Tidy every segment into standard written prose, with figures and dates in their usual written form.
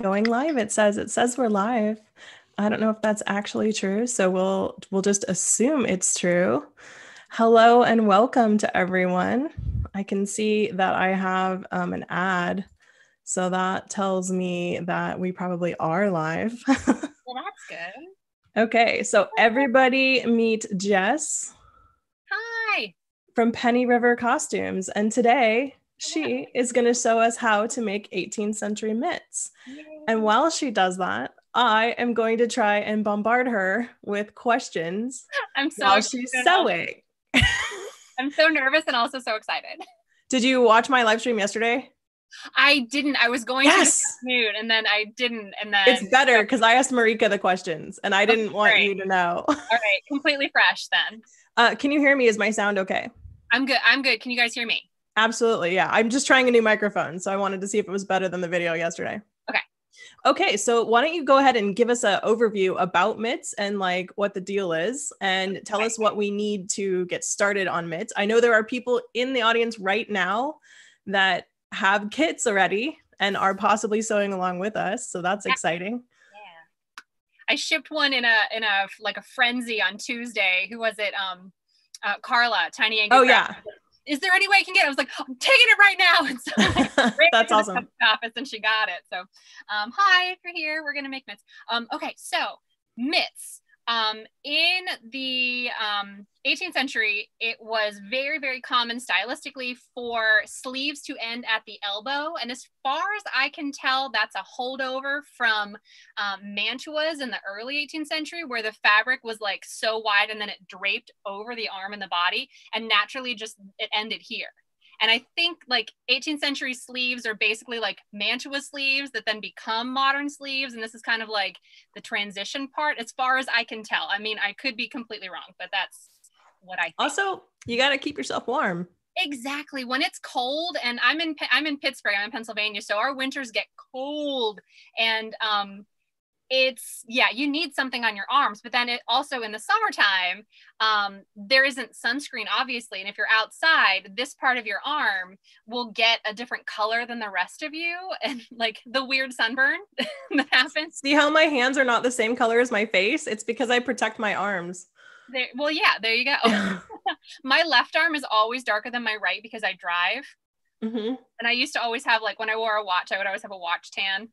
Going live, it says we're live. I don't know if that's actually true, so we'll just assume it's true. Hello and welcome to everyone. I can see that I have an ad, so that tells me that we probably are live. Well, that's good. Okay, so everybody meet Jess. Hi. From Penny River Costumes, and today she is going to show us how to make 18th century mitts. Yay. And while she does that, I am going to try and bombard her with questions while she's sewing. I'm so nervous and also so excited. Did you watch my live stream yesterday? I didn't. I was going to this afternoon and then I didn't. And then it's better because I asked Marika the questions and I didn't want you to know. All right. Completely fresh then. Can you hear me? Is my sound okay? I'm good. I'm good. Can you guys hear me? Absolutely. Yeah. I'm just trying a new microphone. So I wanted to see if it was better than the video yesterday. Okay. Okay. So why don't you go ahead and give us an overview about mitts and like what the deal is and tell us what we need to get started on mitts. I know there are people in the audience right now that have kits already and are possibly sewing along with us. So that's exciting. Yeah. I shipped one in a like a frenzy on Tuesday. Who was it? Carla, Tiny Angus. Oh yeah. Is there any way I can get it? I was like, I'm taking it right now. And so I ran That's awesome. To the office and she got it. So, hi, if you're here, we're going to make mitts. Okay, so mitts. In the 18th century, it was very, very common stylistically for sleeves to end at the elbow. And as far as I can tell, that's a holdover from mantuas in the early 18th century, where the fabric was like so wide and then it draped over the arm and the body and naturally just it ended here. And I think like 18th century sleeves are basically like mantua sleeves that then become modern sleeves. And this is kind of like the transition part as far as I can tell. I mean, I could be completely wrong, but that's what I think. Also, you got to keep yourself warm. Exactly. When it's cold, and I'm in Pittsburgh, I'm in Pennsylvania. So our winters get cold and it's, yeah, you need something on your arms, but then it also in the summertime, there isn't sunscreen, obviously. And if you're outside, this part of your arm will get a different color than the rest of you. And like the weird sunburn that happens. See how my hands are not the same color as my face? It's because I protect my arms. Well, yeah, there you go. Oh. My left arm is always darker than my right because I drive. Mm-hmm. And I used to always have like, when I wore a watch, I would always have a watch tan.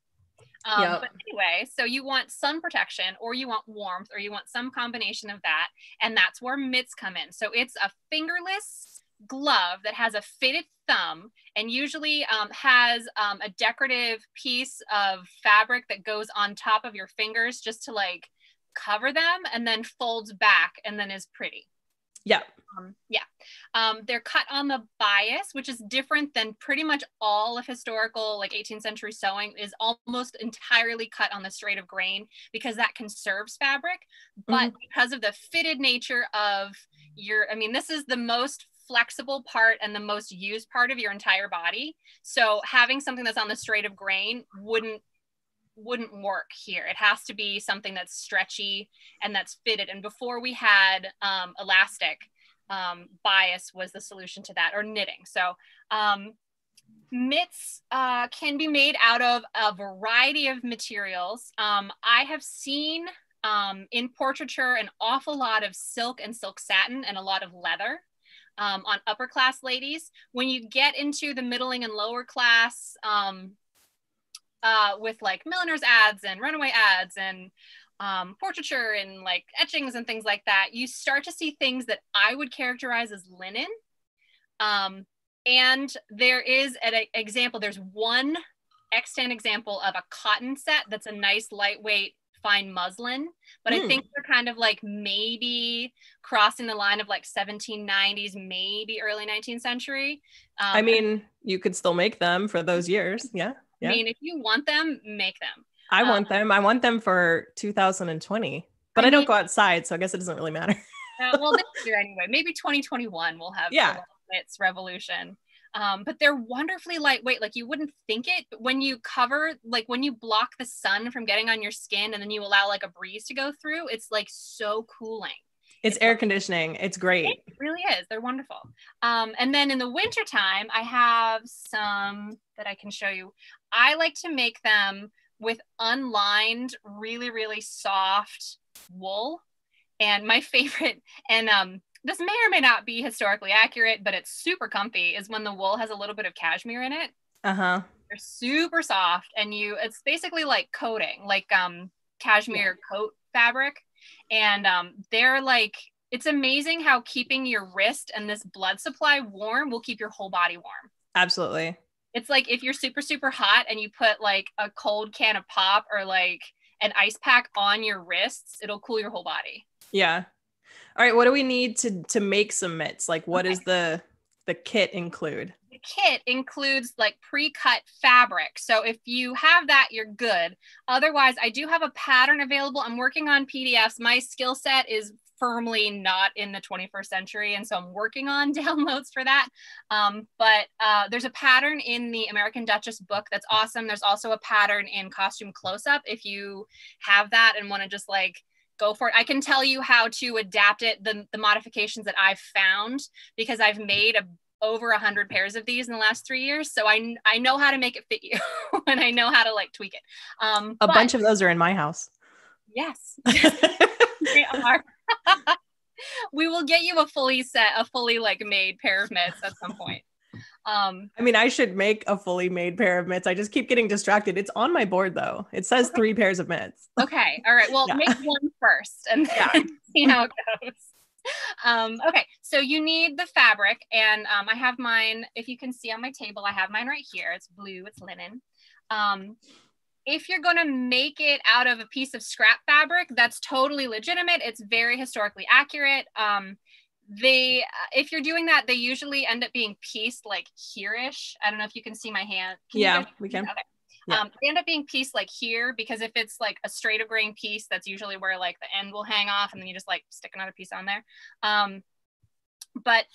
Yep. But anyway, so you want sun protection or you want warmth or you want some combination of that. And that's where mitts come in. So it's a fingerless glove that has a fitted thumb and usually has a decorative piece of fabric that goes on top of your fingers just to like cover them and then folds back and then is pretty. Yeah. They're cut on the bias, which is different than pretty much all of historical like 18th century sewing is almost entirely cut on the straight of grain because that conserves fabric. But because of the fitted nature of your, I mean, this is the most flexible part and the most used part of your entire body. So having something that's on the straight of grain wouldn't work here. It has to be something that's stretchy and that's fitted. And before we had elastic, bias was the solution to that, or knitting. So mitts can be made out of a variety of materials. I have seen in portraiture an awful lot of silk and silk satin and a lot of leather. On upper class ladies, when you get into the middling and lower class, with like milliners ads and runaway ads and portraiture and like etchings and things like that, you start to see things that I would characterize as linen. And there is an example, there's one extant example of a cotton set that's a nice lightweight fine muslin, but I think they're kind of like maybe crossing the line of like 1790s, maybe early 19th century. I mean, you could still make them for those years, yeah. Yeah. I mean, if you want them, make them. I want them. I want them for 2020, but I don't go outside, so I guess it doesn't really matter. Well, this year anyway, maybe 2021 we'll have its revolution. But they're wonderfully lightweight. Like you wouldn't think it, but when you cover, like when you block the sun from getting on your skin and then you allow like a breeze to go through, it's like so cooling. It's air conditioning. It's great. It really is. They're wonderful. And then in the wintertime, I have some that I can show you. I like to make them with unlined, really, really soft wool. And my favorite, and this may or may not be historically accurate, but it's super comfy, is when the wool has a little bit of cashmere in it. Uh-huh. They're super soft, and it's basically like coating, like cashmere coat fabric. And they're like, it's amazing how keeping your wrist and this blood supply warm will keep your whole body warm. Absolutely. It's like if you're super, super hot and you put like a cold can of pop or like an ice pack on your wrists, it'll cool your whole body. Yeah. All right. What do we need to make some mitts? Like what is the kit include? The kit includes like pre-cut fabric. So if you have that, you're good. Otherwise, I do have a pattern available. I'm working on PDFs. My skill set is firmly not in the 21st century. And so I'm working on downloads for that. But there's a pattern in the American Duchess book that's awesome. There's also a pattern in Costume Close-Up if you have that and want to just like go for it. I can tell you how to adapt it, the modifications that I've found, because I've made over 100 pairs of these in the last 3 years. So I know how to make it fit you and I know how to like tweak it. A bunch of those are in my house. Yes. They are. We will get you a fully like made pair of mitts at some point. I mean, I should make a fully made pair of mitts. I just keep getting distracted. It's on my board though. It says okay. 3 pairs of mitts. Okay. All right. Well, make one first and then see how it goes. Okay. So you need the fabric, and I have mine. If you can see on my table, I have mine right here. It's blue, it's linen. If you're going to make it out of a piece of scrap fabric, that's totally legitimate. It's very historically accurate. If you're doing that, they usually end up being pieced like here-ish. I don't know if you can see my hand. We can. Okay. Yeah. They end up being pieced like here, because if it's like a straight of grain piece, that's usually where like the end will hang off, and then you just like stick another piece on there. But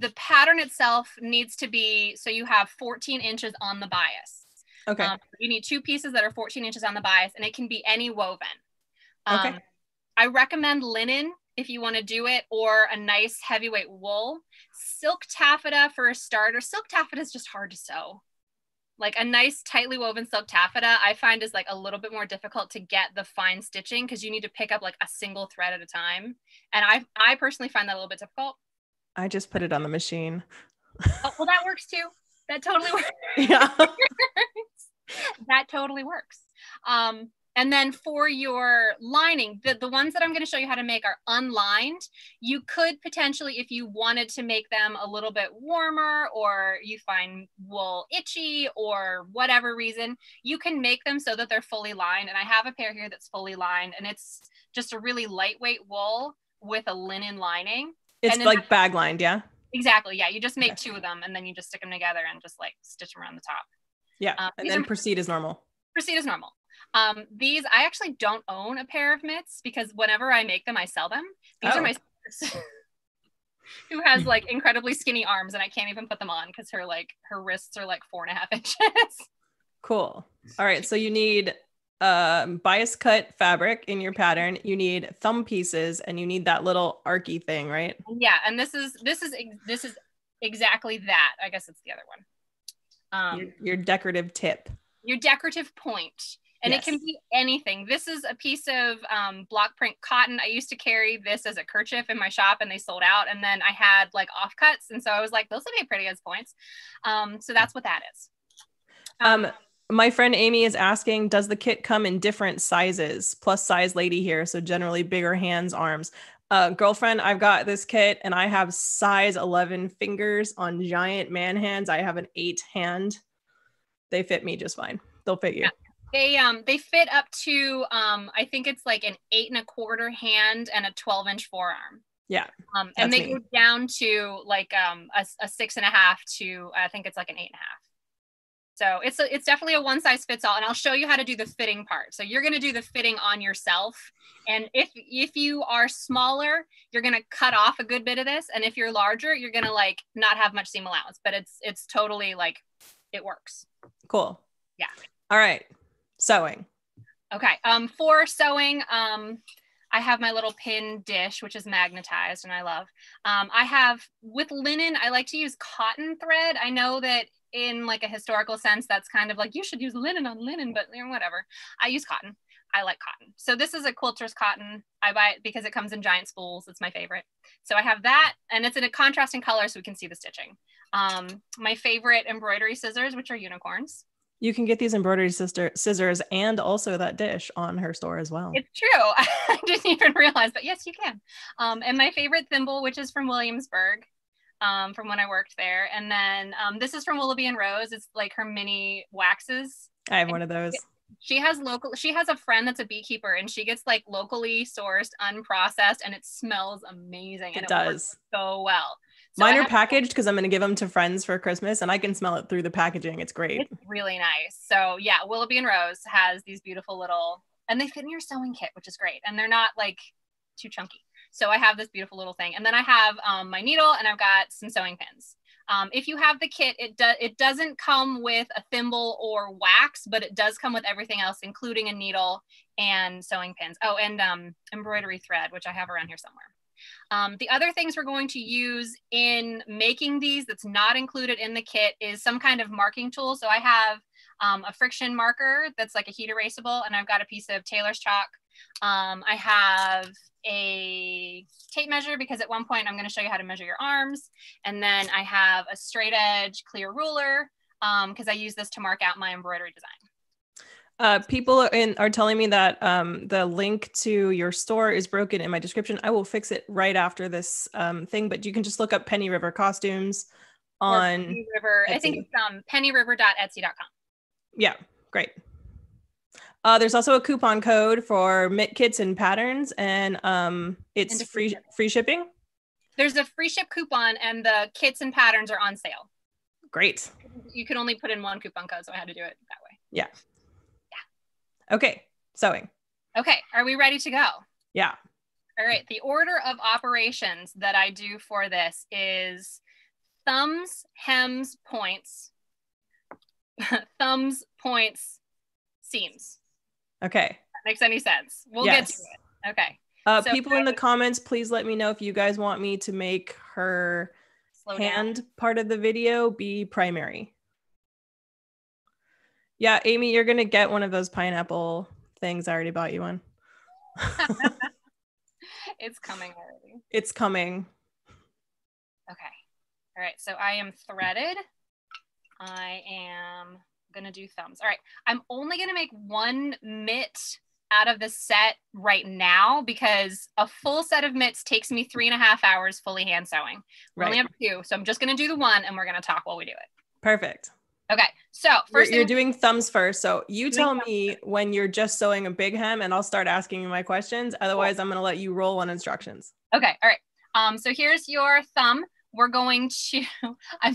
the pattern itself needs to be, so you have 14 inches on the bias. Okay. You need 2 pieces that are 14 inches on the bias, and it can be any woven. Okay. I recommend linen if you want to do it, or a nice heavyweight wool. Silk taffeta for a starter. Silk taffeta is just hard to sew. Like a nice tightly woven silk taffeta, I find is like a little bit more difficult to get the fine stitching, because you need to pick up like a single thread at a time. And I personally find that a little bit difficult. I just put it on the machine. Oh, well, that works too. That totally works. Yeah. That totally works. And then for your lining, the ones that I'm going to show you how to make are unlined. You could potentially, if you wanted to make them a little bit warmer, or you find wool itchy or whatever reason, you can make them so that they're fully lined. And I have a pair here that's fully lined, and it's just a really lightweight wool with a linen lining. It's like bag lined, yeah? Exactly. Yeah. You just make 2 of them, and then you just stick them together and just like stitch them around the top. Yeah. And then proceed as normal. Proceed as normal. These, I actually don't own a pair of mitts, because whenever I make them, I sell them. These are my sister's who has like incredibly skinny arms, and I can't even put them on because her wrists are like 4.5 inches. Cool. All right. So you need bias cut fabric in your pattern. You need thumb pieces, and you need that little archy thing, right? Yeah. And this is exactly that. I guess it's the other one. Your decorative tip. Your decorative point. And yes. It can be anything. This is a piece of block print cotton. I used to carry this as a kerchief in my shop, and they sold out. And then I had like offcuts, and so I was like, those would be pretty as points. So that's what that is. My friend Amy is asking, does the kit come in different sizes? Plus size lady here, so generally bigger hands, arms. Girlfriend, I've got this kit, and I have size 11 fingers on giant man hands. I have an 8 hand. They fit me just fine. They'll fit you. Yeah. They fit up to, I think it's like an 8 1/4 hand and a 12 inch forearm. Yeah. And they go down to like, a 6 1/2 to, I think it's like an 8 1/2. So it's definitely a one size fits all. And I'll show you how to do the fitting part. So you're going to do the fitting on yourself. And if you are smaller, you're going to cut off a good bit of this. And if you're larger, you're going to like not have much seam allowance, but it's totally like, it works. Cool. Yeah. All right. Sewing. Okay. For sewing, I have my little pin dish, which is magnetized, and I love, I have with linen, I like to use cotton thread. I know that in like a historical sense, that's kind of like, you should use linen on linen, but you know, whatever. I use cotton. I like cotton. So this is a quilter's cotton. I buy it because it comes in giant spools. It's my favorite. So I have that, and it's in a contrasting color so we can see the stitching. My favorite embroidery scissors, which are unicorns. You can get these embroidery scissors and also that dish on her store as well. It's true. I didn't even realize, but yes, you can. And my favorite thimble, which is from Williamsburg, from when I worked there. And then this is from Willoughby and Rose. It's like her mini waxes. I have one of those. She has a friend that's a beekeeper, and she gets like locally sourced, unprocessed, and it smells amazing. And it does so well. So mine are packaged because I'm going to give them to friends for Christmas, and I can smell it through the packaging. It's great. It's really nice. So yeah, Willoughby and Rose has these beautiful little, and they fit in your sewing kit, which is great. And they're not like too chunky. So I have this beautiful little thing. And then I have my needle, and I've got some sewing pins. If you have the kit, it doesn't come with a thimble or wax, but it does come with everything else, including a needle and sewing pins. Oh, and embroidery thread, which I have around here somewhere. The other things we're going to use in making these that's not included in the kit is some kind of marking tool. So I have a friction marker that's like a heat erasable, and I've got a piece of Taylor's chalk. I have a tape measure because at one point I'm going to show you how to measure your arms. And then I have a straight edge clear ruler because I use this to mark out my embroidery design. People are telling me that the link to your store is broken in my description. I will fix it right after this thing, but you can just look up Penny River Costumes on Penny River. Etsy. I think it's pennyriver.etsy.com. Yeah, great. There's also a coupon code for knit kits and patterns, and it's free shipping. There's a free ship coupon, and the kits and patterns are on sale. Great. You could only put in one coupon code, so I had to do it that way. Yeah. Okay, sewing. Okay, are we ready to go? Yeah. All right, the order of operations that I do for this is thumbs, hems, points, thumbs, points, seams. Okay. That makes any sense. We'll get to it. Okay. People in the comments, please let me know if you guys want me to make her hand part of the video be primary. Yeah, Amy, you're going to get one of those pineapple things. I already bought you one. It's coming already. It's coming. Okay. All right. So I am threaded. I am going to do thumbs. All right. I'm only going to make one mitt out of the set right now because a full set of mitts takes me 3.5 hours fully hand sewing. Right. We only have two. So I'm just going to do the one, and we're going to talk while we do it. Perfect. Okay, so first you're doing thumbs first. So you tell me when you're just sewing a big hem, and I'll start asking you my questions. Otherwise, I'm going to let you roll on instructions. Okay, all right. So here's your thumb. We're going to, I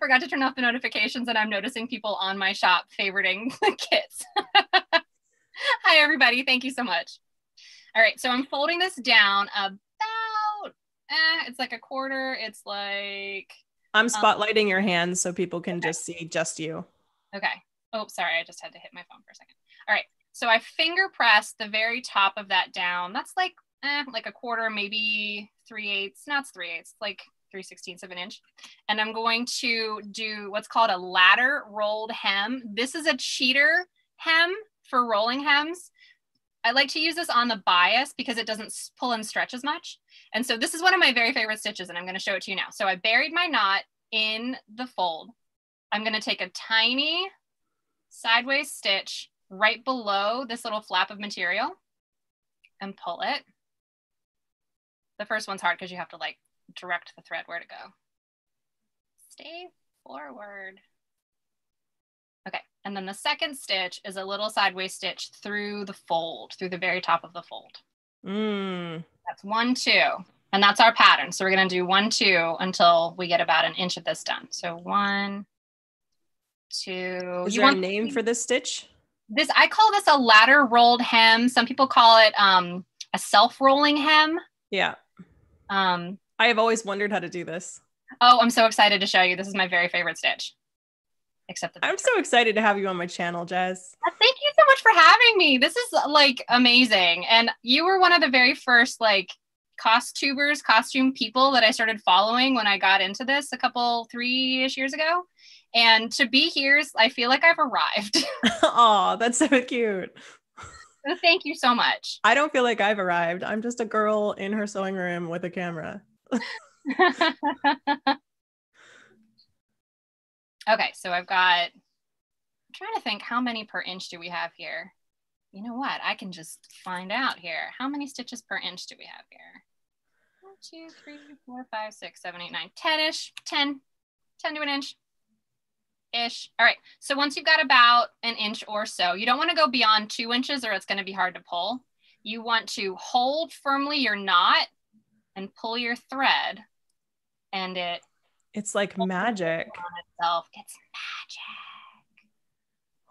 forgot to turn off the notifications, and I'm noticing people on my shop favoriting the kits. Hi, everybody. Thank you so much. All right, so I'm folding this down about, it's like a quarter. It's like... I'm spotlighting your hands so people can just see just you. Okay. Oh, sorry. I just had to hit my phone for a second. All right. So I finger pressed the very top of that down. That's like a quarter, maybe 3/8. No, it's 3/8, like 3/16 of an inch. And I'm going to do what's called a ladder rolled hem. This is a cheater hem for rolling hems. I like to use this on the bias because it doesn't pull and stretch as much. And so this is one of my very favorite stitches, and I'm going to show it to you now. So I buried my knot in the fold. I'm going to take a tiny sideways stitch right below this little flap of material and pull it. The first one's hard because you have to like direct the thread where to go. Stay forward. Okay, and then the second stitch is a little sideways stitch through the fold, through the very top of the fold. That's 1, 2, and that's our pattern. So we're gonna do 1, 2 until we get about an inch of this done. So 1, 2. Is there a name for this stitch? This, I call this a ladder rolled hem. Some people call it a self-rolling hem. Yeah. I have always wondered how to do this. Oh, I'm so excited to show you. This is my very favorite stitch. Except I'm so excited to have you on my channel, Jess. Thank you so much for having me. This is like amazing. And you were one of the very first like costume people that I started following when I got into this 3-ish years ago. And to be here, I feel like I've arrived. Oh, that's so cute. Thank you so much. I don't feel like I've arrived. I'm just a girl in her sewing room with a camera. Okay, so I've got, I'm trying to think, how many per inch do we have here? You know what? I can just find out here. How many stitches per inch do we have here? 1, 2, 3, 4, 5, 6, 7, 8, 9, 10-ish, 10 to an inch. Ish. All right. So once you've got about an inch or so, you don't want to go beyond 2 inches or it's going to be hard to pull. You want to hold firmly your knot and pull your thread, and it's like magic on itself. It's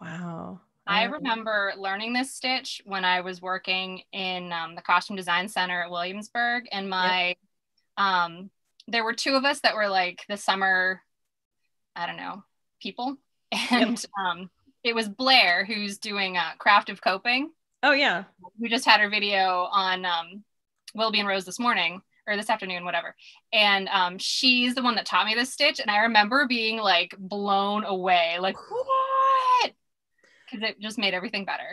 magic. Wow. I remember learning this stitch when I was working in the Costume Design Center at Williamsburg, and my there were two of us that were like the summer, I don't know, people, and it was Blair, who's doing Craft of Coping. Oh yeah. Who just had her video on Willoughby and Rose this morning, or this afternoon, whatever. And she's the one that taught me this stitch, and I remember being like blown away, like what? Because it just made everything better.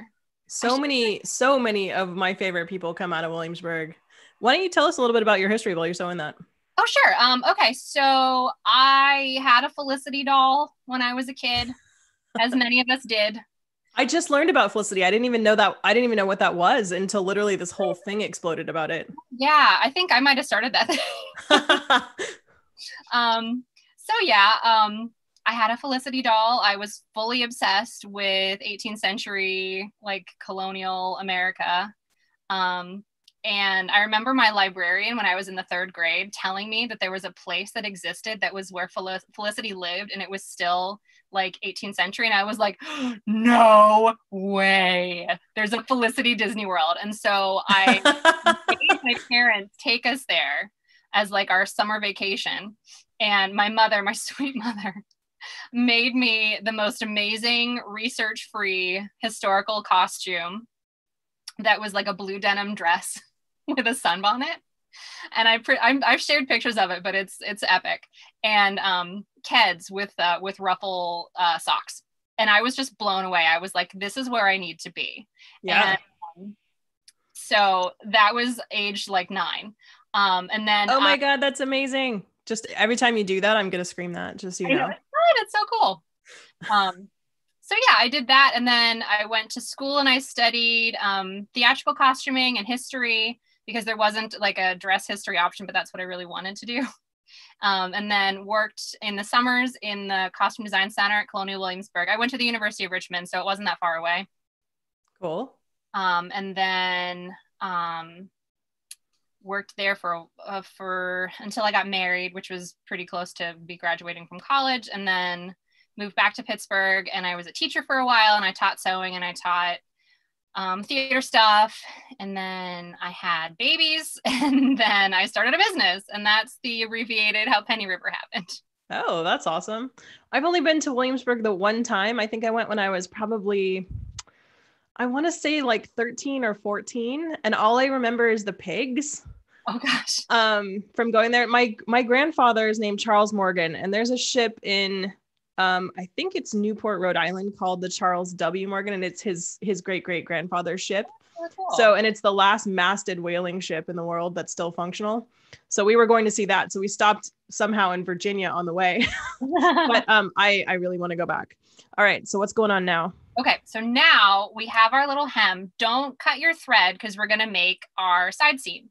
So many of my favorite people come out of Williamsburg. Why don't you tell us a little bit about your history while you're sewing that? Oh, sure. Okay. So I had a Felicity doll when I was a kid, as many of us did. I just learned about Felicity. I didn't even know that. I didn't even know what that was until literally this whole thing exploded about it. Yeah. I think I might've started that thing. So yeah. I had a Felicity doll. I was fully obsessed with 18th century, like colonial America. And I remember my librarian when I was in the 3rd grade telling me that there was a place that existed that was where Felicity lived, and it was still like 18th century. And I was like, no way, there's a Felicity Disney World. And so I made my parents take us there as like our summer vacation. And my mother, my sweet mother, made me the most amazing research-free historical costume that was like a blue denim dress with a sunbonnet, and I've shared pictures of it, but it's epic. And Keds with ruffle socks, and I was just blown away. I was like, this is where I need to be. Yeah. And so that was aged like 9, and then oh my god, that's amazing! Just every time you do that, I'm gonna scream that. Just so you know, it's so cool. So yeah, I did that. And then I went to school and I studied theatrical costuming and history, because there wasn't like a dress history option, but that's what I really wanted to do. And then worked in the summers in the Costume Design Center at Colonial Williamsburg. I went to the University of Richmond, so it wasn't that far away. Cool. And then worked there for until I got married, which was pretty close to be graduating from college. And then moved back to Pittsburgh, and I was a teacher for a while, and I taught sewing and I taught theater stuff. And then I had babies, and then I started a business, and that's the abbreviated How Penny River Happened. Oh, that's awesome. I've only been to Williamsburg the one time. I think I went when I was probably, I want to say like 13 or 14. And all I remember is the pigs. Oh gosh. From going there, my grandfather is named Charles Morgan, and there's a ship in I think it's Newport, Rhode Island, called the Charles W. Morgan, and it's his great-great-grandfather's ship. Oh, cool. So, and it's the last masted whaling ship in the world that's still functional. So we were going to see that. So we stopped somehow in Virginia on the way, but I really want to go back. All right. So what's going on now? Okay. So now we have our little hem. Don't cut your thread, because we're going to make our side seam.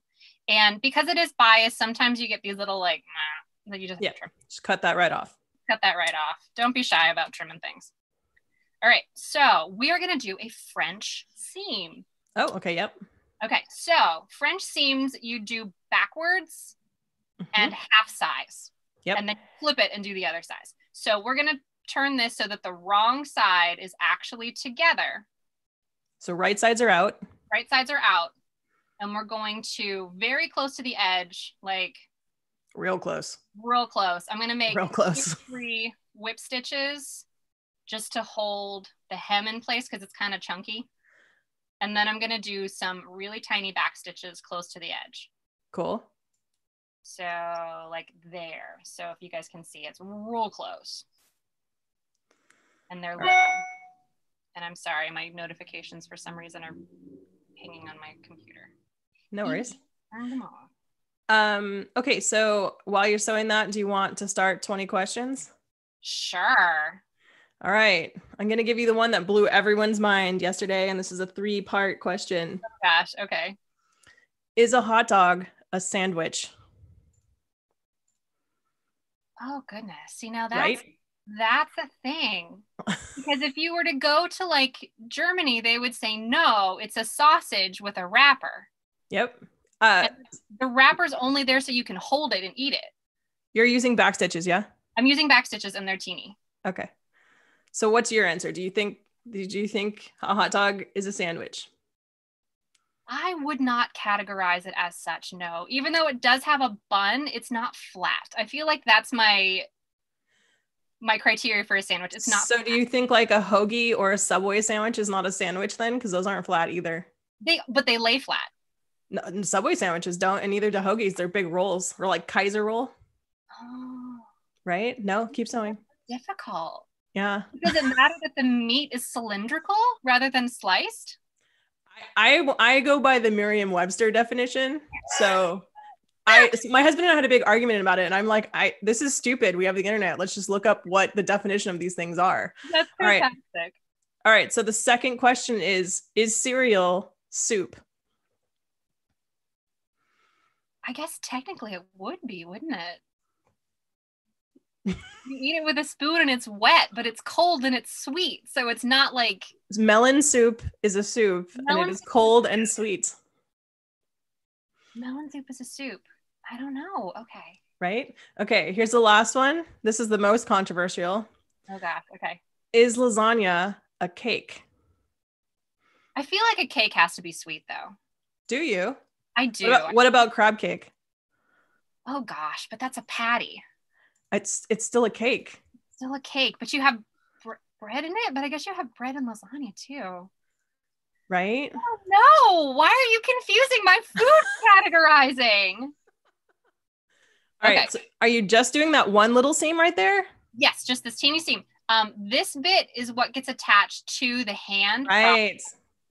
And because it is biased, sometimes you get these little like, that you just, yeah, just cut that right off. Cut that right off. Don't be shy about trimming things. All right, so we are going to do a French seam. Oh, okay, yep. Okay, so French seams you do backwards and half size. Yep. And then flip it and do the other size. So we're going to turn this so that the wrong side is actually together. So right sides are out. Right sides are out. And we're going to very close to the edge, like real close. Real close. I'm going to make 3 whip stitches just to hold the hem in place, because it's kind of chunky. And then I'm going to do some really tiny back stitches close to the edge. Cool. So like there. So if you guys can see, it's real close. and they're little. And I'm sorry, my notifications for some reason are hanging on my computer. No worries. Turn them off. Okay, so while you're sewing that, do you want to start 20 questions? Sure. All right. I'm going to give you the one that blew everyone's mind yesterday, and this is a 3-part question. Oh, gosh. Okay. Is a hot dog a sandwich? Oh, goodness. You know, that's, right? That's a thing. Because if you were to go to, like, Germany, they would say, no, it's a sausage with a wrapper. Yep. The wrapper's only there so you can hold it and eat it. You're using back stitches, yeah? I'm using back stitches, and they're teeny. Okay. So what's your answer? Do you think a hot dog is a sandwich? I would not categorize it as such, no. Even though it does have a bun, it's not flat. I feel like that's my criteria for a sandwich. It's not flat. Do you think like a hoagie or a Subway sandwich is not a sandwich then? Because those aren't flat either. But they lay flat. No, Subway sandwiches don't, and neither do hoagies. They're big rolls, or like Kaiser roll. Oh. Right? No, keep sewing. Difficult. Yeah. Does it matter that the meat is cylindrical rather than sliced? I go by the Merriam-Webster definition. So my husband and I had a big argument about it, and I'm like, this is stupid. We have the internet. Let's just look up what the definition of these things are. That's fantastic. All right. So the second question is cereal soup? I guess technically it would be, wouldn't it? You eat it with a spoon and it's wet, but it's cold and it's sweet, so it's not like melon soup is a soup, and it is cold and sweet. Melon soup is a soup. I don't know. Okay. Right? Okay, here's the last one. This is the most controversial. Oh gosh. Okay. Is lasagna a cake? I feel like a cake has to be sweet though. Do you? I do. What about crab cake? Oh gosh, but that's a patty. It's still a cake. Still a cake, but you have bread in it. But I guess you have bread and lasagna too, right? Oh no! Why are you confusing my food categorizing? All right. So are you just doing that one little seam right there? Yes, just this teeny seam. This bit is what gets attached to the hand. Right.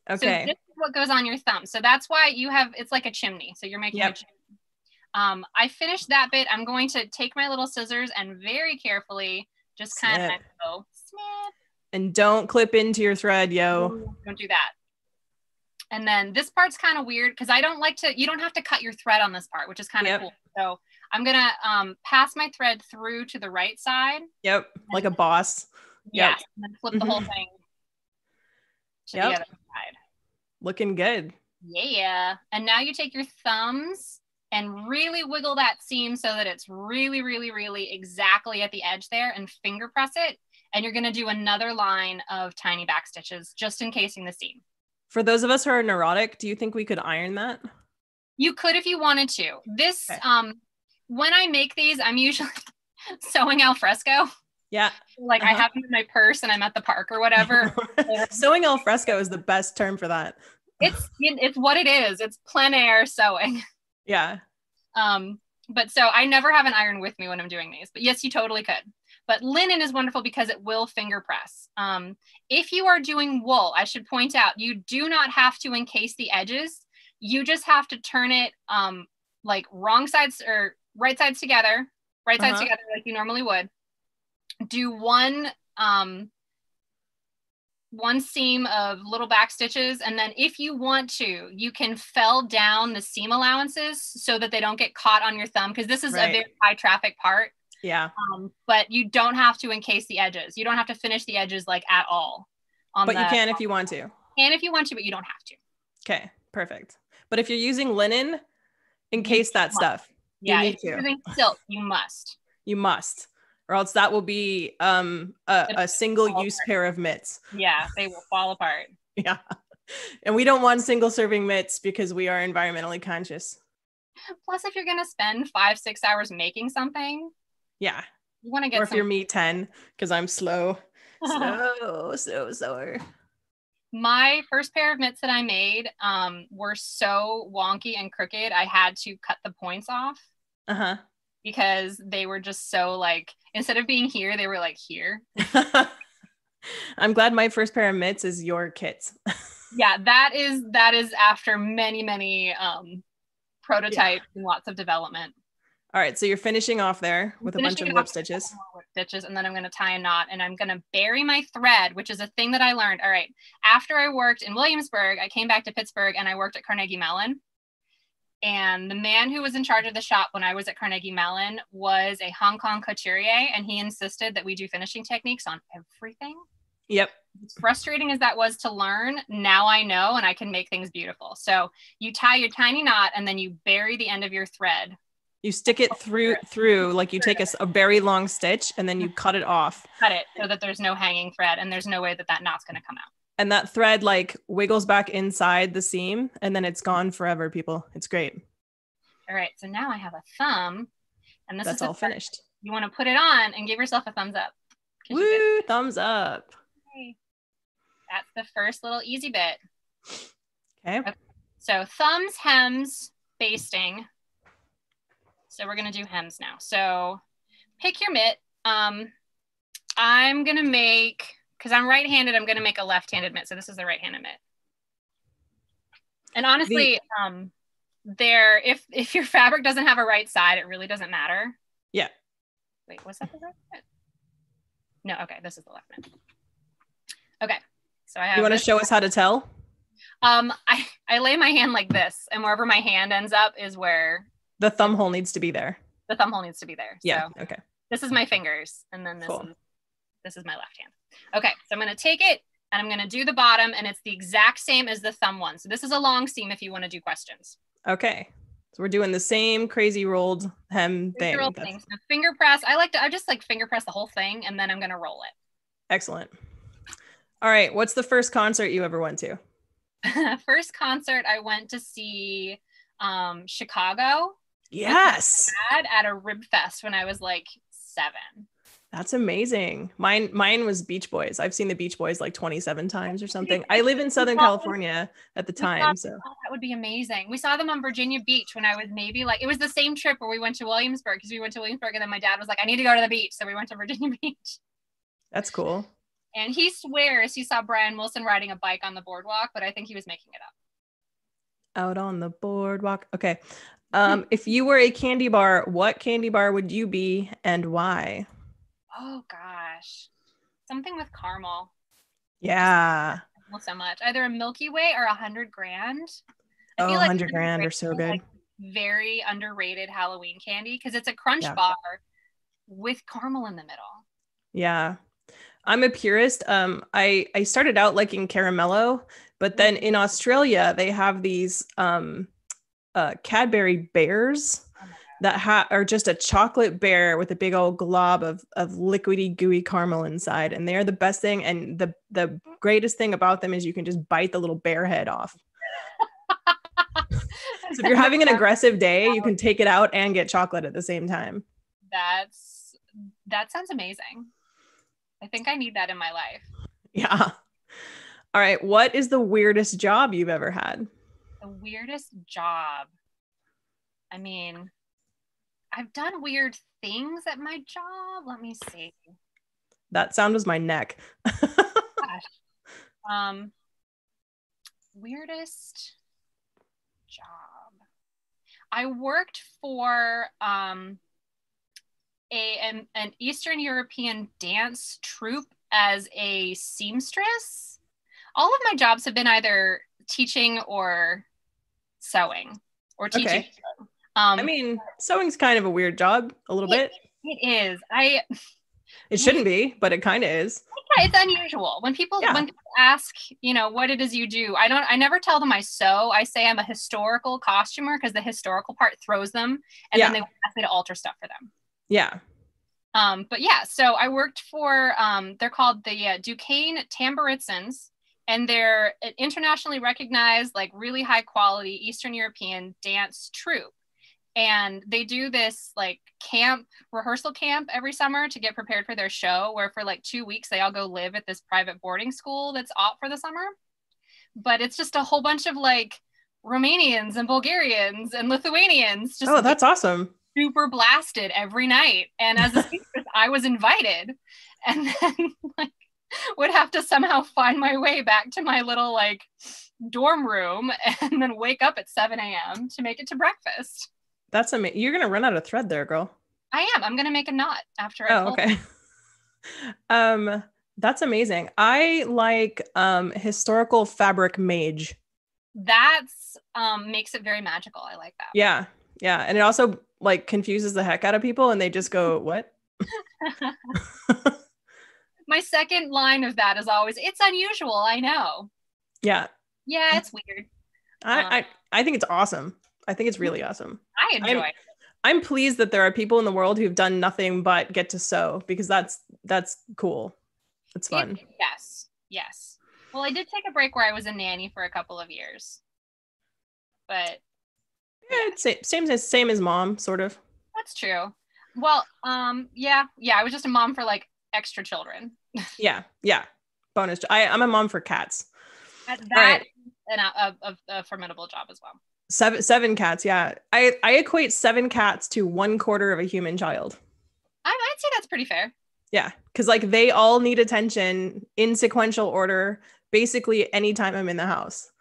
Problem. Okay. So this is what goes on your thumb. So that's why you have. It's like a chimney. So you're making. Yep. A chimney. I finished that bit. I'm going to take my little scissors and very carefully just kind of go snip. And don't clip into your thread, yo. Ooh, don't do that. And then this part's kind of weird because I don't like to, you don't have to cut your thread on this part, which is kind of cool. So I'm going to pass my thread through to the right side. Yep. Like a boss. Yeah. Yep. And then flip the whole thing to the other side. Looking good. Yeah. And now you take your thumbs and really wiggle that seam so that it's really, really, really exactly at the edge there, and finger press it. And you're gonna do another line of tiny back stitches just encasing the seam. For those of us who are neurotic, do you think we could iron that? You could if you wanted to. This, okay. When I make these, I'm usually sewing al fresco. Yeah. Like I have them in my purse and I'm at the park or whatever. Sewing al fresco is the best term for that. It's what it is. It's plein air sewing. Yeah. But so I never have an iron with me when I'm doing these, but yes, you totally could. But linen is wonderful because it will finger press. If you are doing wool, I should point out, you do not have to encase the edges. You just have to turn it like wrong sides or right sides together, like you normally would. Do one seam of little back stitches. And then if you want to, you can fell down the seam allowances so that they don't get caught on your thumb. Cause this is a very high traffic part. Yeah. But you don't have to encase the edges. You don't have to finish the edges like at all. But you can if you want to. And if you want to, but you don't have to. Okay, perfect. But if you're using linen, encase that stuff. Yeah, if you're using silk, you must. You must. Or else that will be a single-use pair of mitts. Yeah, they will fall apart. Yeah. And we don't want single-serving mitts because we are environmentally conscious. Plus, if you're going to spend 5-6 hours making something. Yeah. You want to get you're me, 10, because I'm slow. So sore. My first pair of mitts that I made were so wonky and crooked, I had to cut the points off. Uh-huh. Because they were just so like, instead of being here, they were like here. I'm glad my first pair of mitts is your kits. Yeah, that is after many prototypes and lots of development. All right, so you're finishing off there with a bunch of whip stitches. And then I'm going to tie a knot, and I'm going to bury my thread, which is a thing that I learned. All right, after I worked in Williamsburg, I came back to Pittsburgh and I worked at Carnegie Mellon. And the man who was in charge of the shop when I was at Carnegie Mellon was a Hong Kong couturier, and he insisted that we do finishing techniques on everything. Yep. As frustrating as that was to learn, now I know and I can make things beautiful. So you tie your tiny knot and then you bury the end of your thread. You stick it through, like you take a very long stitch and then you cut it off. Cut it so that there's no hanging thread and there's no way that that knot's going to come out. And that thread like wiggles back inside the seam and then it's gone forever, people. It's great. All right. So now I have a thumb and this is all finished. You want to put it on and give yourself a thumbs up. Woo, thumbs up. Okay. That's the first little easy bit. Okay. So thumbs, hems, basting. So we're going to do hems now. So pick your mitt. I'm going to make, because I'm right-handed, I'm going to make a left-handed mitt. So this is the right-handed mitt. And honestly, if your fabric doesn't have a right side, it really doesn't matter. Yeah. Wait, was that the right mitt? No, okay, this is the left mitt. Okay, so I have. You want to show us how to tell? I lay my hand like this, and wherever my hand ends up is where. The thumb hole needs to be there. The thumb hole needs to be there. Yeah. So okay. This is my fingers. And then this is my left hand. Okay. So I'm going to take it and I'm going to do the bottom, and it's the exact same as the thumb one. So this is a long seam if you want to do questions. Okay. So we're doing the same crazy rolled hem thing. So finger press. I just finger press the whole thing, and then I'm going to roll it. Excellent. All right. What's the first concert you ever went to? First concert I went to see Chicago. Yes. At a rib fest when I was like 7. That's amazing. Mine was Beach Boys. I've seen the Beach Boys like 27 times or something. I live in Southern California at the time. So that would be amazing. We saw them on Virginia Beach when I was maybe like, it was the same trip where we went to Williamsburg, because we went to Williamsburg and then my dad was like, I need to go to the beach. So we went to Virginia Beach. That's cool. And he swears he saw Brian Wilson riding a bike on the boardwalk, but I think he was making it up. Out on the boardwalk. Okay. If you were a candy bar, what candy bar would you be and why? Oh gosh, something with caramel. Yeah. So much. Either a Milky Way or 100 Grand. I feel like 100 Grand are so good. Like very underrated Halloween candy, because it's a crunch bar with caramel in the middle. Yeah. I'm a purist. I started out liking Caramello, but then in Australia they have these, Cadbury bears that are just a chocolate bear with a big old glob of liquidy gooey caramel inside, and they are the best thing. And the greatest thing about them is you can just bite the little bear head off. So if you're having an aggressive day, you can take it out and get chocolate at the same time. That sounds amazing. I think I need that in my life. Yeah. All right. What is the weirdest job you've ever had? The weirdest job. I mean, I've done weird things at my job. Let me see. That sound was my neck. Gosh. Weirdest job. I worked for an Eastern European dance troupe as a seamstress. All of my jobs have been either teaching or sewing or teaching. Okay. I mean, sewing's kind of a weird job a little bit. It is. It shouldn't be, but it kind of is. Yeah, it's unusual. When people ask, what it is you do, I never tell them I sew. I say I'm a historical costumer, because the historical part throws them, and then they ask me to alter stuff for them. Yeah. So I worked for, they're called the Duquesne Tamboritsans. And they're an internationally recognized, like really high quality Eastern European dance troupe. And they do this like rehearsal camp every summer to get prepared for their show, where for like 2 weeks, they all go live at this private boarding school that's off for the summer. But it's just a whole bunch of like Romanians and Bulgarians and Lithuanians. Just that's awesome. Super blasted every night. And as a speaker, I was invited. And then like, would have to somehow find my way back to my little like dorm room and then wake up at 7 a.m. to make it to breakfast. That's amazing. You're going to run out of thread there, girl. I am. I'm going to make a knot after. Oh, okay. That's amazing. I like historical fabric mage. That's makes it very magical. I like that. Yeah. Yeah. And it also like confuses the heck out of people and they just go, what? My second line of that is always, it's unusual. I know. Yeah. Yeah. It's weird. I think it's awesome. I think it's really awesome. I enjoy it. I'm pleased that there are people in the world who've done nothing but get to sew, because that's cool. It's fun. Yes. Yes. Well, I did take a break where I was a nanny for a couple of years, but yeah, same as mom, sort of. That's true. Well, yeah. I was just a mom for like extra children. Yeah. Bonus. I'm a mom for cats. That and a formidable job as well. Seven cats. Yeah. I equate 7 cats to 1/4 of a human child. I'd say that's pretty fair. Yeah. Cause like they all need attention in sequential order, basically anytime I'm in the house.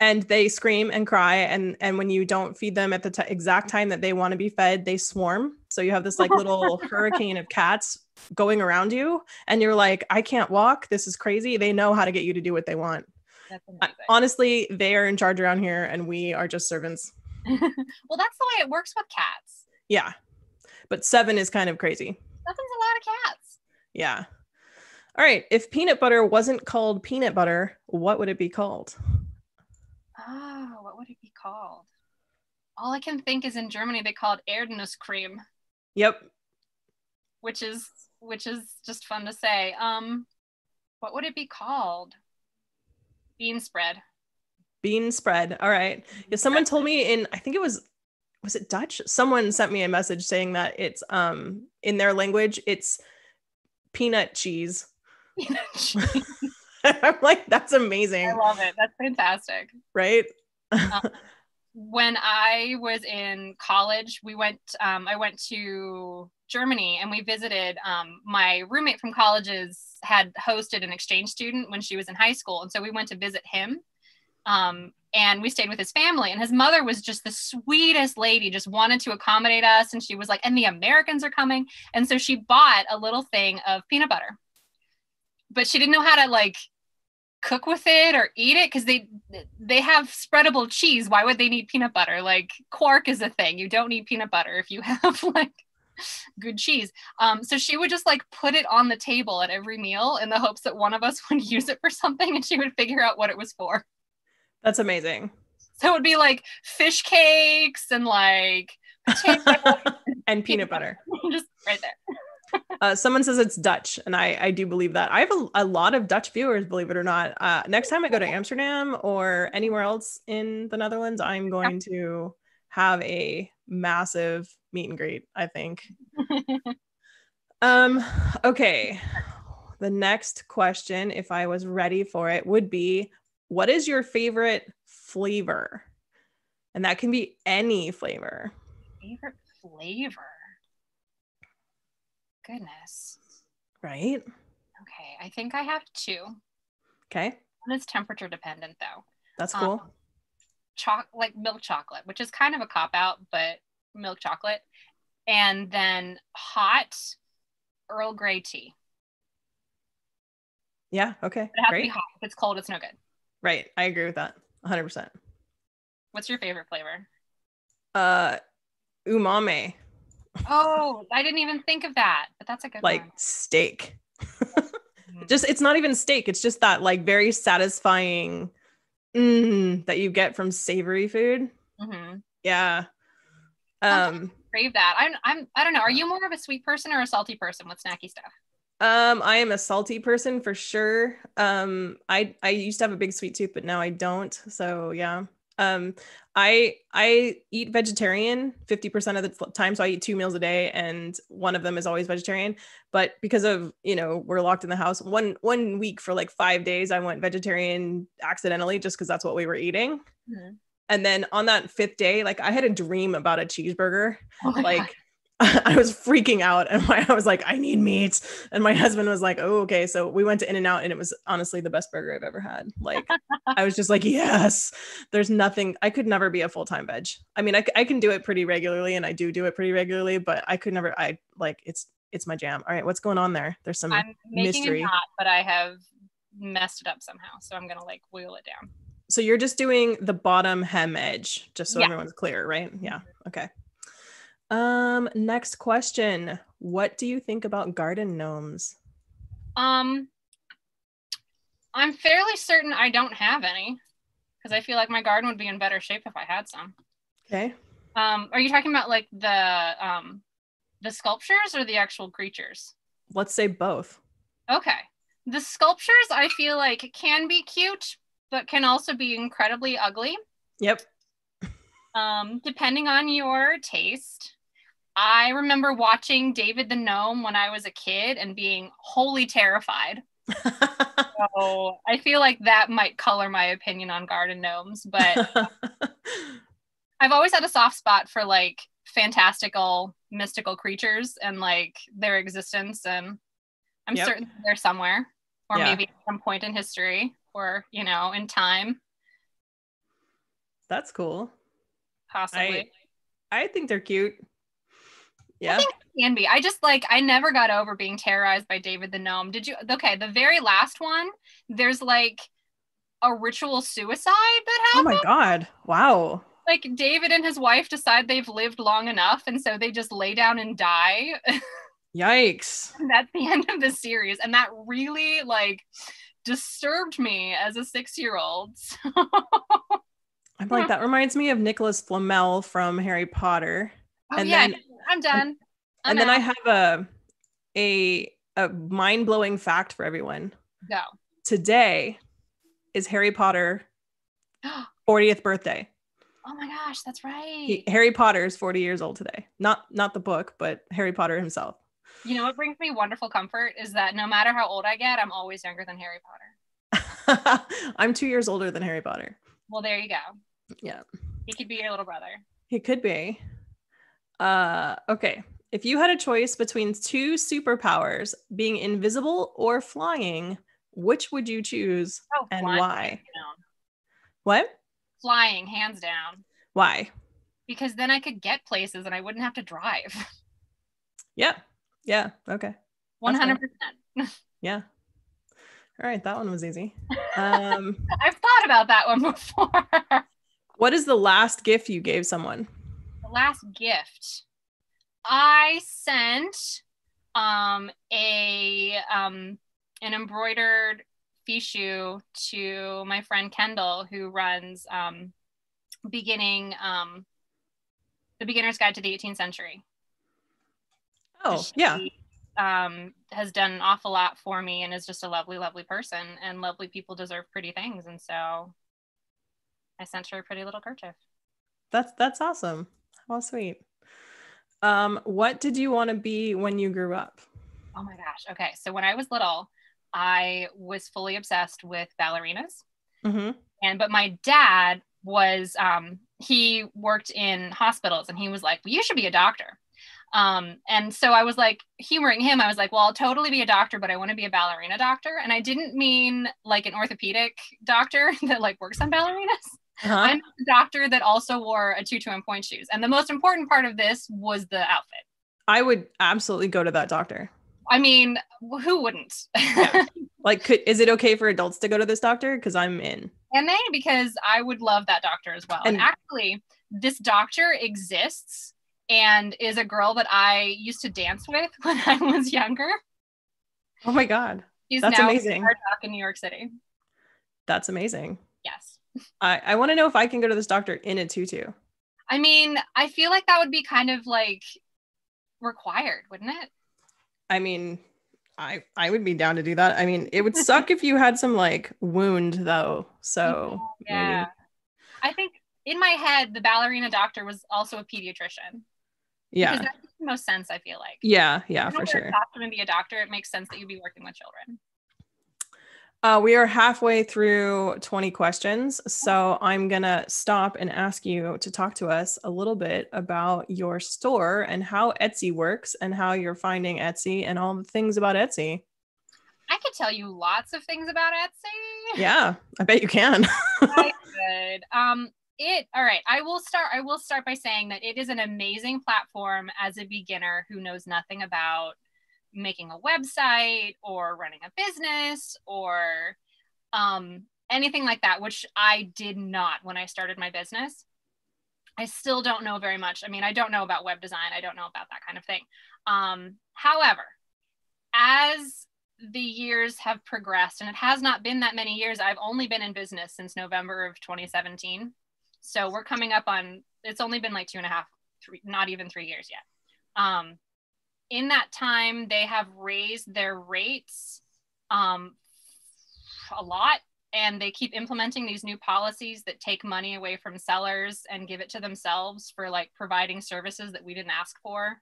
And they scream and cry. And when you don't feed them at the exact time that they want to be fed, they swarm. So you have this like little hurricane of cats going around you and you're like, I can't walk. This is crazy. They know how to get you to do what they want. That's amazing. Honestly, they are in charge around here and we are just servants. Well, that's the way it works with cats. Yeah. But 7 is kind of crazy. 7's a lot of cats. Yeah. All right. If peanut butter wasn't called peanut butter, what would it be called? Oh, what would it be called? All I can think is in Germany, they call it Erdnusscreme. Yep. Which is just fun to say. What would it be called? Bean spread. Bean spread. All right. Yeah, someone told me I think it was it Dutch? Someone sent me a message saying that it's in their language it's peanut cheese. Peanut cheese. I'm like, that's amazing. I love it. That's fantastic. Right? When I was in college, I went to Germany and we visited, my roommate from college's had hosted an exchange student when she was in high school. And so we went to visit him. And we stayed with his family, and his mother was just the sweetest lady, just wanted to accommodate us. And she was like, and the Americans are coming. And so she bought a little thing of peanut butter, but she didn't know how to like cook with it or eat it. Cause they have spreadable cheese. Why would they need peanut butter? Like quark is a thing. You don't need peanut butter if you have like good cheese. So she would just like put it on the table at every meal in the hopes that one of us would use it for something. And she would figure out what it was for. That's amazing. So it would be like fish cakes and like potatoes and peanut butter. Just right there. Someone says it's Dutch, and I do believe that. I have a lot of Dutch viewers, believe it or not. Next time I go to Amsterdam or anywhere else in the Netherlands, I'm going to have a massive meet and greet, I think. Okay. The next question, if I was ready for it, would be, what is your favorite flavor? And that can be any flavor. Favorite flavor? Goodness. Right? Okay. I think I have 2. Okay. One is temperature dependent though. That's cool. Like milk chocolate, which is kind of a cop out, but milk chocolate. And then hot Earl Grey tea. Yeah. Okay. It has to be hot. If it's cold, it's no good. Right. I agree with that. 100%. What's your favorite flavor? Umami. Oh, I didn't even think of that, but that's a good one. Like steak. Just, it's not even steak. It's just that like very satisfying that you get from savory food. Mm-hmm. Yeah. I crave that. I don't know. Are you more of a sweet person or a salty person with snacky stuff? I am a salty person for sure. I used to have a big sweet tooth, but now I don't. So yeah. I eat vegetarian 50% of the time. So I eat 2 meals a day and one of them is always vegetarian, but because of, we're locked in the house one week for like 5 days, I went vegetarian accidentally just cause that's what we were eating. Mm-hmm. And then on that 5th day, like I had a dream about a cheeseburger. Oh my God. I was freaking out, and I was like, I need meat. And my husband was like, oh, okay. So we went to In-N-Out, and it was honestly the best burger I've ever had. Like, I was just like, yes, there's nothing. I could never be a full-time veg. I mean, I can do it pretty regularly, and I do it pretty regularly, but I could never, it's my jam. All right. What's going on there? There's some mystery. I'm making it hot, but I have messed it up somehow. So I'm going to like wheel it down. So you're just doing the bottom hem edge, just so everyone's clear, right? Yeah. Okay. Next question. What do you think about garden gnomes? I'm fairly certain I don't have any, because I feel like my garden would be in better shape if I had some. Okay. Are you talking about like the sculptures or the actual creatures? Let's say both. Okay. The sculptures, I feel like, can be cute, but can also be incredibly ugly. Yep. Depending on your taste. I remember watching David the Gnome when I was a kid and being wholly terrified. So I feel like that might color my opinion on garden gnomes, but I've always had a soft spot for like fantastical, mystical creatures and like their existence. And I'm certain they're somewhere, or maybe at some point in history, or, you know, in time. That's cool. Possibly. I think they're cute. Yeah. I think it can be. I just like, I never got over being terrorized by David the Gnome. Did you? Okay. The very last one, there's like a ritual suicide that happened. Oh my God. Wow. Like David and his wife decide they've lived long enough, and so they just lay down and die. Yikes. And that's the end of the series. And that really like disturbed me as a 6-year-old. I'm like, that reminds me of Nicholas Flamel from Harry Potter. Oh, and yeah, then, I'm done. I'm and out. Then I have a mind-blowing fact for everyone. Go. Today is Harry Potter 40th birthday. Oh my gosh, that's right. Harry Potter is 40 years old today. Not the book, but Harry Potter himself. You know what brings me wonderful comfort is that no matter how old I get, I'm always younger than Harry Potter. I'm 2 years older than Harry Potter. Well, there you go. Yeah. He could be your little brother. He could be. Okay. If you had a choice between two superpowers, being invisible or flying, which would you choose and why? What? Flying, hands down. Why? Because then I could get places and I wouldn't have to drive. Yeah. Yeah. Okay. 100%. Yeah. All right. That one was easy. I've thought about that one before. What is the last gift you gave someone? The last gift I sent an embroidered fichu to my friend Kendall, who runs the Beginner's Guide to the 18th Century. Oh, yeah. Has done an awful lot for me and is just a lovely, lovely person, and lovely people deserve pretty things. And so I sent her a pretty little kerchief. That's awesome. How sweet. What did you want to be when you grew up? Oh my gosh. Okay. So when I was little, I was fully obsessed with ballerinas. Mm-hmm. But my dad was, he worked in hospitals, and he was like, well, you should be a doctor. And so I was like, humoring him, I was like, well, I'll totally be a doctor, but I want to be a ballerina doctor. And I didn't mean like an orthopedic doctor that like works on ballerinas. Uh-huh. I'm a doctor that also wore a tutu and pointe shoes. And the most important part of this was the outfit. I would absolutely go to that doctor. I mean, who wouldn't? Yeah. Like, is it okay for adults to go to this doctor? Because I'm in. And then because I would love that doctor as well. And actually, this doctor exists and is a girl that I used to dance with when I was younger. Oh my God. She's now amazing. In New York City. That's amazing. Yes. I want to know if I can go to this doctor in a tutu. I mean, I feel like that would be kind of like required, wouldn't it? I mean, I would be down to do that. I mean, it would suck if you had some like wound though. So yeah, maybe. I think in my head, the ballerina doctor was also a pediatrician. Yeah. Because that makes the most sense, I feel like. Yeah, for sure. If you're a doctor and be a doctor, it makes sense that you'd be working with children. We are halfway through 20 questions, so I'm going to stop and ask you to talk to us a little bit about your store and how Etsy works and how you're finding Etsy and all the things about Etsy. I could tell you lots of things about Etsy. Yeah, I bet you can. I could. I will start by saying that it is an amazing platform as a beginner who knows nothing about making a website or running a business or anything like that, which I did not when I started my business. I still don't know very much. I mean, I don't know about web design. I don't know about that kind of thing. However, as the years have progressed, and it has not been that many years, I've only been in business since November of 2017. So we're coming up on, it's only been like 2.5, not even 3 years yet. In that time, they have raised their rates a lot, and they keep implementing these new policies that take money away from sellers and give it to themselves for like providing services that we didn't ask for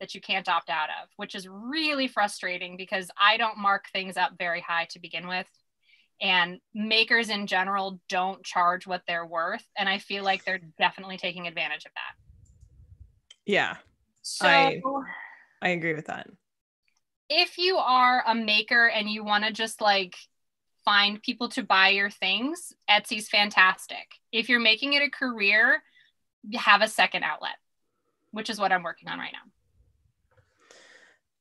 that you can't opt out of, which is really frustrating because I don't mark things up very high to begin with. And makers in general don't charge what they're worth. And I feel like they're definitely taking advantage of that. Yeah, so I agree with that. If you are a maker and you want to just like find people to buy your things, Etsy's fantastic. If you're making it a career, you have a second outlet, which is what I'm working on right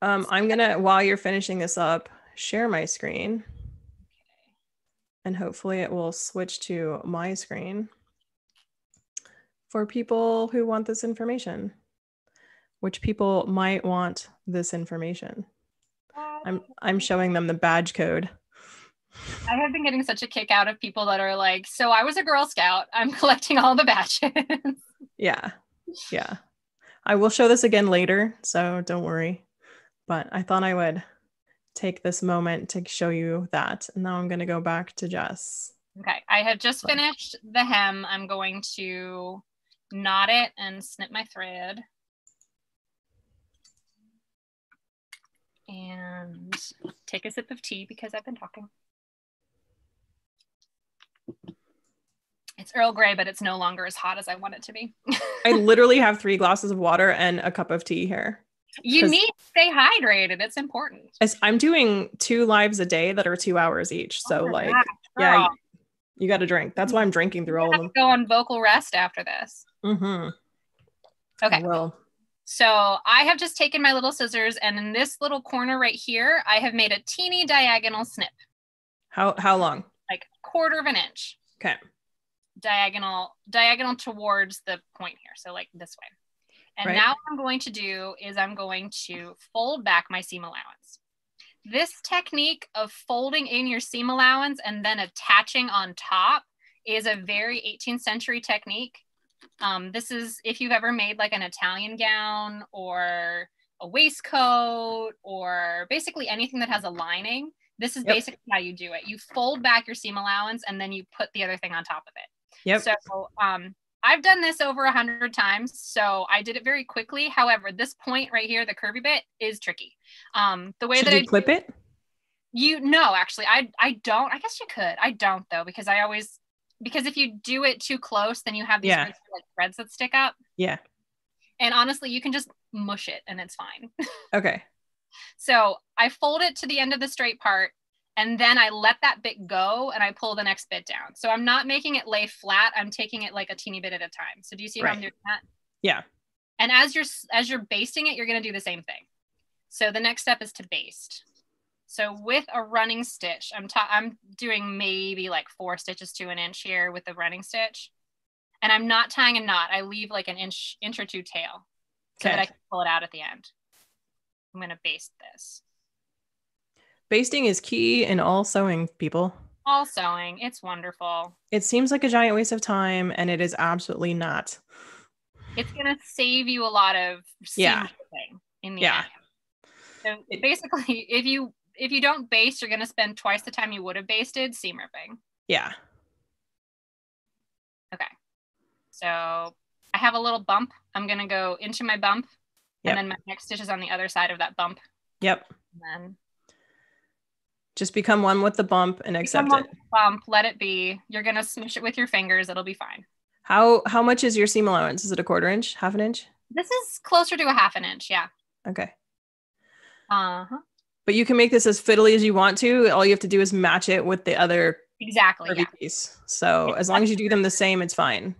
now. I'm going to, while you're finishing this up, share my screen. Okay. And hopefully it will switch to my screen for people who want this information. Which people might want this information. I'm showing them the badge code. I have been getting such a kick out of people that are like, so I was a Girl Scout. I'm collecting all the badges. Yeah, yeah. I will show this again later, so don't worry. But I thought I would take this moment to show you that. And now I'm gonna go back to Jess. Okay, I have just finished the hem. I'm going to knot it and snip my thread. And take a sip of tea because I've been talking. It's Earl Grey, but it's no longer as hot as I want it to be. I literally have 3 glasses of water and a cup of tea here. You need to stay hydrated. It's important. I'm doing 2 lives a day that are 2 hours each. So yeah, you got to drink. That's why I'm drinking through all of them. Go on vocal rest after this. Mm-hmm. Okay. Well. So I have just taken my little scissors and in this little corner right here, I have made a teeny diagonal snip. How long? Like 1/4 of an inch. Okay. Diagonal towards the point here. So like this way. And right. Now what I'm going to do is I'm going to fold back my seam allowance. This technique of folding in your seam allowance and then attaching on top is a very 18th century technique. This is if you've ever made like an Italian gown or a waistcoat or basically anything that has a lining, this is basically how you do it. You fold back your seam allowance and then you put the other thing on top of it. Yep. So I've done this over 100 times. So I did it very quickly. However, this point right here, the curvy bit is tricky. The way that I clip it, actually, I don't, I guess you could, I don't though, because I always, because if you do it too close, then you have these like threads that stick up. Yeah. And honestly, you can just mush it and it's fine. Okay. So I fold it to the end of the straight part and then I let that bit go and I pull the next bit down. So I'm not making it lay flat. I'm taking it like a teeny bit at a time. So do you see how I'm doing that? Yeah. And as you're basting it, you're going to do the same thing. So the next step is to baste. So with a running stitch, I'm doing maybe like 4 stitches to an inch here with the running stitch. And I'm not tying a knot. I leave like an inch or two tail so that I can pull it out at the end. I'm going to baste this. Basting is key in all sewing, people. All sewing. It's wonderful. It seems like a giant waste of time, and it is absolutely not. It's going to save you a lot of seam in the end. So basically, if you don't baste, you're going to spend twice the time you would have basted seam ripping. Yeah. Okay. So I have a little bump. I'm going to go into my bump. Yep. And then my next stitch is on the other side of that bump. Yep. And then Just become one with the bump and accept it. Bump, let it be. You're going to smush it with your fingers. It'll be fine. How much is your seam allowance? Is it a quarter inch, half an inch? This is closer to a half an inch. Yeah. Okay. Uh-huh. But you can make this as fiddly as you want to. All you have to do is match it with the other piece. So as long as you do them the same, it's fine.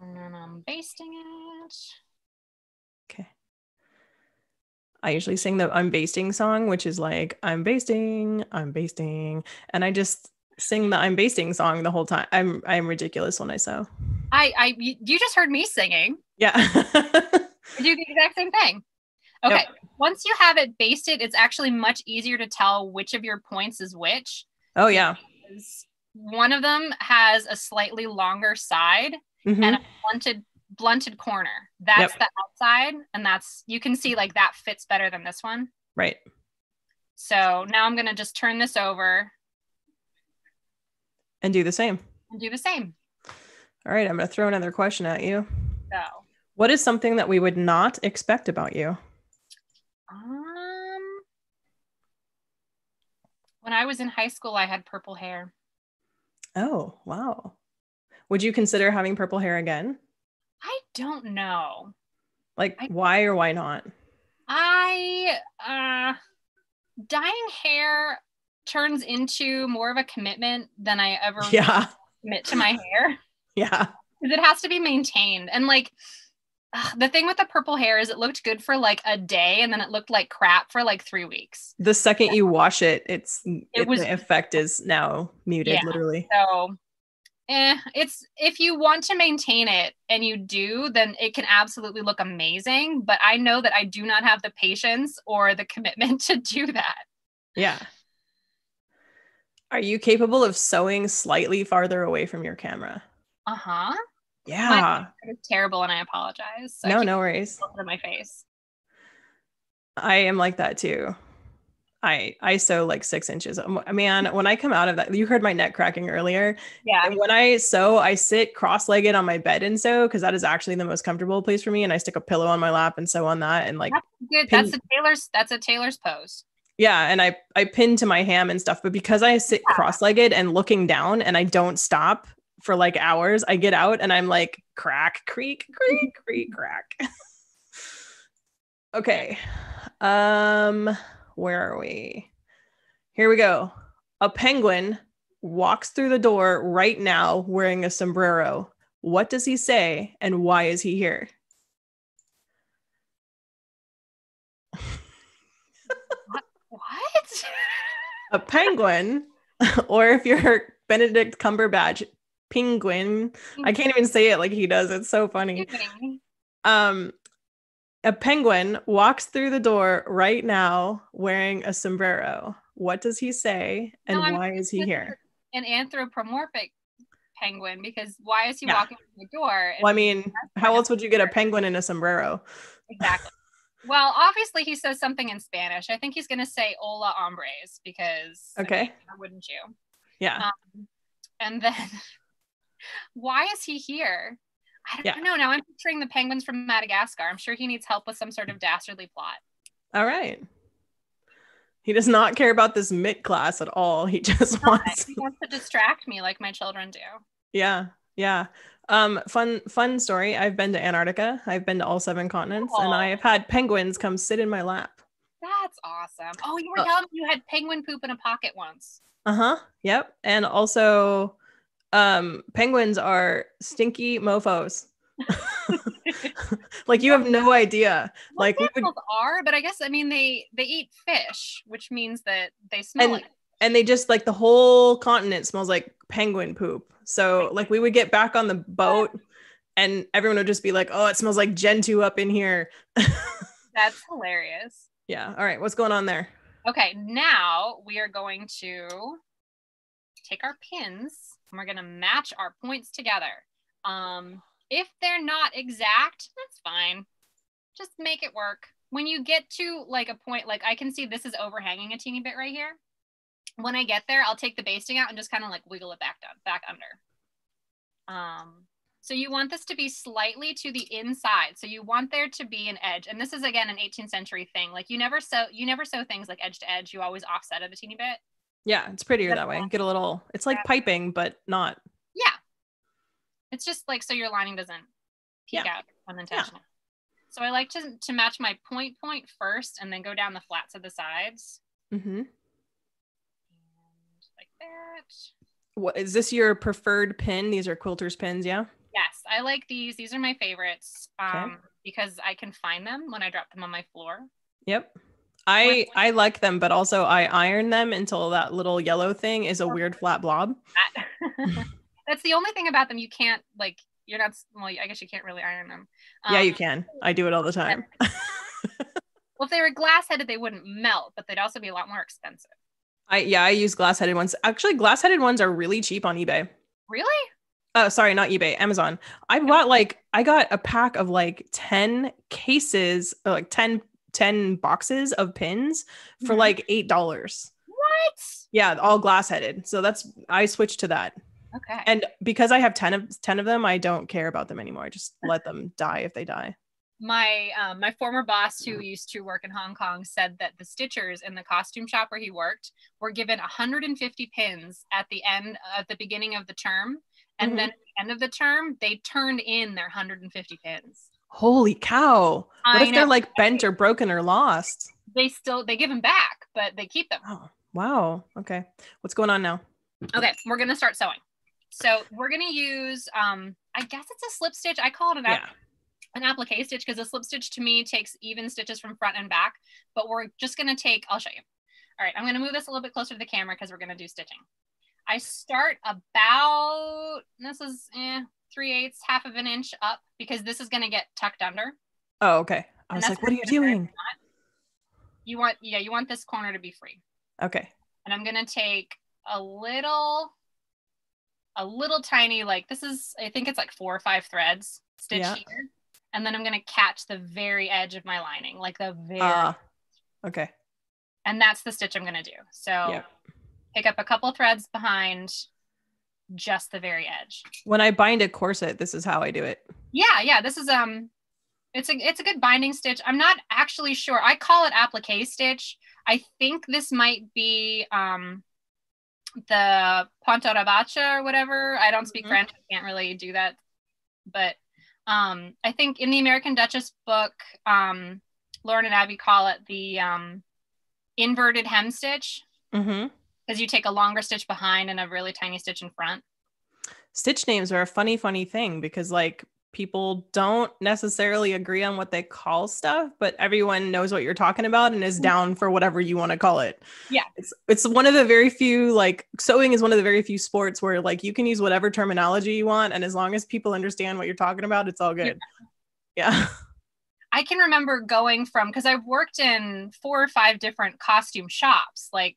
And then I'm basting it. Okay. I usually sing the I'm basting song, which is like, I'm basting. And I just sing the I'm basting song the whole time. I'm ridiculous when I sew. You just heard me singing. Yeah. I do the exact same thing. Okay. Yep. Once you have it basted, it's actually much easier to tell which of your points is which. Oh yeah. One of them has a slightly longer side and a blunted corner. That's the outside, and that's, you can see like that fits better than this one. Right. So now I'm going to just turn this over. And do the same. And do the same. All right. I'm going to throw another question at you. So, what is something that we would not expect about you? When I was in high school, I had purple hair. Oh, wow. Would you consider having purple hair again? I don't know. Like, why or why not? Dyeing hair turns into more of a commitment than I ever commit to my hair. Yeah. Because it has to be maintained. And like, the thing with the purple hair is it looked good for like a day and then it looked like crap for like 3 weeks. The second you wash it, the effect is now muted, literally. So it's, if you want to maintain it and you do, then it can absolutely look amazing. But I know that I do not have the patience or the commitment to do that. Yeah. Are you capable of sewing slightly farther away from your camera? Uh-huh. Yeah. It's terrible and I apologize. So no worries. In my face. I am like that too. I sew like 6 inches. Man, when I come out of that, you heard my neck cracking earlier. Yeah. And when I sew, I sit cross-legged on my bed and sew, because that is actually the most comfortable place for me. And I stick a pillow on my lap and sew on that. And like, that's good. That's a tailor's pose. Yeah. And I pin to my ham and stuff, but because I sit cross-legged and looking down and I don't stop for like hours, I get out and I'm like, crack, creak, creak, creak, crack. Okay. Where are we? Here we go. A penguin walks through the door right now wearing a sombrero. What does he say and why is he here? What? A penguin, or if you're Benedict Cumberbatch, penguin. I can't even say it like he does. It's so funny. A penguin walks through the door right now wearing a sombrero. What does he say and why is he here? An anthropomorphic penguin, because why is he walking through the door? Well, I mean, how else would you get a penguin in a sombrero? Exactly. Well, obviously he says something in Spanish. I think he's going to say hola hombres, because wouldn't you? Yeah. And then why is he here? I don't know. Now I'm picturing the penguins from Madagascar. I'm sure he needs help with some sort of dastardly plot. All right. He does not care about this MIT class at all. He just wants to distract me like my children do. Yeah. Yeah. Fun story. I've been to Antarctica. I've been to all 7 continents, and I have had penguins come sit in my lap. That's awesome. Oh, you were telling me you had penguin poop in a pocket once. Uh-huh. Yep. And also, penguins are stinky mofos. Like, you have no idea. Like, animals are, but I guess, I mean, they eat fish, which means that they smell like fish. And they just, like, the whole continent smells like penguin poop. So like, we would get back on the boat and everyone would just be like, oh, it smells like Gentoo up in here. That's hilarious. Yeah. All right. What's going on there? Okay. Now we are going to take our pins. And we're going to match our points together. If they're not exact, that's fine. Just make it work. When you get to like a point, like I can see this is overhanging a teeny bit right here. When I get there, I'll take the basting out and just kind of like wiggle it back under. So you want this to be slightly to the inside. So you want there to be an edge. And this is, again, an 18th century thing. Like you never sew things like edge to edge. You always offset it a teeny bit. Yeah, it's prettier that way. Get a little, it's like piping, but not. Yeah. It's just like, so your lining doesn't peek out unintentionally. Yeah. So I like to match my point first and then go down the flats of the sides. Mm-hmm. And like that. What is this, your preferred pin? These are quilters pins, yeah? Yes, I like these. These are my favorites because I can find them when I drop them on my floor. Yep. I like them, but also I iron them until that little yellow thing is a weird flat blob. That's the only thing about them. You can't, like, you're not, well, I guess you can't really iron them. Yeah, you can. I do it all the time. Well, if they were glass-headed, they wouldn't melt, but they'd also be a lot more expensive. I use glass-headed ones. Actually, glass-headed ones are really cheap on eBay. Really? Oh, sorry, not eBay, Amazon. I got a pack of like 10 cases, or like 10 boxes of pins for like $8. What? Yeah, all glass-headed. So I switched to that. Okay. And because I have 10 of them, I don't care about them anymore. I just let them die if they die. My former boss, who used to work in Hong Kong, said that the stitchers in the costume shop where he worked were given 150 pins at the beginning of the term. And then at the end of the term, they turned in their 150 pins. Holy cow. What if they're like bent or broken or lost? They give them back, but they keep them. Oh, wow. Okay. What's going on now? Okay. We're going to start sewing. So we're going to use, I guess it's a slip stitch. I call it an applique stitch because a slip stitch to me takes even stitches from front and back, but we're just going to take, I'll show you. All right. I'm going to move this a little bit closer to the camera because we're going to do stitching. I start about, this is 3/8, half of an inch up because this is going to get tucked under. Oh, okay. I was like, what are you doing? You want this corner to be free. Okay. And I'm going to take a little tiny, like this is, I think it's like 4 or 5 threads, stitch here. And then I'm going to catch the very edge of my lining, like the very. Okay. And that's the stitch I'm going to do. So pick up a couple threads behind just the very edge. When I bind a corset, this is how I do it. Yeah. Yeah. This is, it's a good binding stitch. I'm not actually sure. I call it applique stitch. I think this might be, the Ponto Rabacha or whatever. I don't speak French. I can't really do that. But I think in the American Duchess book, Lauren and Abby call it the inverted hem stitch because you take a longer stitch behind and a really tiny stitch in front. Stitch names are a funny thing because like people don't necessarily agree on what they call stuff, but everyone knows what you're talking about and is down for whatever you want to call it. Yeah. It's one of the very few, like sewing is one of the very few sports where like you can use whatever terminology you want. And as long as people understand what you're talking about, it's all good. Yeah. I can remember going from, cause I've worked in 4 or 5 different costume shops, like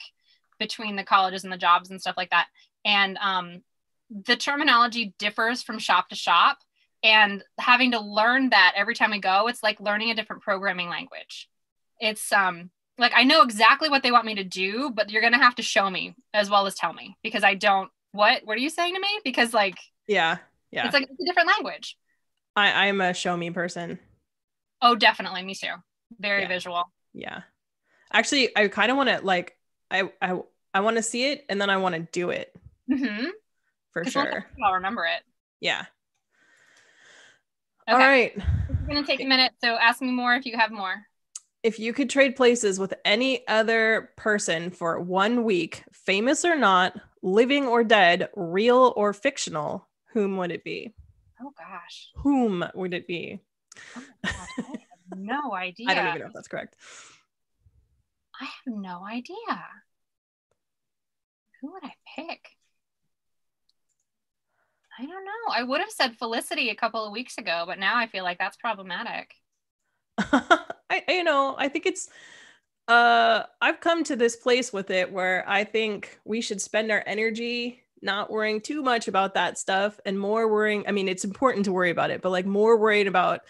between the colleges and the jobs and stuff like that. And the terminology differs from shop to shop. And having to learn that every time I go, it's like learning a different programming language. It's like, I know exactly what they want me to do, but you're going to have to show me as well as tell me because I don't, what are you saying to me? Because like, yeah. It's like, it's a different language. I'm a show me person. Oh, definitely. Me too. Very visual. Yeah. Actually, I kind of want to like, I want to see it and then I want to do it for sure. I'll remember it. Yeah. Okay. All right. This is going to take a minute, so ask me more if you have more. If you could trade places with any other person for 1 week, famous or not, living or dead, real or fictional, whom would it be? Oh, gosh. Whom would it be? Oh, my gosh. I have no idea. I don't even know if that's correct. I have no idea. Who would I pick? I don't know. I would have said Felicity a couple of weeks ago, but now I feel like that's problematic. I think it's, I've come to this place with it where I think we should spend our energy not worrying too much about that stuff and more worrying. I mean, it's important to worry about it, but like more worried about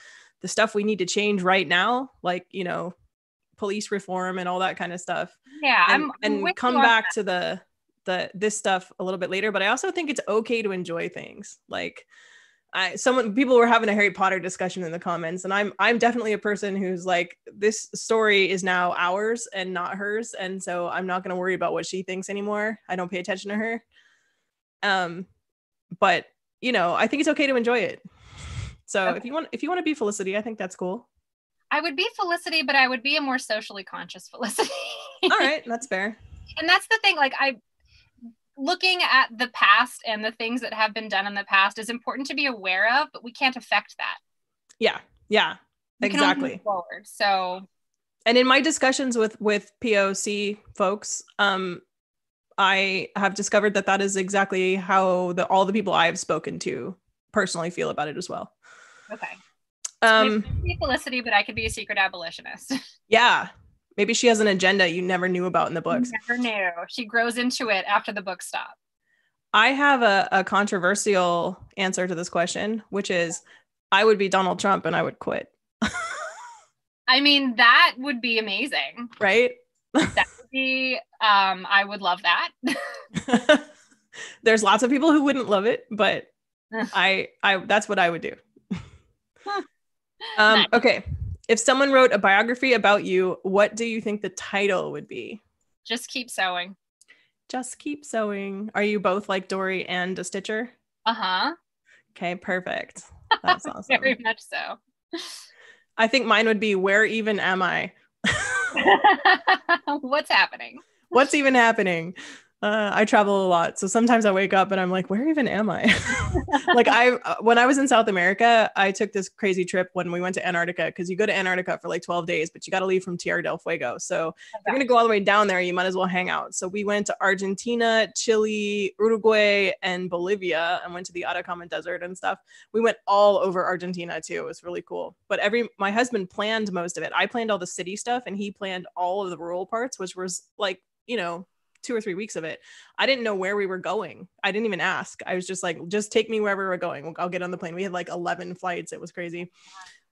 the stuff we need to change right now. Like, you know, police reform and all that kind of stuff. Yeah. And come back to this stuff a little bit later, but I also think it's okay to enjoy things. Like People were having a Harry Potter discussion in the comments, and I'm definitely a person who's like, this story is now ours and not hers, and so I'm not going to worry about what she thinks anymore. I don't pay attention to her. But you know, I think it's okay to enjoy it. So okay. if you want to be Felicity, I think that's cool. I would be Felicity, but I would be a more socially conscious Felicity. All right, that's fair. And that's the thing, like looking at the past and the things that have been done in the past is important to be aware of, but we can't affect that. Yeah, exactly. Move forward, so. And in my discussions with POC folks, I have discovered that is exactly how all the people I have spoken to personally feel about it as well. Okay. So I could be Felicity, but I could be a secret abolitionist. Yeah. Maybe she has an agenda you never knew about in the books. Never knew. She grows into it after the books stop. I have a controversial answer to this question, which is I would be Donald Trump and I would quit. I mean, that would be amazing. Right? That would be, I would love that. There's lots of people who wouldn't love it, but I that's what I would do. Nice. Okay. If someone wrote a biography about you, what do you think the title would be? Just Keep Sewing. Just Keep Sewing. Are you both like Dory and a Stitcher? Uh-huh. Okay, perfect. That's awesome. Very much so. I think mine would be, where even am I? What's happening? What's even happening? I travel a lot, so sometimes I wake up and I'm like, where even am I? Like when I was in South America, I took this crazy trip when we went to Antarctica, because you go to Antarctica for like 12 days, but you got to leave from Tierra del Fuego. So if you're going to go all the way down there, you might as well hang out. So we went to Argentina, Chile, Uruguay, and Bolivia, and went to the Atacama Desert and stuff. We went all over Argentina too. It was really cool. But my husband planned most of it. I planned all the city stuff and he planned all of the rural parts, which was like, 2 or 3 weeks of it. I didn't know where we were going. I didn't even ask. I was just like, just take me wherever we're going. I'll get on the plane. We had like 11 flights. It was crazy.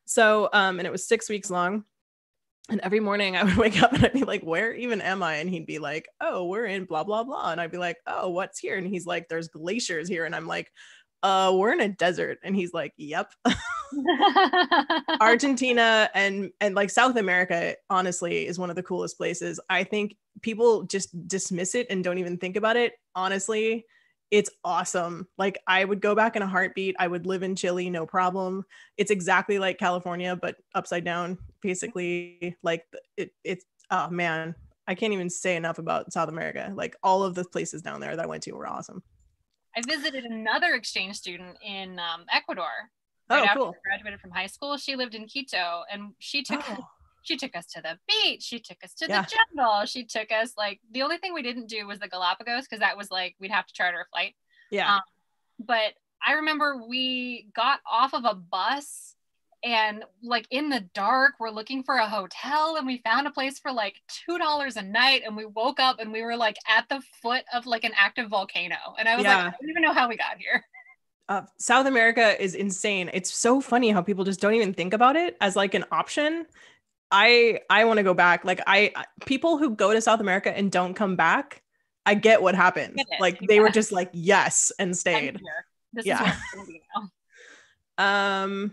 So, and it was 6 weeks long. And every morning I would wake up and I'd be like, where even am I? And he'd be like, oh, we're in blah, blah, blah. And I'd be like, oh, what's here? And he's like, there's glaciers here. And I'm like, we're in a desert. And he's like, yep. Argentina and like South America, honestly, is one of the coolest places. I think people just dismiss it and don't even think about it. Honestly, it's awesome. Like, I would go back in a heartbeat. I would live in Chile, no problem. It's exactly like California, but upside down, basically. Like, it's, oh man, I can't even say enough about South America. Like, all of the places down there that I went to were awesome. I visited another exchange student in Ecuador. Right, after I graduated from high school, she lived in Quito, and she took us to the beach. She took us to the jungle. She took us, like, the only thing we didn't do was the Galapagos, because that was like, we'd have to charter a flight. Yeah. But I remember we got off of a bus, and like in the dark, we're looking for a hotel, and we found a place for like $2 a night, and we woke up and we were like at the foot of like an active volcano, and I was like, I don't even know how we got here. South America is insane. It's so funny how people just don't even think about it as like an option. I want to go back. Like, people who go to South America and don't come back, I get what happened. Like, they were just like, yes, and stayed. This is what I'm gonna be now.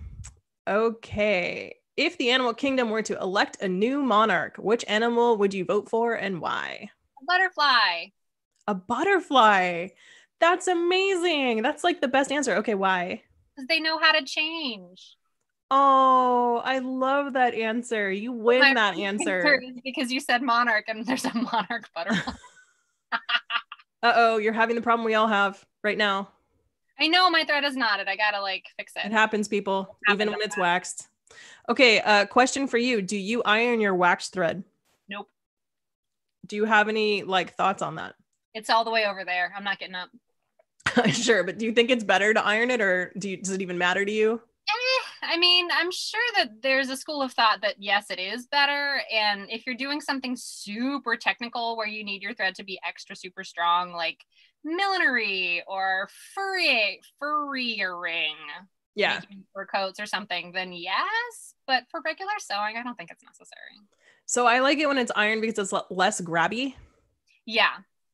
Okay. If the animal kingdom were to elect a new monarch, which animal would you vote for and why? A butterfly. A butterfly. That's amazing. That's like the best answer. Okay, why? Because they know how to change. Oh, I love that answer. You win that answer. Because you said monarch and there's a monarch butterfly. Uh-oh, you're having the problem we all have right now. I know, my thread is knotted. I gotta like fix it. It happens, people, even when it's waxed. Okay, question for you. Do you iron your wax thread? Nope. Do you have any like thoughts on that? It's all the way over there. I'm not getting up. Sure, but do you think it's better to iron it, or does it even matter to you? I mean, I'm sure that there's a school of thought that yes, it is better. And if you're doing something super technical where you need your thread to be extra super strong, like millinery or furriering, fur coats or something, then yes. But for regular sewing, I don't think it's necessary. So I like it when it's ironed because it's less grabby. Yeah,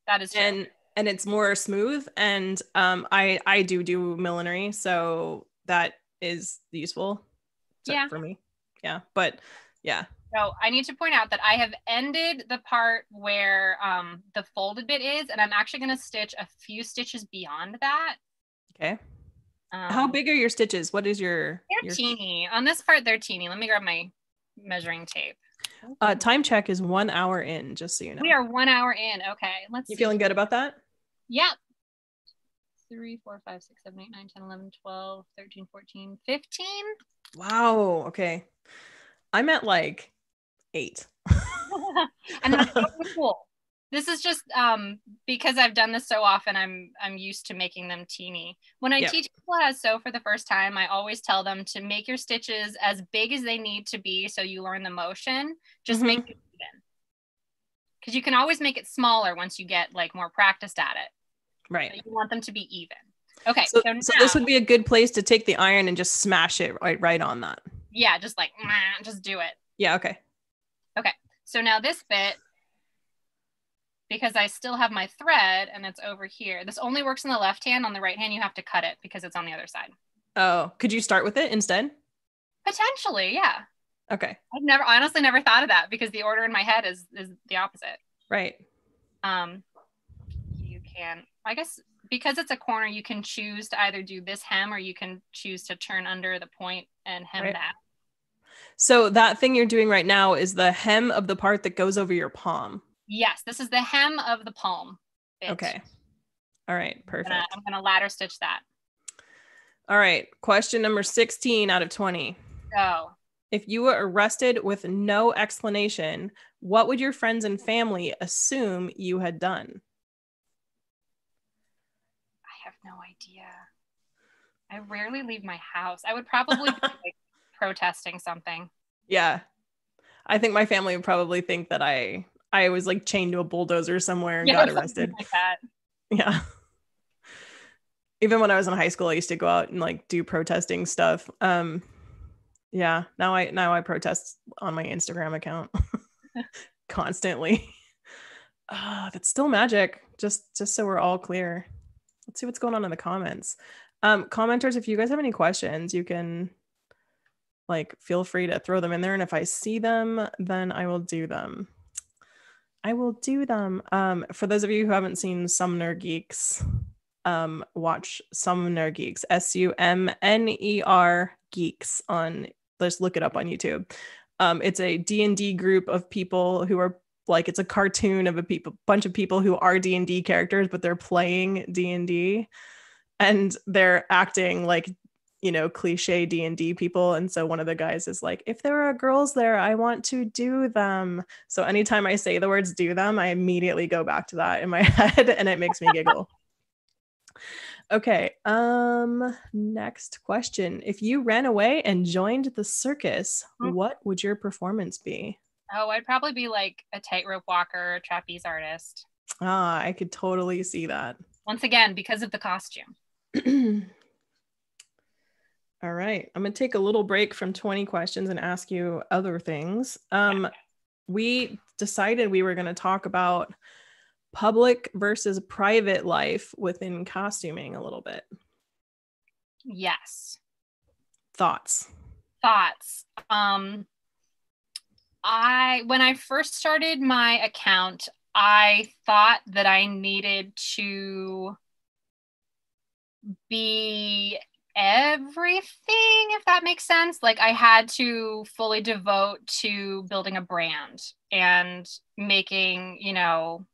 that is true. And it's more smooth, and I do millinery, so that is useful. Except yeah. For me. Yeah. But yeah. So I need to point out that I have ended the part where the folded bit is, and I'm actually going to stitch a few stitches beyond that. Okay. How big are your stitches? What is your... They're teeny. On this part, they're teeny. Let me grab my measuring tape. Time check is 1 hour in, just so you know. We are 1 hour in. Okay. Let's You see. Feeling good about that? Yep. 3, 4, 5, 6, 7, 8, 9, 10, 11, 12, 13, 14, 15. Wow. Okay. I'm at like 8. And then I go to school. This is just because I've done this so often, I'm used to making them teeny. When I teach people how to sew for the first time, I always tell them to make your stitches as big as they need to be so you learn the motion. Just make it even. Because you can always make it smaller once you get like more practiced at it. Right. So you want them to be even. Okay. So now, this would be a good place to take the iron and just smash it right on that. Yeah, just like, just do it. Yeah, okay. Okay. So now this bit... because I still have my thread and it's over here. This only works in the left hand. On the right hand, you have to cut it because it's on the other side. Oh, could you start with it instead? Potentially, yeah. Okay. I've never, honestly never thought of that because the order in my head is the opposite. Right. You can, I guess, because it's a corner, you can choose to either do this hem or you can choose to turn under the point and hem that. So that thing you're doing right now is the hem of the part that goes over your palm. Yes, this is the hem of the palm. Bitch. Okay. All right, perfect. I'm going to ladder stitch that. All right, question number 16 out of 20. Go. If you were arrested with no explanation, what would your friends and family assume you had done? I have no idea. I rarely leave my house. I would probably be like, protesting something. Yeah. I think my family would probably think that I was like chained to a bulldozer somewhere and got arrested. Like that. Yeah. Even when I was in high school, I used to go out and like do protesting stuff. Yeah. Now I protest on my Instagram account constantly. That's still magic. Just so we're all clear. Let's see what's going on in the comments. Commenters, if you guys have any questions, you can like, feel free to throw them in there. And if I see them, then I will do them. For those of you who haven't seen Summoner Geeks, watch Summoner Geeks, Sumner Geeks on, just look it up on YouTube. It's a D&D group of people who are like, it's a cartoon of bunch of people who are D&D characters, but they're playing D&D and they're acting like, you know, cliche D&D people. And so one of the guys is like, if there are girls there, I want to do them. So anytime I say the words do them, I immediately go back to that in my head and it makes me giggle. Okay. Next question. If you ran away and joined the circus, what would your performance be? Oh, I'd probably be like a tightrope walker, a trapeze artist. Ah, I could totally see that. Once again, because of the costume. All right. I'm going to take a little break from 20 questions and ask you other things. We decided we were going to talk about public versus private life within costuming a little bit. Yes. Thoughts. When I first started my account, I thought that I needed to be everything, if that makes sense. Like I had to fully devote to building a brand and making, you know,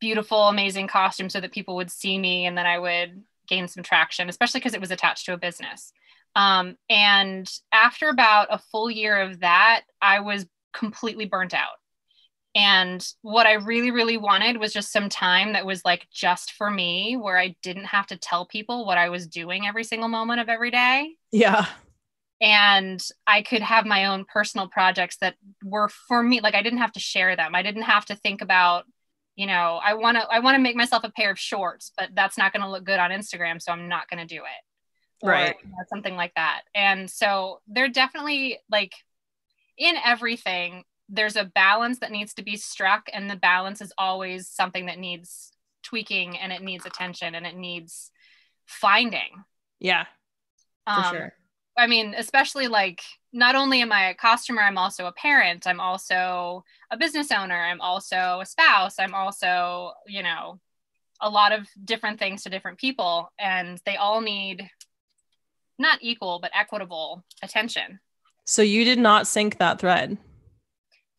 beautiful, amazing costumes so that people would see me and then I would gain some traction, especially because it was attached to a business. And after about a full year of that, I was completely burnt out. And what I really, really wanted was just some time that was like just for me, where I didn't have to tell people what I was doing every single moment of every day. Yeah. And I could have my own personal projects that were for me. Like I didn't have to share them. I didn't have to think about, you know, I want to make myself a pair of shorts, but that's not going to look good on Instagram. So I'm not going to do it. Right. Or, you know, something like that. And so they're definitely like in everything, there's a balance that needs to be struck, and the balance is always something that needs tweaking and it needs attention and it needs finding. Yeah. For sure. I mean, especially like, not only am I a costumer, I'm also a parent. I'm also a business owner. I'm also a spouse. I'm also, you know, a lot of different things to different people, and they all need not equal, but equitable attention. So you did not sink that thread.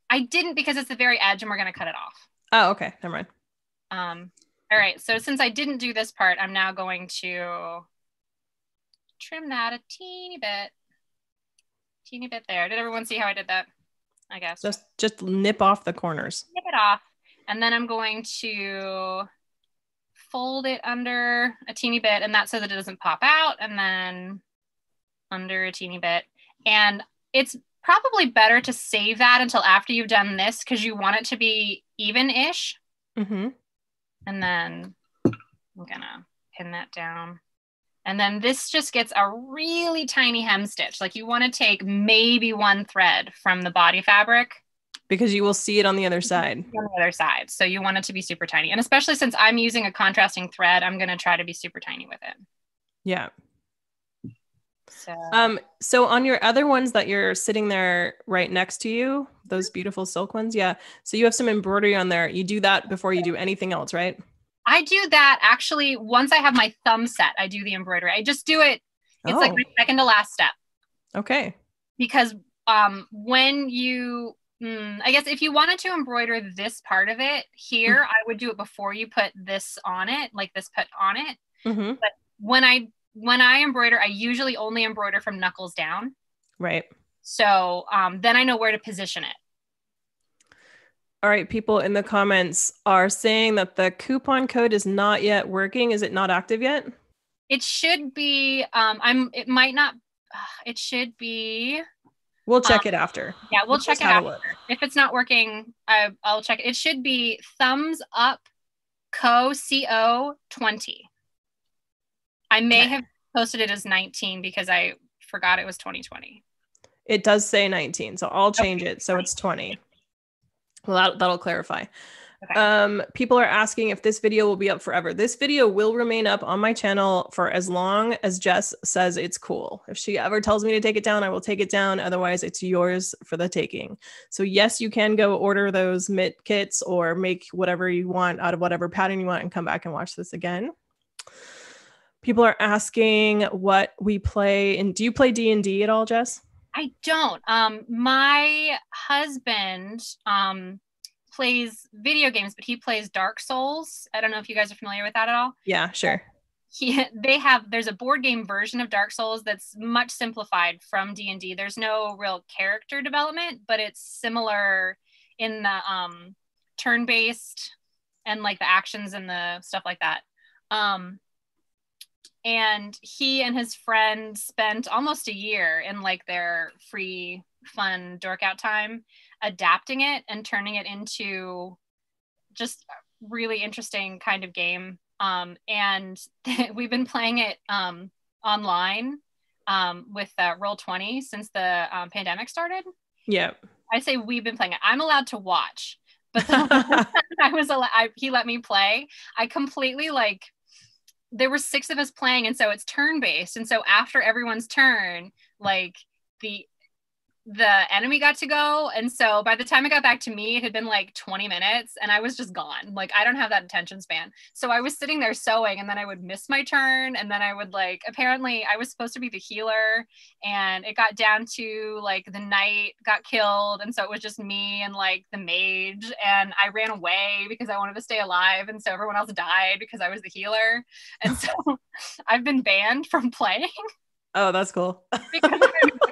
I didn't, because it's the very edge and we're going to cut it off. Oh, okay. Never mind. All right. So since I didn't do this part, I'm now going to trim that a teeny bit there. Did everyone see how I did that? I guess. Just nip off the corners. Nip it off. And then I'm going to fold it under a teeny bit, and that's so that it doesn't pop out, and then under a teeny bit. And it's probably better to save that until after you've done this, because you want it to be even-ish. Mm-hmm. And then I'm gonna pin that down. And then this just gets a really tiny hem stitch. Like, you want to take maybe one thread from the body fabric, because you will see it on the other side. So you want it to be super tiny. And especially since I'm using a contrasting thread, I'm going to try to be super tiny with it. Yeah. So on your other ones that you're sitting there right next to you, those beautiful silk ones. Yeah. So you have some embroidery on there. You do that before you do anything else, right? I do that actually once I have my thumb set. I do the embroidery. I just do it. It's like my second to last step. Okay. Because when you... I guess if you wanted to embroider this part of it here, I would do it before you put this on it, like this put on it. Mm-hmm. But when I embroider, I usually only embroider from knuckles down. Right. So then I know where to position it. All right. People in the comments are saying that the coupon code is not yet working. Is it not active yet? It should be. It might not. It should be. We'll check it after. Yeah, we'll check it after. If it's not working, I'll check it. It should be ThumbsUpco20. I may have posted it as 19 because I forgot it was 2020. It does say 19, so I'll change it so it's 20. Well, that'll clarify. Okay. People are asking if this video will be up forever. This video will remain up on my channel for as long as Jess says it's cool. If she ever tells me to take it down, I will take it down. Otherwise, it's yours for the taking. So yes, you can go order those mitt kits or make whatever you want out of whatever pattern you want and come back and watch this again. People are asking what we play. And do you play D&D at all, Jess? I don't. My husband... plays video games, but he plays Dark Souls. I don't know if you guys are familiar with that at all. Yeah, sure. There's a board game version of Dark Souls that's much simplified from D&D. There's no real character development, but it's similar in the turn-based and like the actions and the stuff like that. And he and his friend spent almost a year in like their free fun dork out time adapting it and turning it into just a really interesting kind of game. And we've been playing it online with Roll20 since the pandemic started. Yeah. I say we've been playing it. I'm allowed to watch, but he let me play. I completely there were 6 of us playing, and so it's turn-based. And so after everyone's turn, like the enemy got to go, and so by the time it got back to me, it had been like 20 minutes and I was just gone. Like, I don't have that attention span, so I was sitting there sewing, and then I would miss my turn, and then I would apparently I was supposed to be the healer, and it got down to the knight got killed, and so it was just me and the mage, and I ran away because I wanted to stay alive, and so everyone else died because I was the healer, and so I've been banned from playing. Oh, that's cool. Because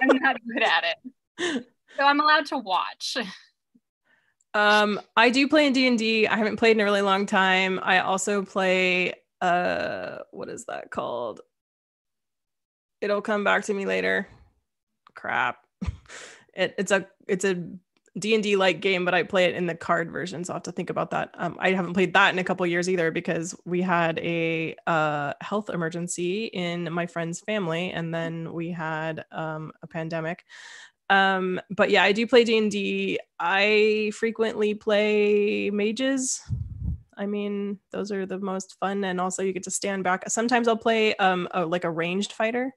I'm not good at it. So I'm allowed to watch. I do play in D&D. I haven't played in a really long time. I also play what is that called? It'll come back to me later. Crap. It's a D&D like game, but I play it in the card version, so I'll have to think about that. I haven't played that in a couple years either, because we had a health emergency in my friend's family, and then we had a pandemic. But yeah, I do play D&D. I frequently play mages. I mean, those are the most fun. And also you get to stand back. Sometimes I'll play, a ranged fighter,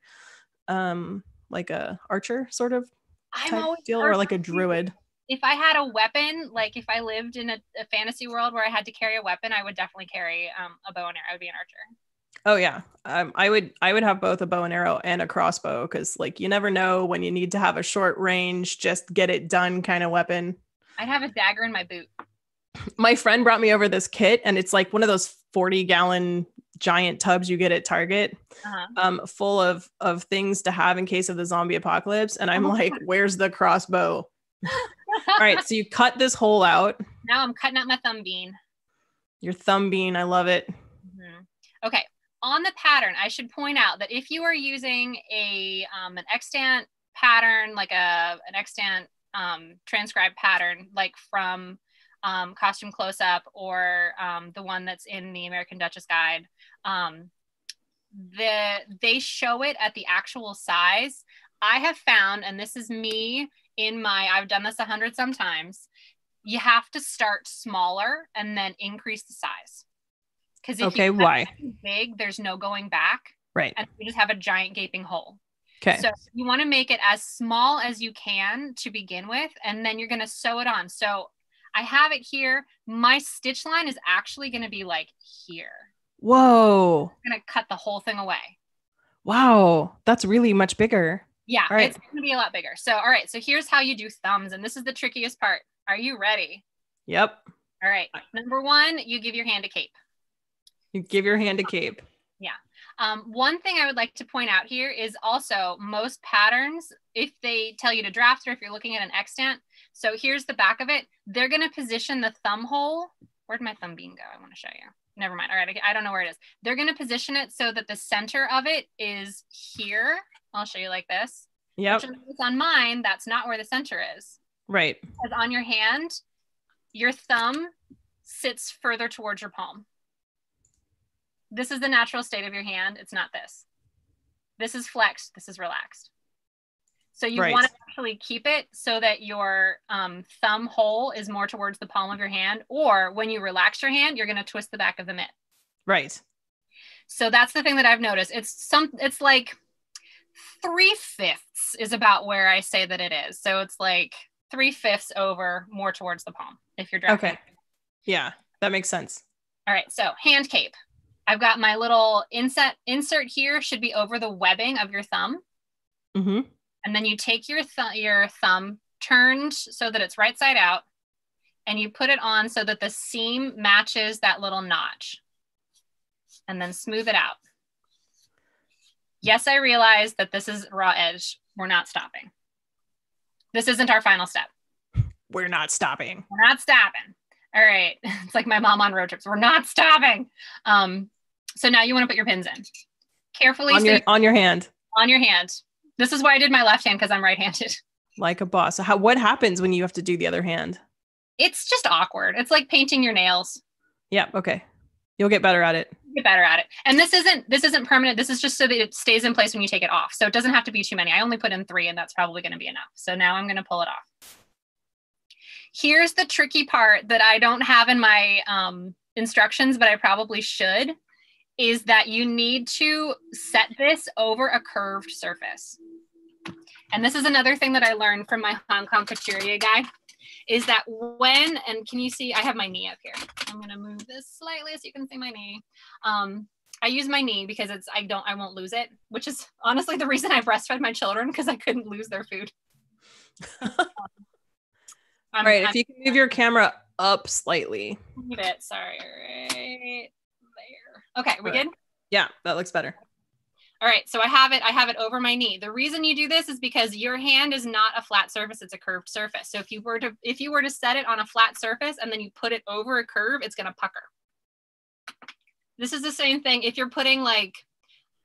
like a archer sort of type deal, or like a druid? If I had a weapon, like if I lived in a fantasy world where I had to carry a weapon, I would definitely carry a bow and arrow. I would be an archer. Oh yeah. I would have both a bow and arrow and a crossbow, because like you never know when you need to have a short range, just get it done kind of weapon. I'd have a dagger in my boot. My friend brought me over this kit, and it's like one of those 40-gallon giant tubs you get at Target, full of things to have in case of the zombie apocalypse. And I'm like, where's the crossbow? All right, so you cut this hole out. Now I'm cutting out my thumb bean. Your thumb bean, I love it. Mm-hmm. Okay. On the pattern, I should point out that if you are using an extant pattern, like an extant transcribed pattern, like from Costume Close-Up or the one that's in the American Duchess guide, they show it at the actual size. I have found, and this is me in my, I've done this 100 sometimes, you have to start smaller and then increase the size. Because if you have something big, there's no going back. Right. And you just have a giant gaping hole. Okay. So you want to make it as small as you can to begin with, and then you're going to sew it on. So I have it here. My stitch line is actually going to be like here. Whoa. I'm going to cut the whole thing away. Wow. That's really much bigger. Yeah. All right. It's going to be a lot bigger. So, all right. So here's how you do thumbs. And this is the trickiest part. Are you ready? Yep. All right. Number one, you give your hand a cape. You give your hand a cape. Yeah. One thing I would like to point out here is also most patterns, if they tell you to draft or if you're looking at an extant, so here's the back of it. They're going to position the thumb hole. Where'd my thumb bean go? I want to show you. Never mind. All right. I don't know where it is. They're going to position it so that the center of it is here. I'll show you like this. Yep. Which is on mine, that's not where the center is. Right. Because on your hand, your thumb sits further towards your palm. This is the natural state of your hand. It's not this. This is flexed. This is relaxed. So you want to actually keep it so that your thumb hole is more towards the palm of your hand, or when you relax your hand, you're going to twist the back of the mitt. Right. So that's the thing that I've noticed. It's like 3/5 is about where I say that it is. So it's like 3/5 over, more towards the palm if you're drafting. Okay. Yeah, that makes sense. All right. So hand cape. I've got my little insert here should be over the webbing of your thumb. Mm-hmm. And then you take your thumb turned so that it's right side out, and you put it on so that the seam matches that little notch, and then smooth it out. Yes, I realize that this is raw edge. We're not stopping. This isn't our final step. We're not stopping. We're not stopping. All right. It's like my mom on road trips. We're not stopping. So now you want to put your pins in carefully on your hand. This is why I did my left hand, because I'm right-handed. Like a boss. So what happens when you have to do the other hand? It's just awkward. It's like painting your nails. Yeah. Okay. You'll get better at it. Get better at it. And this isn't permanent. This is just so that it stays in place when you take it off. So it doesn't have to be too many. I only put in 3, and that's probably going to be enough. So now I'm going to pull it off. Here's the tricky part that I don't have in my instructions, but I probably should, is that you need to set this over a curved surface. And this is another thing that I learned from my Hong Kong couturier guy, is that when, and can you see, I have my knee up here. I'm gonna move this slightly so you can see my knee. I use my knee because I won't lose it, which is honestly the reason I breastfed my children, because I couldn't lose their food. All right, if you can move your camera up slightly. Move it, sorry, right there. Okay, we good? Yeah, that looks better. All right, so I have it over my knee. The reason you do this is because your hand is not a flat surface, it's a curved surface. So if you were to set it on a flat surface and then you put it over a curve, it's gonna pucker. This is the same thing if you're putting like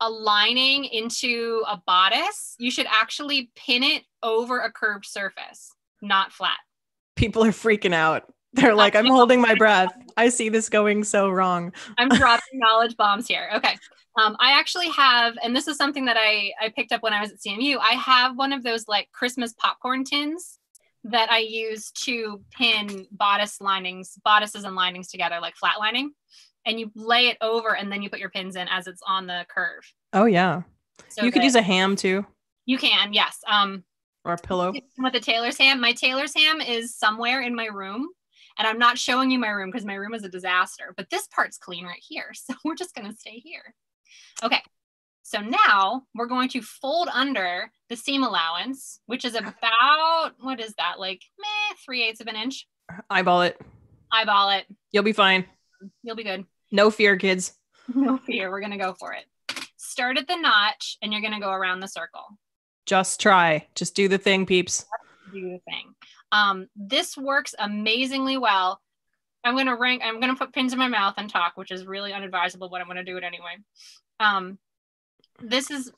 a lining into a bodice, you should actually pin it over a curved surface, not flat. People are freaking out. They're like, I'm holding my breath. I see this going so wrong. I'm dropping knowledge bombs here. Okay. I actually have, and this is something that I picked up when I was at CMU. I have one of those like Christmas popcorn tins that I use to pin bodices and linings together, like flat lining. And you lay it over, and then you put your pins in as it's on the curve. Oh yeah. So you could use a ham too. You can, yes. Or a pillow. With a tailor's ham. My tailor's ham is somewhere in my room. And I'm not showing you my room because my room is a disaster. But this part's clean right here. So we're just going to stay here. Okay. So now we're going to fold under the seam allowance, which is about, what is that? Like 3/8 of an inch. Eyeball it. Eyeball it. You'll be fine. You'll be good. No fear, kids. No fear. We're going to go for it. Start at the notch and you're going to go around the circle. Just try. Just do the thing, peeps. Do the thing. This works amazingly well. I'm going to put pins in my mouth and talk, which is really unadvisable, but I'm going to do it anyway. This is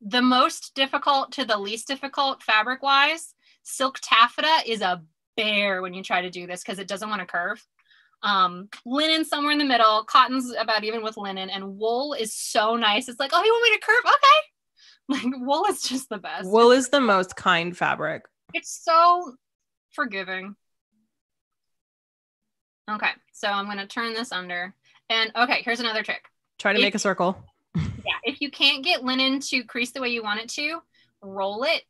the most difficult to the least difficult fabric wise. Silk taffeta is a bear when you try to do this because it doesn't want to curve. Linen somewhere in the middle, cotton's about even with linen, and wool is so nice. It's like, oh, you want me to curve? Okay. Like, wool is just the best. Wool is the most kind fabric. It's so forgiving. Okay, so I'm going to turn this under. And okay, here's another trick. Try to make a circle. Yeah, if you can't get linen to crease the way you want it to, roll it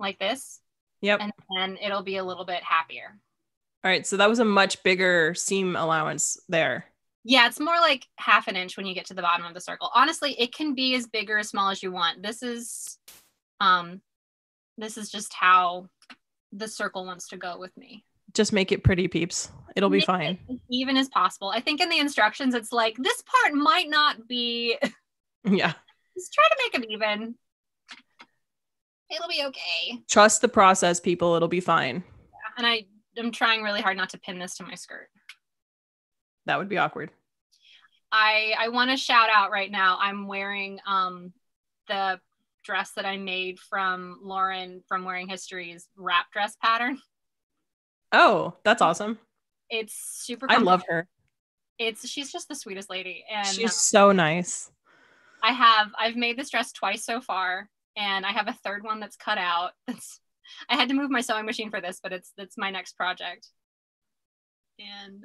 like this. Yep. And then it'll be a little bit happier. All right, so that was a much bigger seam allowance there. Yeah, it's more like 1/2 an inch when you get to the bottom of the circle. Honestly, it can be as big or as small as you want. This is just how the circle wants to go with me. Just make it pretty, peeps. It'll be fine. As even as possible. I think in the instructions, it's like, this part might not be. Yeah. Just try to make it even. It'll be okay. Trust the process, people. It'll be fine. Yeah, and I'm trying really hard not to pin this to my skirt. That would be awkward. I want to shout out right now. I'm wearing the dress that I made from Lauren from Wearing History's wrap dress pattern. Oh, that's awesome. It's super cool. I love her. She's just the sweetest lady. And she's so nice. I've made this dress twice so far, and I have a third one that's cut out. I had to move my sewing machine for this, but that's my next project. And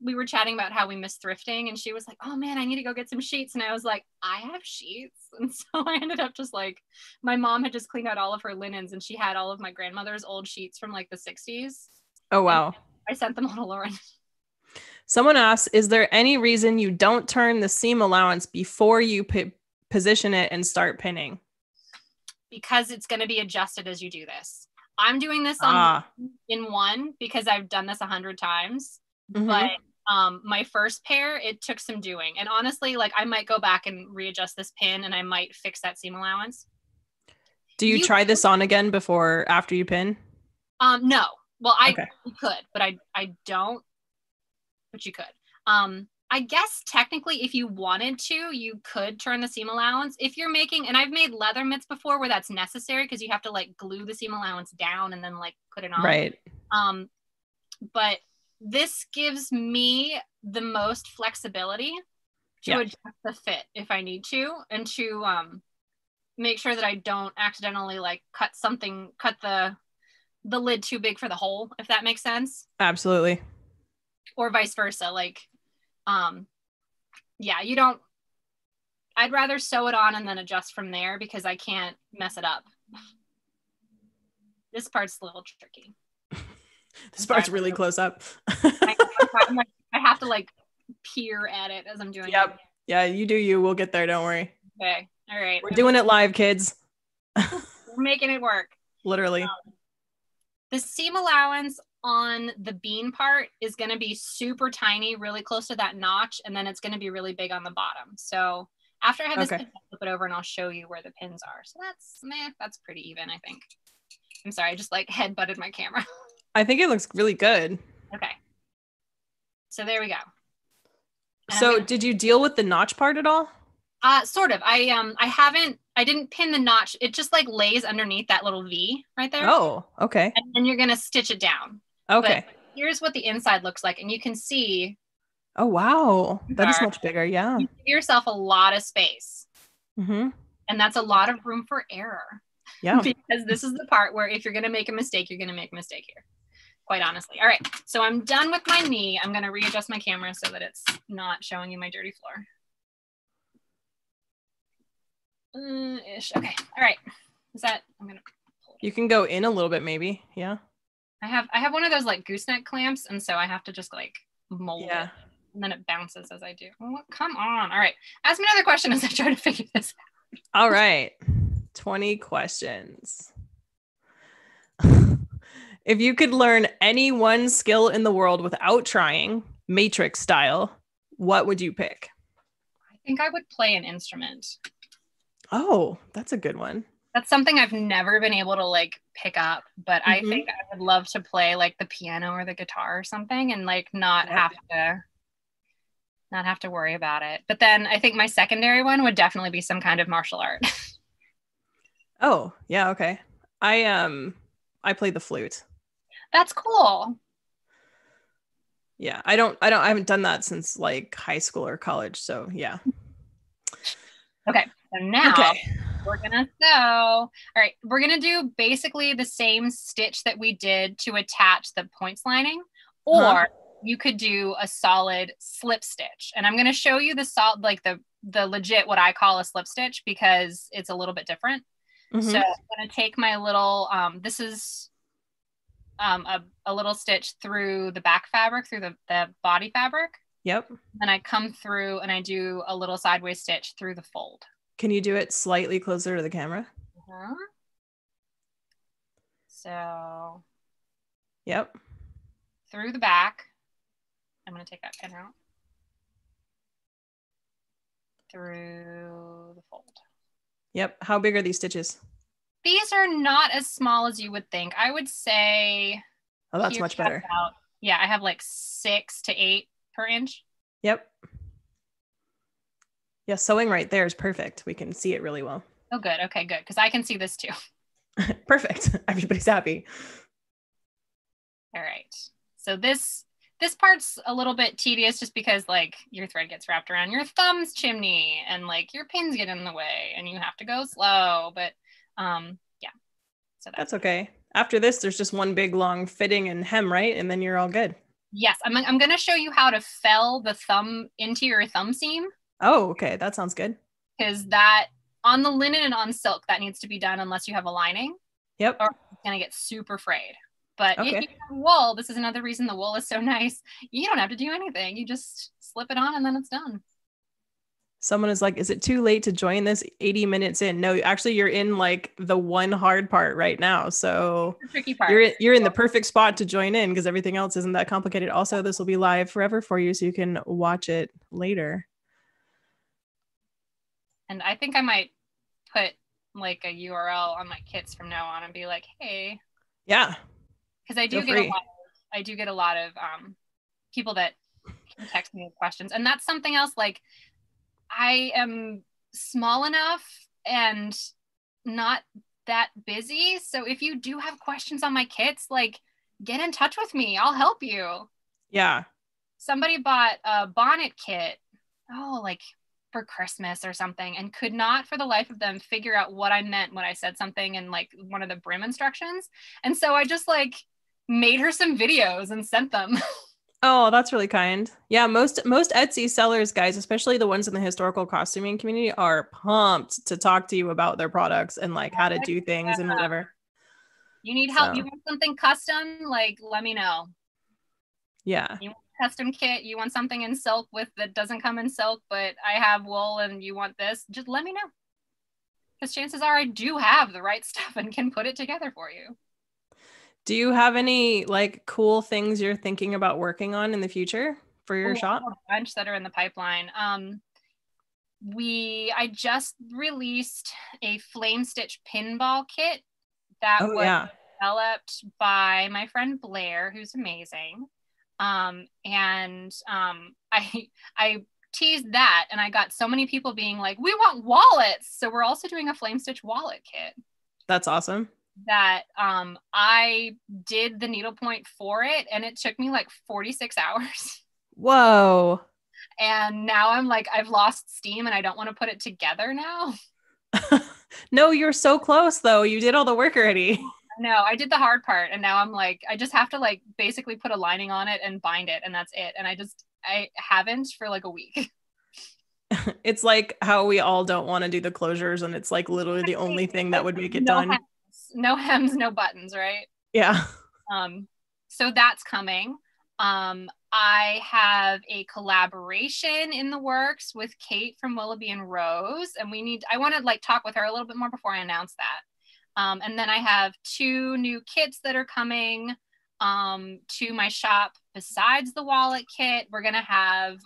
we were chatting about how we miss thrifting, and she was like, oh man, I need to go get some sheets. And I was like, I have sheets. And so I ended up just like, my mom had just cleaned out all of her linens, and she had all of my grandmother's old sheets from like the 60s. Oh, wow. And I sent them all to Lauren. Someone asks, is there any reason you don't turn the seam allowance before you position it and start pinning? Because it's going to be adjusted as you do this. I'm doing this in one because I've done this 100 times, mm-hmm. But my first pair, it took some doing. And honestly, like I might go back and readjust this pin, and I might fix that seam allowance. Do you try this on again after you pin? No. Well, I could, but I don't, but you could. I guess technically if you wanted to, you could turn the seam allowance. If you're making, and I've made leather mitts before where that's necessary because you have to like glue the seam allowance down and then like put it on. Right. But this gives me the most flexibility to adjust the fit if I need to, and to make sure that I don't accidentally like cut the lid too big for the hole, if that makes sense. Absolutely. Or vice versa. Like, I'd rather sew it on and then adjust from there because I can't mess it up. This part's a little tricky. This part's really close up. I have to like peer at it as I'm doing it. Yeah, you do you. We'll get there. Don't worry. Okay. All right. We're doing it live, kids. We're making it work. Literally. The seam allowance on the bean part is going to be super tiny, really close to that notch, and then it's going to be really big on the bottom. So after I have this pin, I'll flip it over and I'll show you where the pins are. So that's pretty even, I think. I'm sorry, I just like head-butted my camera. I think it looks really good. Okay. So there we go. And did you deal with the notch part at all? Sort of. I didn't pin the notch. It just like lays underneath that little V right there. Oh, okay. And then you're going to stitch it down. Okay. But here's what the inside looks like. And you can see. Oh, wow. That is much bigger. Yeah. You give yourself a lot of space. Mm-hmm. And that's a lot of room for error. Yeah. Because this is the part where if you're going to make a mistake, you're going to make a mistake here. Quite honestly. All right. So I'm done with my knee. I'm going to readjust my camera so that it's not showing you my dirty floor. Ish. Okay. All right. Is that, I'm gonna pull it. You can go in a little bit maybe, yeah. I have one of those like gooseneck clamps, and so I have to just like mold it, and then it bounces as I do. Oh, come on. All right, ask me another question as I try to figure this out. All right, 20 questions. If you could learn any one skill in the world without trying, Matrix style, what would you pick? I think I would play an instrument. Oh, that's a good one. That's something I've never been able to like pick up, but I think I would love to play like the piano or the guitar or something, and like not have to worry about it. But then I think my secondary one would definitely be some kind of martial art. Oh, yeah, okay. I play the flute. That's cool. Yeah, I haven't done that since like high school or college, so yeah. Okay. So now we're gonna all right, we're gonna do basically the same stitch that we did to attach the points lining, or you could do a solid slip stitch. And I'm gonna show you the solid, like the legit what I call a slip stitch, because it's a little bit different. So I'm gonna take my little this is a little stitch through the back fabric, through the body fabric. Yep. And I come through and I do a little sideways stitch through the fold. Can you do it slightly closer to the camera? So, yep. Through the back. I'm going to take that pin out. Through the fold. Yep. How big are these stitches? These are not as small as you would think. I would say... Oh, that's much better. Yeah, I have like 6 to 8 per inch. Yep. Yeah, sewing right there is perfect. We can see it really well. Oh, good. Okay, good. Because I can see this too. Perfect. Everybody's happy. All right. So this part's a little bit tedious just because like your thread gets wrapped around your thumb's chimney and like your pins get in the way and you have to go slow. But yeah, so that's okay. After this, there's just one big long fitting and hem, right? And then you're all good. Yes. I'm going to show you how to fell the thumb into your thumb seam. Oh, okay. That sounds good. Because that on the linen and on silk, that needs to be done unless you have a lining. Yep. Or it's going to get super frayed. But if you have wool, this is another reason the wool is so nice. You don't have to do anything. You just slip it on and then it's done. Someone is like, is it too late to join this 80 minutes in? No, actually you're in like the one hard part right now. So the tricky part. You're in the perfect spot to join in because everything else isn't that complicated. Also, this will be live forever for you so you can watch it later. And I think I might put like a URL on my kits from now on and be like, hey. Yeah. Because I do get a lot of people that text me with questions. And that's something else. Like I am small enough and not that busy. So if you do have questions on my kits, like get in touch with me. I'll help you. Yeah. Somebody bought a bonnet kit. Oh, like for Christmas or something, and could not for the life of them figure out what I meant when I said something in like one of the brim instructions. And so I just like made her some videos and sent them. Oh, that's really kind. Yeah. Most Etsy sellers, guys, especially the ones in the historical costuming community, are pumped to talk to you about their products and like how to do things and whatever. You need help. So. You want something custom? Like, let me know. Yeah. You custom kit, you want something in silk with that doesn't come in silk, but I have wool and you want this, just let me know. Because chances are I do have the right stuff and can put it together for you. Do you have any like cool things you're thinking about working on in the future for your shop? A bunch that are in the pipeline. I just released a flame stitch pinball kit that was developed by my friend Blair, who's amazing. I teased that and I got so many people being like, we want wallets. So we're also doing a flame stitch wallet kit. That's awesome. That, I did the needlepoint for it and it took me like 46 hours. Whoa. And now I'm like, I've lost steam and I don't want to put it together now. No, you're so close though. You did all the work already. No, I did the hard part. And now I'm like, I just have to like basically put a lining on it and bind it. And that's it. And I haven't for like a week. It's like how we all don't want to do the closures, and it's like literally the only thing that would make it done. No hems, no buttons, right? Yeah. So that's coming. I have a collaboration in the works with Kate from Willoughby and Rose, and I want to like talk with her a little bit more before I announce that. And then I have two new kits that are coming to my shop. Besides the wallet kit, we're going to have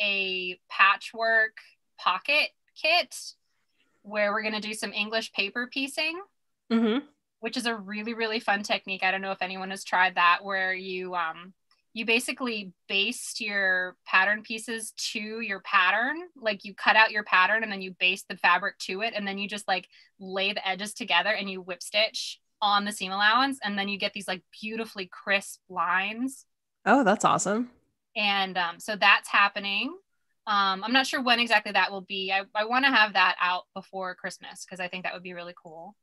a patchwork pocket kit where we're going to do some English paper piecing, which is a really, really fun technique. I don't know if anyone has tried that, where you you basically baste your pattern pieces to your pattern. Like you cut out your pattern and then you baste the fabric to it. And then you just like lay the edges together and you whip stitch on the seam allowance. And then you get these like beautifully crisp lines. Oh, that's awesome. And so that's happening. I'm not sure when exactly that will be. I want to have that out before Christmas because I think that would be really cool.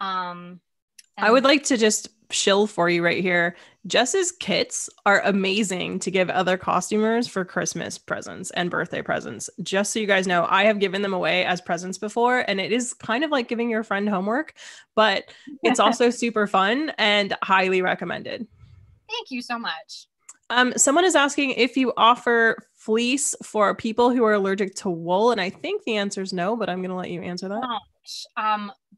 I would like to just shill for you right here. Jess's kits are amazing to give other costumers for Christmas presents and birthday presents. Just so you guys know, I have given them away as presents before, and it is kind of like giving your friend homework, but it's also super fun and highly recommended. Thank you so much. Someone is asking if you offer fleece for people who are allergic to wool, and I think the answer is no, but I'm going to let you answer that.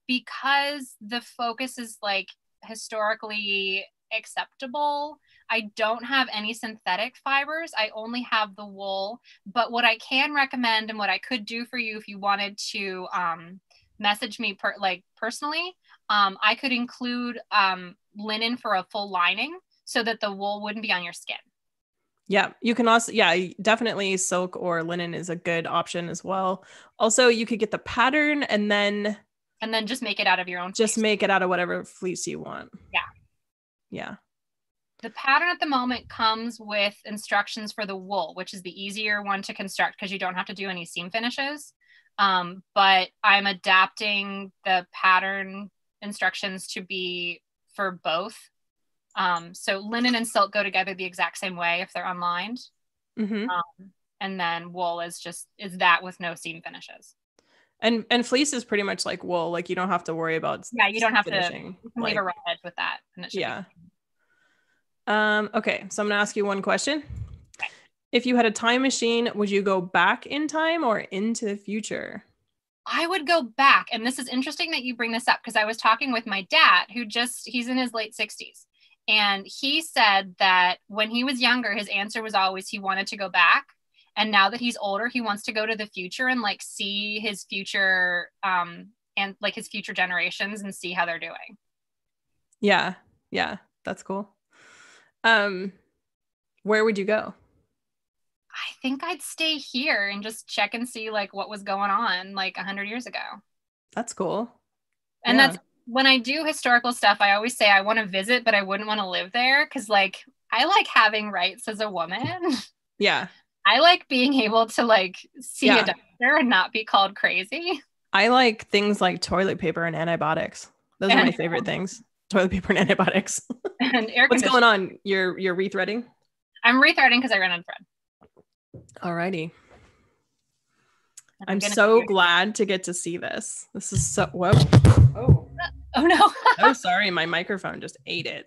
Because the focus is like historically acceptable, I don't have any synthetic fibers. I only have the wool, but what I can recommend and what I could do for you if you wanted to message me personally, I could include linen for a full lining so that the wool wouldn't be on your skin. Yeah, you can also, definitely silk or linen is a good option as well. Also, you could get the pattern and then... and then just make it out of your own fleece. Just make it out of whatever fleece you want. Yeah. Yeah. The pattern at the moment comes with instructions for the wool, which is the easier one to construct because you don't have to do any seam finishes. But I'm adapting the pattern instructions to be for both. So linen and silk go together the exact same way if they're unlined. And then wool is that with no seam finishes. And fleece is pretty much like wool. Like you don't have to worry about finishing. Yeah, you don't have to leave a rough edge with that. And be. Okay, so I'm going to ask you one question. Okay. If you had a time machine, would you go back in time or into the future? I would go back. And this is interesting that you bring this up because I was talking with my dad who he's in his late 60s. And he said that when he was younger, his answer was always he wanted to go back. And now that he's older, he wants to go to the future and like see his future and like his future generations and see how they're doing. Yeah. Yeah. That's cool. Where would you go? I think I'd stay here and just check and see like what was going on like 100 years ago. That's cool. And yeah. That's when I do historical stuff, I always say I want to visit, but I wouldn't want to live there. 'Cause like, I like having rights as a woman. Yeah. I like being able to like see a doctor and not be called crazy. I like things like toilet paper and antibiotics. Those are my favorite things. Toilet paper and antibiotics. And air What's going on? You're rethreading? I'm rethreading because I ran out of thread. Alrighty. I'm so glad to get to see this. This is so whoa. Oh no. Oh sorry, my microphone just ate it.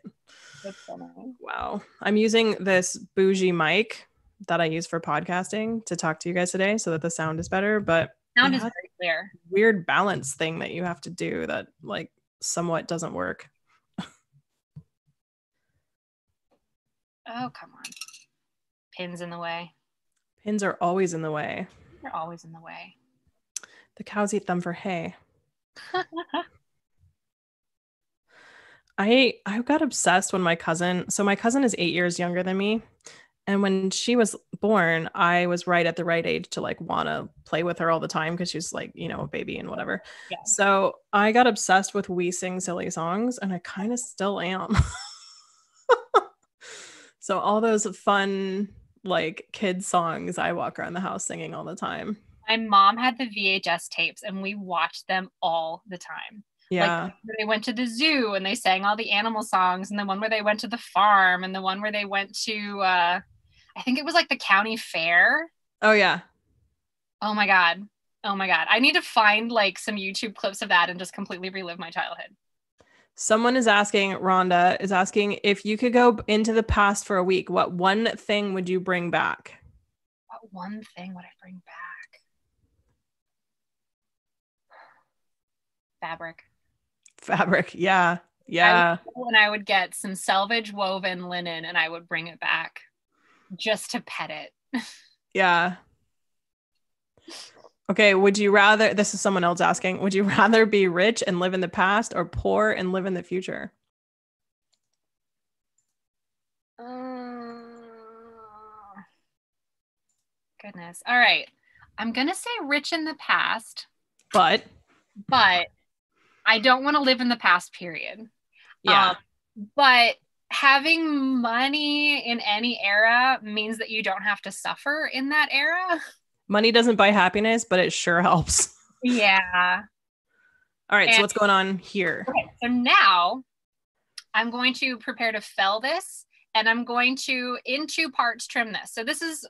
That's so nice. Wow. I'm using this bougie mic that I use for podcasting to talk to you guys today so that the sound is better, but sound is very clear. Weird balance thing that you have to do that like somewhat doesn't work. Oh, come on. Pins in the way. Pins are always in the way. They're always in the way. The cows eat them for hay. I got obsessed when my cousin is 8 years younger than me. And when she was born, I was right at the right age to like want to play with her all the time because she's like, you know, a baby and whatever. Yeah. So I got obsessed with We Sing Silly Songs and I kind of still am. So all those fun like kid songs I walk around the house singing all the time. My mom had the VHS tapes and we watched them all the time. Yeah. Like they went to the zoo and they sang all the animal songs, and the one where they went to the farm, and the one where they went to I think it was like the county fair. Oh yeah. Oh my God. Oh my God. I need to find like some YouTube clips of that and just completely relive my childhood. Someone is asking, Rhonda is asking, if you could go into the past for a week, what one thing would you bring back? What one thing would I bring back? Fabric. Fabric. Yeah. Yeah. And I would get some salvage woven linen and I would bring it back just to pet it. Yeah. Okay. Would you rather, this is someone else asking, would you rather be rich and live in the past or poor and live in the future? Goodness. All right. I'm going to say rich in the past, but I don't want to live in the past, period. Yeah. But having money in any era means that you don't have to suffer in that era. Money doesn't buy happiness, but it sure helps. Yeah. All right. And so what's going on here? Okay, so now I'm going to prepare to fell this, and I'm going to, in two parts, trim this. So this is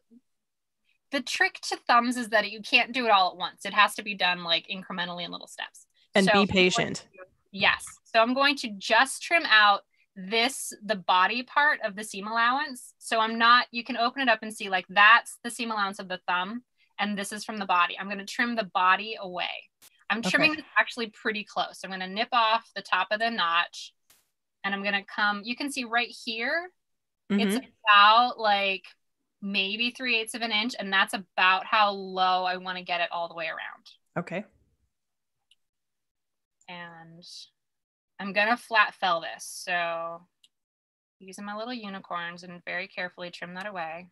the trick to thumbs, is that you can't do it all at once. It has to be done like incrementally in little steps. And so be patient. Yes. So I'm going to just trim out this, the body part of the seam allowance. So I'm not, you can open it up and see like that's the seam allowance of the thumb. And this is from the body. I'm going to trim the body away. I'm trimming this actually pretty close. I'm going to nip off the top of the notch and I'm going to come, you can see right here, it's about like maybe 3/8 of an inch. And that's about how low I want to get it all the way around. Okay. And I'm going to flat fell this. So using my little unicorns and very carefully trim that away.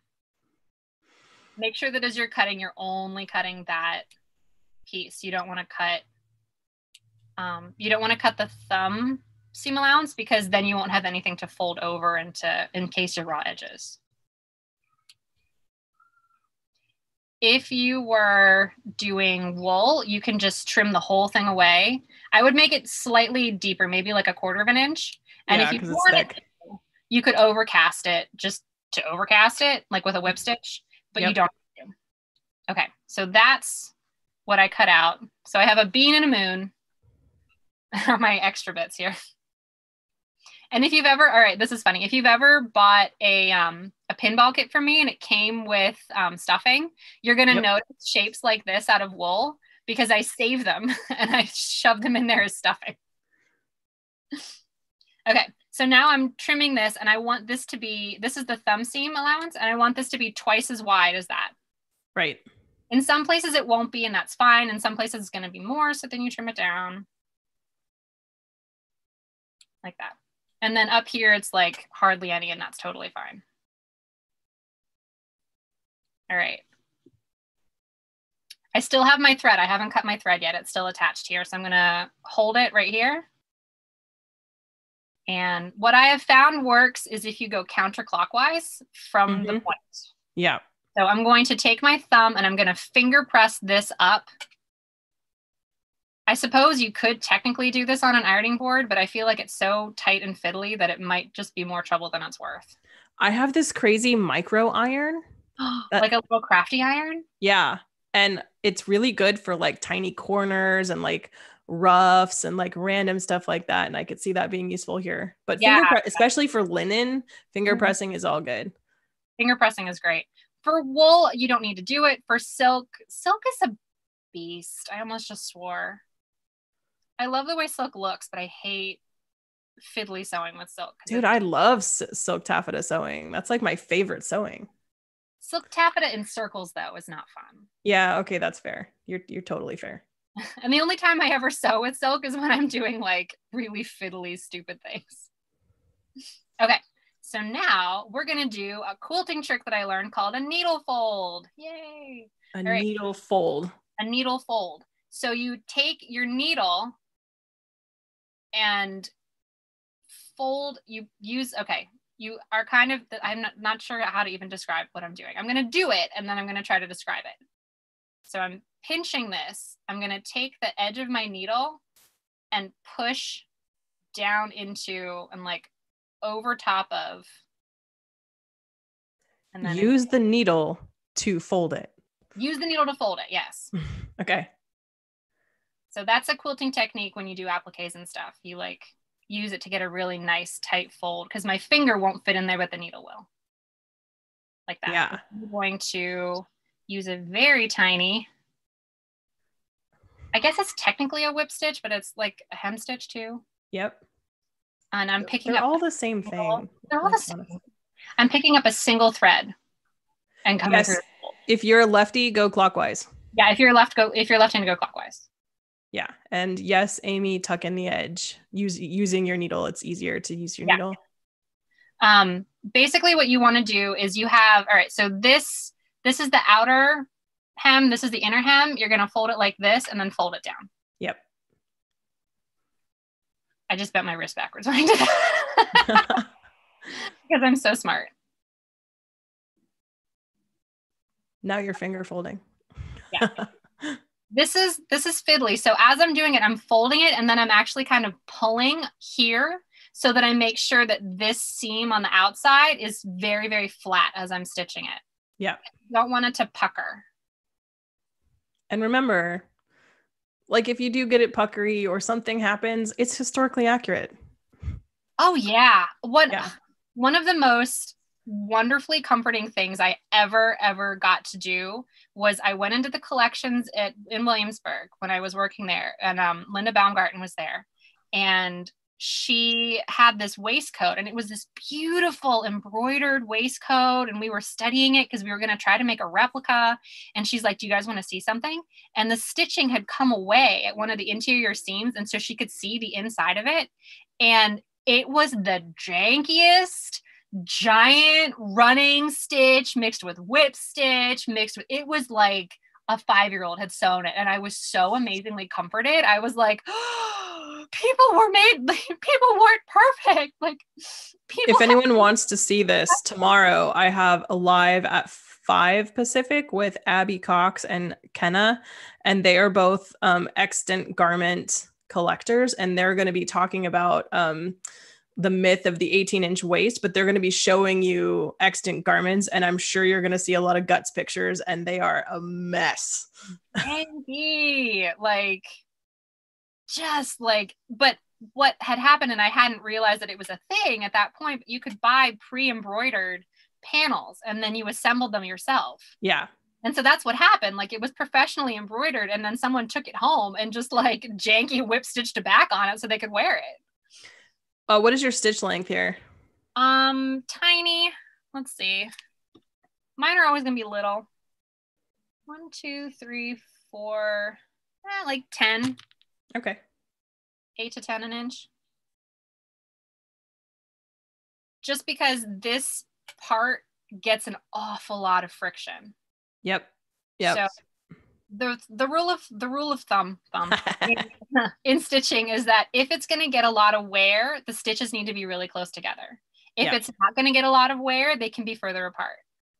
Make sure that as you're cutting, you're only cutting that piece. You don't want to cut, the thumb seam allowance, because then you won't have anything to fold over and to encase your raw edges. If you were doing wool, you can just trim the whole thing away. I would make it slightly deeper, maybe like 1/4 of an inch. And yeah, if you wanted to, you could overcast it, just to overcast it, like with a whip stitch, but you don't have to. Okay, so that's what I cut out. So I have a bean and a moon are my extra bits here. And if you've ever, all right, this is funny. If you've ever bought a pinball kit from me and it came with stuffing, you're going to notice shapes like this out of wool, because I save them and I shove them in there as stuffing. Okay, so now I'm trimming this and I want this to be, this is the thumb seam allowance, and I want this to be twice as wide as that. Right. In some places it won't be, and that's fine. In some places it's going to be more, so then you trim it down. Like that. And then up here, it's like hardly any, and that's totally fine. All right. I still have my thread. I haven't cut my thread yet. It's still attached here. So I'm going to hold it right here. And what I have found works is if you go counterclockwise from the point. Yeah. So I'm going to take my thumb and I'm going to finger press this up. I suppose you could technically do this on an ironing board, but I feel like it's so tight and fiddly that it might just be more trouble than it's worth. I have this crazy micro iron. Like a little crafty iron? Yeah. And it's really good for like tiny corners and like ruffs and like random stuff like that. And I could see that being useful here. But yeah, especially for linen, finger pressing is all good. Finger pressing is great. For wool, you don't need to do it. For silk, silk is a beast. I almost just swore. I love the way silk looks, but I hate fiddly sewing with silk. Dude, I love silk taffeta sewing. That's like my favorite sewing. Silk taffeta in circles, though, is not fun. Yeah, okay, that's fair. You're totally fair. And the only time I ever sew with silk is when I'm doing like really fiddly, stupid things. Okay, so now we're gonna do a quilting trick that I learned called a needle fold. Yay! A needle fold. A needle fold. So you take your needle and fold, you use, okay, you are kind of, I'm not sure how to even describe what I'm doing. I'm going to do it and then I'm going to try to describe it. So I'm pinching this. I'm going to take the edge of my needle and push down into and like over top of. And then use the needle to fold it. Use the needle to fold it, yes. Okay. So that's a quilting technique when you do appliques and stuff. You like use it to get a really nice tight fold because my finger won't fit in there, but the needle will. Like that. Yeah. I'm going to use a very tiny, I guess it's technically a whip stitch, but it's like a hem stitch too. Yep. And I'm picking up. They're all the same thing. They're all the same. I'm picking up a single thread and coming through. If you're a lefty, go clockwise. Yeah, if you're left-handed, go clockwise. Yeah. And yes, Amy, tuck in the edge. Using your needle, it's easier to use your needle. Basically what you want to do is you have, all right, so this is the outer hem, this is the inner hem. You're going to fold it like this and then fold it down. Yep. I just bent my wrist backwards when I did that. Because I'm so smart. Now your finger folding. Yeah. This is fiddly. So as I'm doing it, I'm folding it and then I'm actually kind of pulling here so that I make sure that this seam on the outside is very, very flat as I'm stitching it. Yeah. I don't want it to pucker. And remember, like if you do get it puckery or something happens, it's historically accurate. Oh yeah. One of the most wonderfully comforting things I ever got to do was I went into the collections in Williamsburg when I was working there, and Linda Baumgarten was there, and she had this waistcoat, and it was this beautiful embroidered waistcoat, and we were studying it because we were going to try to make a replica, and she's like, do you guys want to see something? And the stitching had come away at one of the interior seams, and so she could see the inside of it, and it was the jankiest giant running stitch mixed with whip stitch it was like a 5-year-old had sewn it, and I was so amazingly comforted. I was like, oh, people weren't perfect. Like, people. If anyone wants to see this tomorrow, I have a live at 5 Pacific with Abby Cox and Kenna, and they are both extant garment collectors, and they're going to be talking about the myth of the 18-inch waist, but they're going to be showing you extant garments, and I'm sure you're going to see a lot of guts pictures, and they are a mess. Andy, but what had happened, and I hadn't realized that it was a thing at that point, but you could buy pre-embroidered panels, and then you assembled them yourself. Yeah. And so that's what happened. Like, it was professionally embroidered, and then someone took it home and just like janky whip stitched it back on it so they could wear it. What is your stitch length here? Tiny. Let's see. Mine are always going to be little. 1, 2, 3, 4, like 10. Okay. 8 to 10 an inch. Just because this part gets an awful lot of friction. Yep. Yep. So the rule of thumb in stitching is that if it's going to get a lot of wear, the stitches need to be really close together. If it's not going to get a lot of wear, they can be further apart.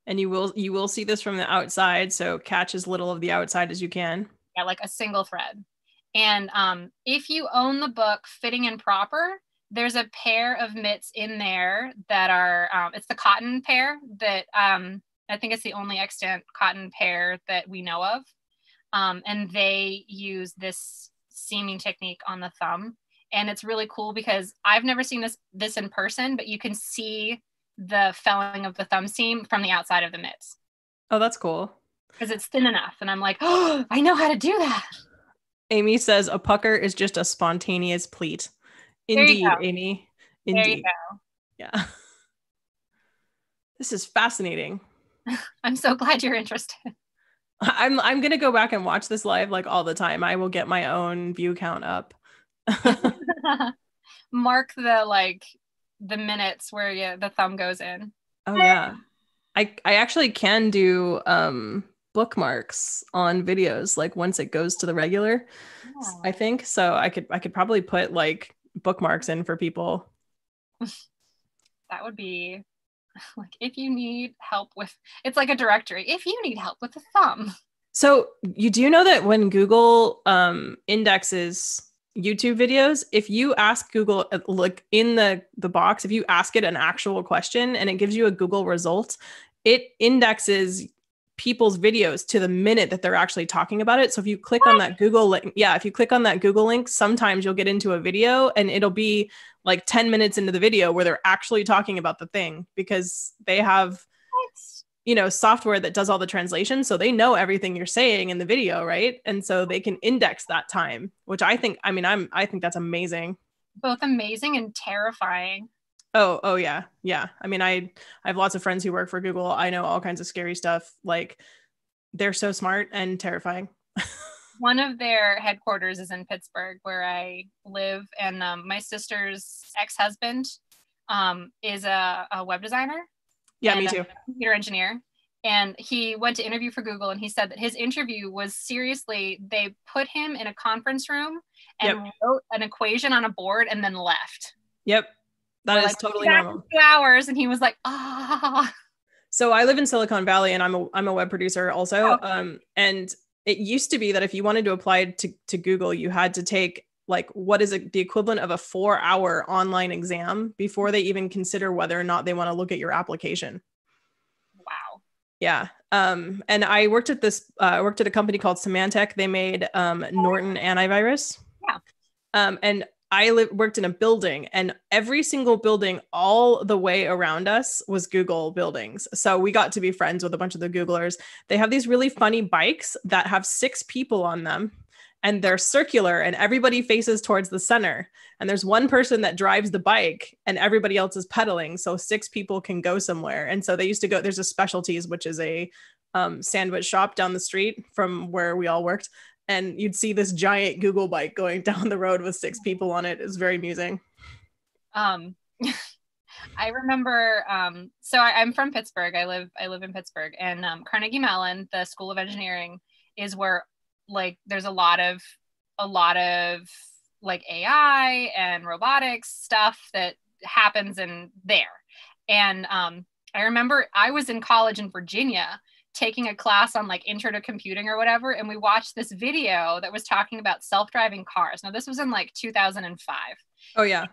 And you will see this from the outside. So catch as little of the outside as you can. Yeah, like a single thread. And if you own the book Fitting and Proper, there's a pair of mitts in there that are, it's the cotton pair that I think it's the only extant cotton pair that we know of. And they use this seaming technique on the thumb. And it's really cool because I've never seen this in person, but you can see the felling of the thumb seam from the outside of the mitts. Oh, that's cool. Because it's thin enough. And I'm like, oh, I know how to do that. Amy says a pucker is just a spontaneous pleat. Indeed, Amy. Indeed. There you go. Yeah. This is fascinating. I'm so glad you're interested. I'm going to go back and watch this live like all the time. I will get my own view count up. Mark the minutes where the thumb goes in. Oh yeah. I actually can do bookmarks on videos like once it goes to the regular. Oh. I think so. I could probably put like bookmarks in for people. That would be like, if you need help with, it's like a directory. If you need help with the thumb. So you do know that when Google indexes YouTube videos, if you ask Google, look in the box, if you ask it an actual question and it gives you a Google result, it indexes people's videos to the minute that they're actually talking about it. So if you click on that Google link, sometimes you'll get into a video and it'll be like 10 minutes into the video where they're actually talking about the thing, because they have, you know, software that does all the translation. So they know everything you're saying in the video. Right. And so they can index that time, which I think, I think that's amazing. Both amazing and terrifying. Oh yeah. Yeah. I mean, I have lots of friends who work for Google. I know all kinds of scary stuff. Like, they're so smart and terrifying. One of their headquarters is in Pittsburgh, where I live. And my sister's ex-husband is a web designer. Yeah, me too. Computer engineer. And he went to interview for Google, and he said that his interview was, seriously, they put him in a conference room and wrote an equation on a board and then left. Yep. That is like, totally normal. 2 hours, and he was like, ah. Oh. So I live in Silicon Valley, and I'm a web producer also. Okay. And it used to be that if you wanted to apply to Google, you had to take like the equivalent of a 4-hour online exam before they even consider whether or not they want to look at your application. Wow. Yeah. And I worked at a company called Symantec. They made Norton antivirus. Yeah. And I worked in a building, and every single building all the way around us was Google buildings. So we got to be friends with a bunch of the Googlers. They have these really funny bikes that have 6 people on them, and they're circular, and everybody faces towards the center. And there's one person that drives the bike and everybody else is pedaling. So 6 people can go somewhere. And so they used to go, there's a Specialties, which is a sandwich shop down the street from where we all worked. And you'd see this giant Google bike going down the road with 6 people on it. It was very amusing. I remember, so I'm from Pittsburgh. I live in Pittsburgh, and Carnegie Mellon, the School of Engineering, is where like there's a lot of like AI and robotics stuff that happens in there. And I remember I was in college in Virginia taking a class on like intro to computing or whatever. And we watched this video that was talking about self-driving cars. Now this was in like 2005. Oh yeah.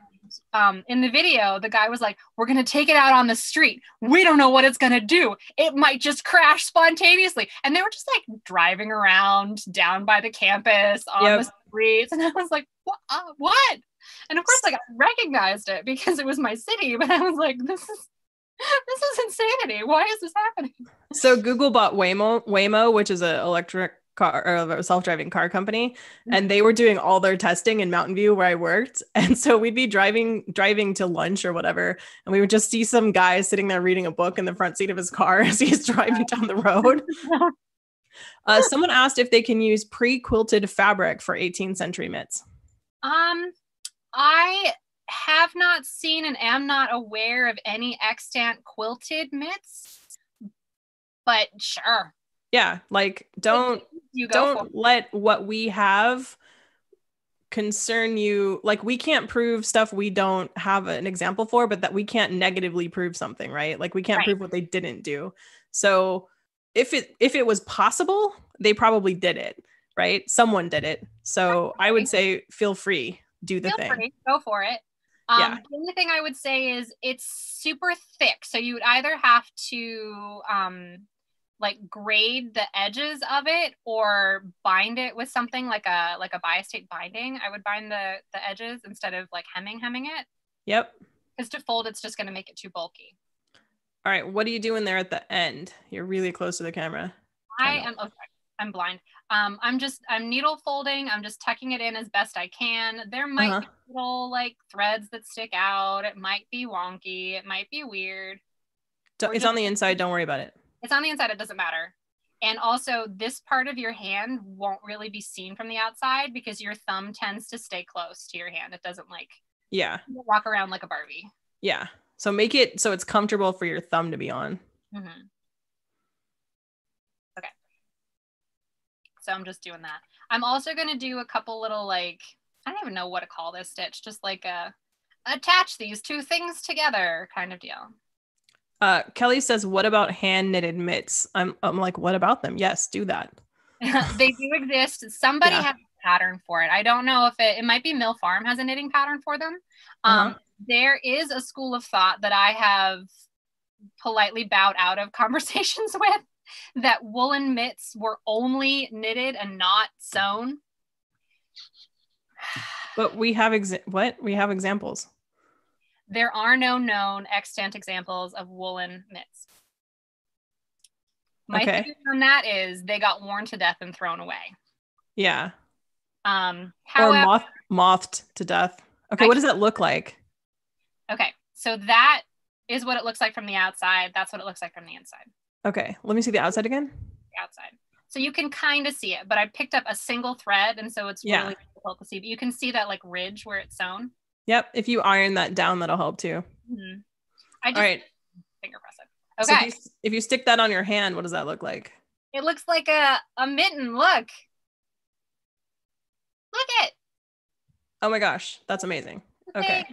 And, in the video, the guy was like, we're going to take it out on the street. We don't know what it's going to do. It might just crash spontaneously. And they were just like driving around down by the campus on the streets. And I was like, what? And of course, like, I recognized it because it was my city, but I was like, this is insanity. Why is this happening? So Google bought Waymo, which is an electric car or a self-driving car company. Mm-hmm. And they were doing all their testing in Mountain View where I worked. And so we'd be driving to lunch or whatever. And we would just see some guy sitting there reading a book in the front seat of his car as he's driving down the road. Someone asked if they can use pre-quilted fabric for 18th century mitts. I have not seen and am not aware of any extant quilted mitts, but sure. Yeah. Like don't let what we have concern you. Like, we can't prove stuff we don't have an example for, but that we can't negatively prove something, right? Like, we can't prove what they didn't do. So if it was possible, they probably did it, right? Someone did it. So I would say, feel free, do the thing. Go for it. The only thing I would say is it's super thick. So you would either have to like grade the edges of it or bind it with something like a bi-estate binding. I would bind the edges instead of like hemming it. Yep. Because to fold, it's just going to make it too bulky. All right. What are you doing there at the end? You're really close to the camera. I'm blind. I'm needle folding. I'm just tucking it in as best I can. There might be little like threads that stick out. It might be wonky. It might be weird. It's on the inside. Don't worry about it. It's on the inside. It doesn't matter. And also, this part of your hand won't really be seen from the outside because your thumb tends to stay close to your hand. It doesn't walk around like a Barbie. Yeah. So make it so it's comfortable for your thumb to be on. Mm-hmm. So I'm just doing that. I'm also going to do a couple little, like, I don't even know what to call this stitch, just like a attach these two things together kind of deal. Kelly says, what about hand knitted mitts? I'm like, what about them? Yes, do that. They do exist. Somebody has a pattern for it. I don't know if it might be Mill Farm has a knitting pattern for them. There is a school of thought that I have politely bowed out of conversations with. that woolen mitts were only knitted and not sewn? But we have examples. There are no known extant examples of woolen mitts. My theory on that is they got worn to death and thrown away. Yeah. However, or mothed to death. Okay, what does it look like? Okay, so that is what it looks like from the outside. That's what it looks like from the inside. Okay, let me see the outside again. The outside. So you can kind of see it, but I picked up a single thread, and so it's really difficult to see. But you can see that like ridge where it's sewn. Yep, if you iron that down, that'll help too. Mm-hmm. All right. Finger press it. Okay. So if you stick that on your hand, what does that look like? It looks like a mitten. Look it. Oh my gosh, that's amazing. Okay.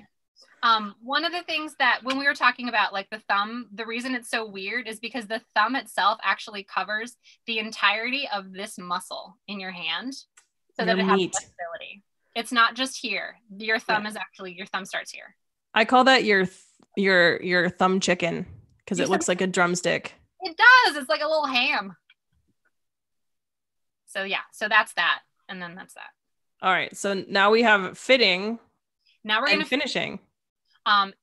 One of the things that when we were talking about like the thumb, the reason it's so weird is because the thumb itself actually covers the entirety of this muscle in your hand, so that it has flexibility. It's not just here. Your thumb is actually, your thumb starts here. I call that your thumb chicken. Because it looks like a drumstick. It does. It's like a little ham. So yeah. So that's that. And then that's that. All right. So now we have fitting. Now we're going to finishing.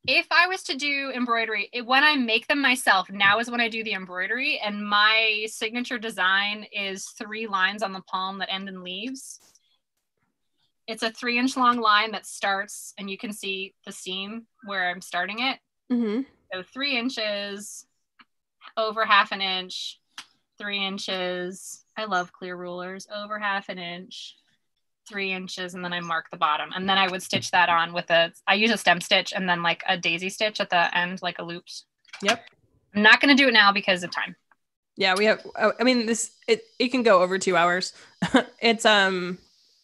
If I was to do embroidery, when I make them myself, now is when I do the embroidery. And my signature design is 3 lines on the palm that end in leaves. It's a 3-inch long line that starts, and you can see the seam where I'm starting it. Mm-hmm. So 3 inches, over half an inch, 3 inches. I love clear rulers. Over half an inch, 3 inches, and then I mark the bottom. And then I would stitch that on with I use a stem stitch and then like a daisy stitch at the end, like a loop. Yep. I'm not going to do it now because of time. Yeah, we have, I mean, it can go over 2 hours. It's,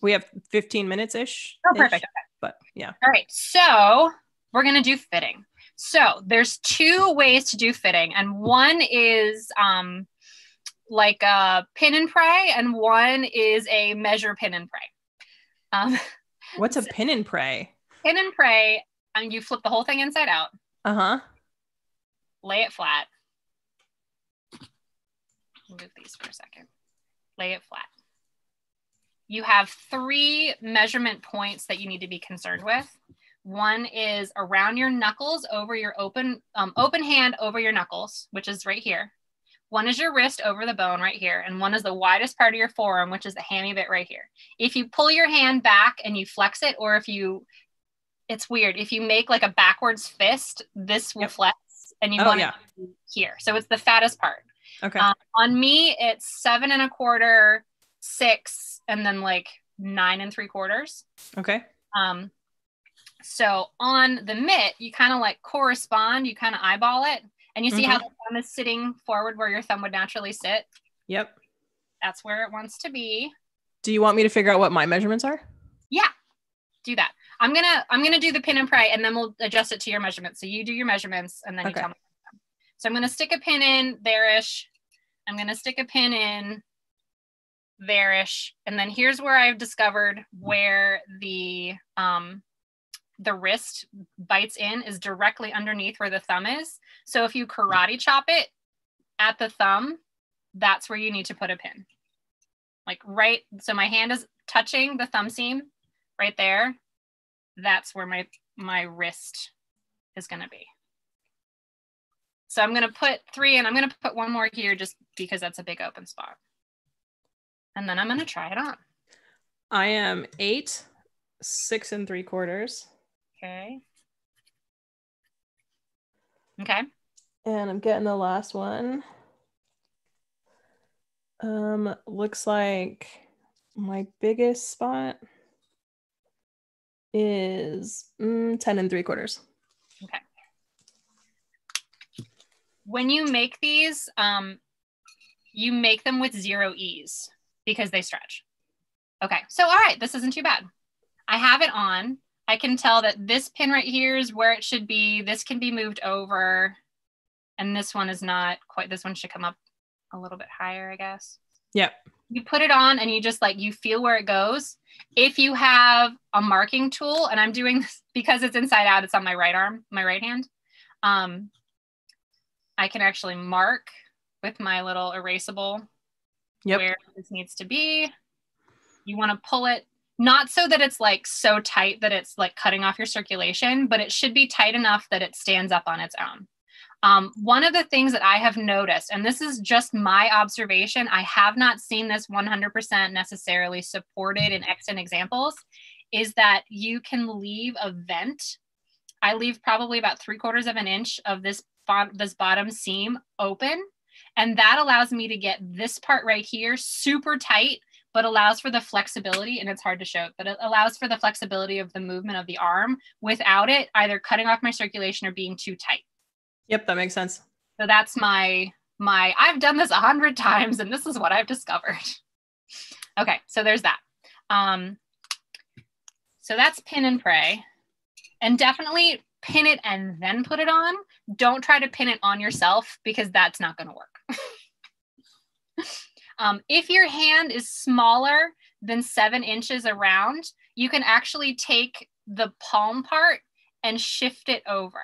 we have 15 minutes-ish. Oh, perfect. Okay. But yeah. All right. So we're going to do fitting. So there's 2 ways to do fitting, and one is like a pin and pray, and one is a measure pin and pray. What's a pin and pray? Pin and pray, and you flip the whole thing inside out. Uh-huh. Lay it flat. Move these for a second. Lay it flat. You have 3 measurement points that you need to be concerned with. One is around your knuckles over your open hand over your knuckles, which is right here. One is your wrist over the bone right here. And one is the widest part of your forearm, which is the hammy bit right here. If you pull your hand back and you flex it, or if you, it's weird. If you make like a backwards fist, this will flex, and you want it to be here. So it's the fattest part. Okay. On me, it's 7 1/4, 6, and then like 9 3/4. Okay. So on the mitt, you kind of like correspond, you kind of eyeball it, and you see how the thumb is sitting forward where your thumb would naturally sit. Yep. That's where it wants to be. Do you want me to figure out what my measurements are? Yeah, do that. I'm gonna do the pin and pray, and then we'll adjust it to your measurements. So you do your measurements, and then you tell me. So I'm gonna stick a pin in there-ish. I'm gonna stick a pin in there-ish. And then here's where I've discovered where the wrist bites in is directly underneath where the thumb is. So if you karate chop it at the thumb, that's where you need to put a pin. Like right, so my hand is touching the thumb seam right there. That's where my wrist is gonna be. So I'm gonna put 3, and I'm gonna put 1 more here just because that's a big open spot. And then I'm gonna try it on. I am 8, 6 3/4. Okay. Okay. And I'm getting the last one. Looks like my biggest spot is 10 3/4. Okay. When you make these, you make them with 0 ease because they stretch. Okay. So, all right, this isn't too bad. I have it on. I can tell that this pin right here is where it should be. This can be moved over. And this one is not quite, this one should come up a little bit higher, I guess. Yeah. You put it on and you just like, you feel where it goes. If you have a marking tool, and I'm doing this because it's inside out, it's on my right arm, my right hand. I can actually mark with my little erasable where this needs to be. You want to pull it, not so that it's like so tight that it's like cutting off your circulation, but it should be tight enough that it stands up on its own. One of the things that I have noticed, and this is just my observation, I have not seen this 100% necessarily supported in extant examples, is that you can leave a vent. I leave probably about 3/4 of an inch of this bottom seam open. And that allows me to get this part right here super tight, but allows for the flexibility, and it's hard to show it, but it allows for the flexibility of the movement of the arm without it either cutting off my circulation or being too tight. Yep, that makes sense. So that's my I've done this 100 times and this is what I've discovered. Okay, so there's that. So that's pin and pray. And definitely pin it and then put it on. Don't try to pin it on yourself because that's not gonna work. If your hand is smaller than 7 inches around, you can actually take the palm part and shift it over.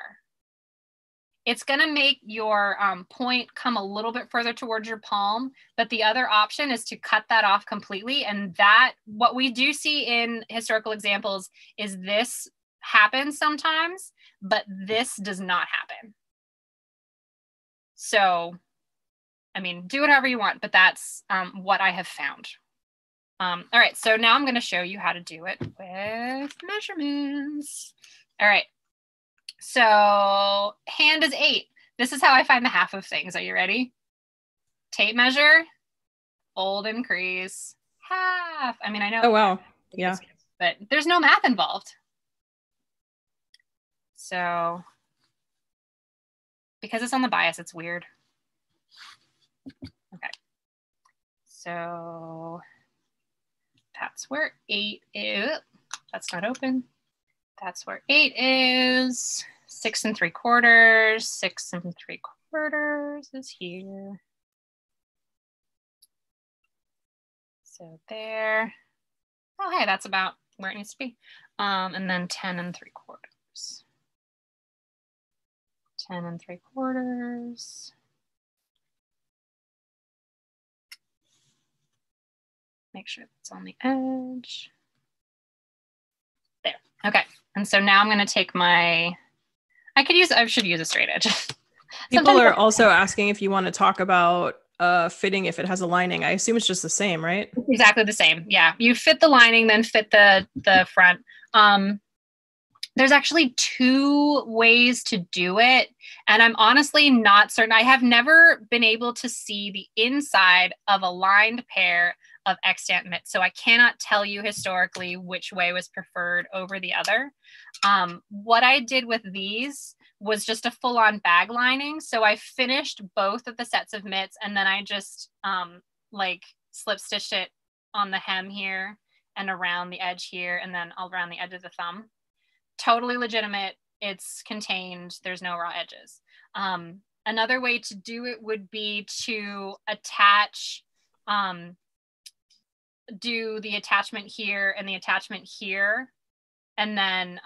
It's going to make your point come a little bit further towards your palm, but the other option is to cut that off completely. And that, what we do see in historical examples is this happens sometimes, but this does not happen. So, I mean, do whatever you want, but that's what I have found. All right, so now I'm going to show you how to do it with measurements. All right. So hand is 8. This is how I find the half of things. Are you ready? Tape measure, fold and crease, half. I mean, I know. Oh, wow. Yeah. But there's no math involved. So because it's on the bias, it's weird. Okay. So that's where 8 is. That's not open. That's where 8 is. 6 3/4. 6 3/4 is here. So there. Oh, hey, that's about where it needs to be. And then 10 3/4. 10 3/4. Make sure it's on the edge. There. Okay. And so now I'm going to take my, I should use a straight edge. People are also asking if you want to talk about fitting if it has a lining. I assume it's just the same, right? Exactly the same. Yeah. You fit the lining, then fit the front. There's actually 2 ways to do it. And I'm honestly not certain. I have never been able to see the inside of a lined pair of extant mitts. So I cannot tell you historically which way was preferred over the other. What I did with these was just a full-on bag lining. So I finished both of the sets of mitts and then I just like slip stitched it on the hem here and around the edge here and then all around the edge of the thumb. Totally legitimate. It's contained. There's no raw edges. Another way to do it would be to attach do the attachment here and the attachment here, and then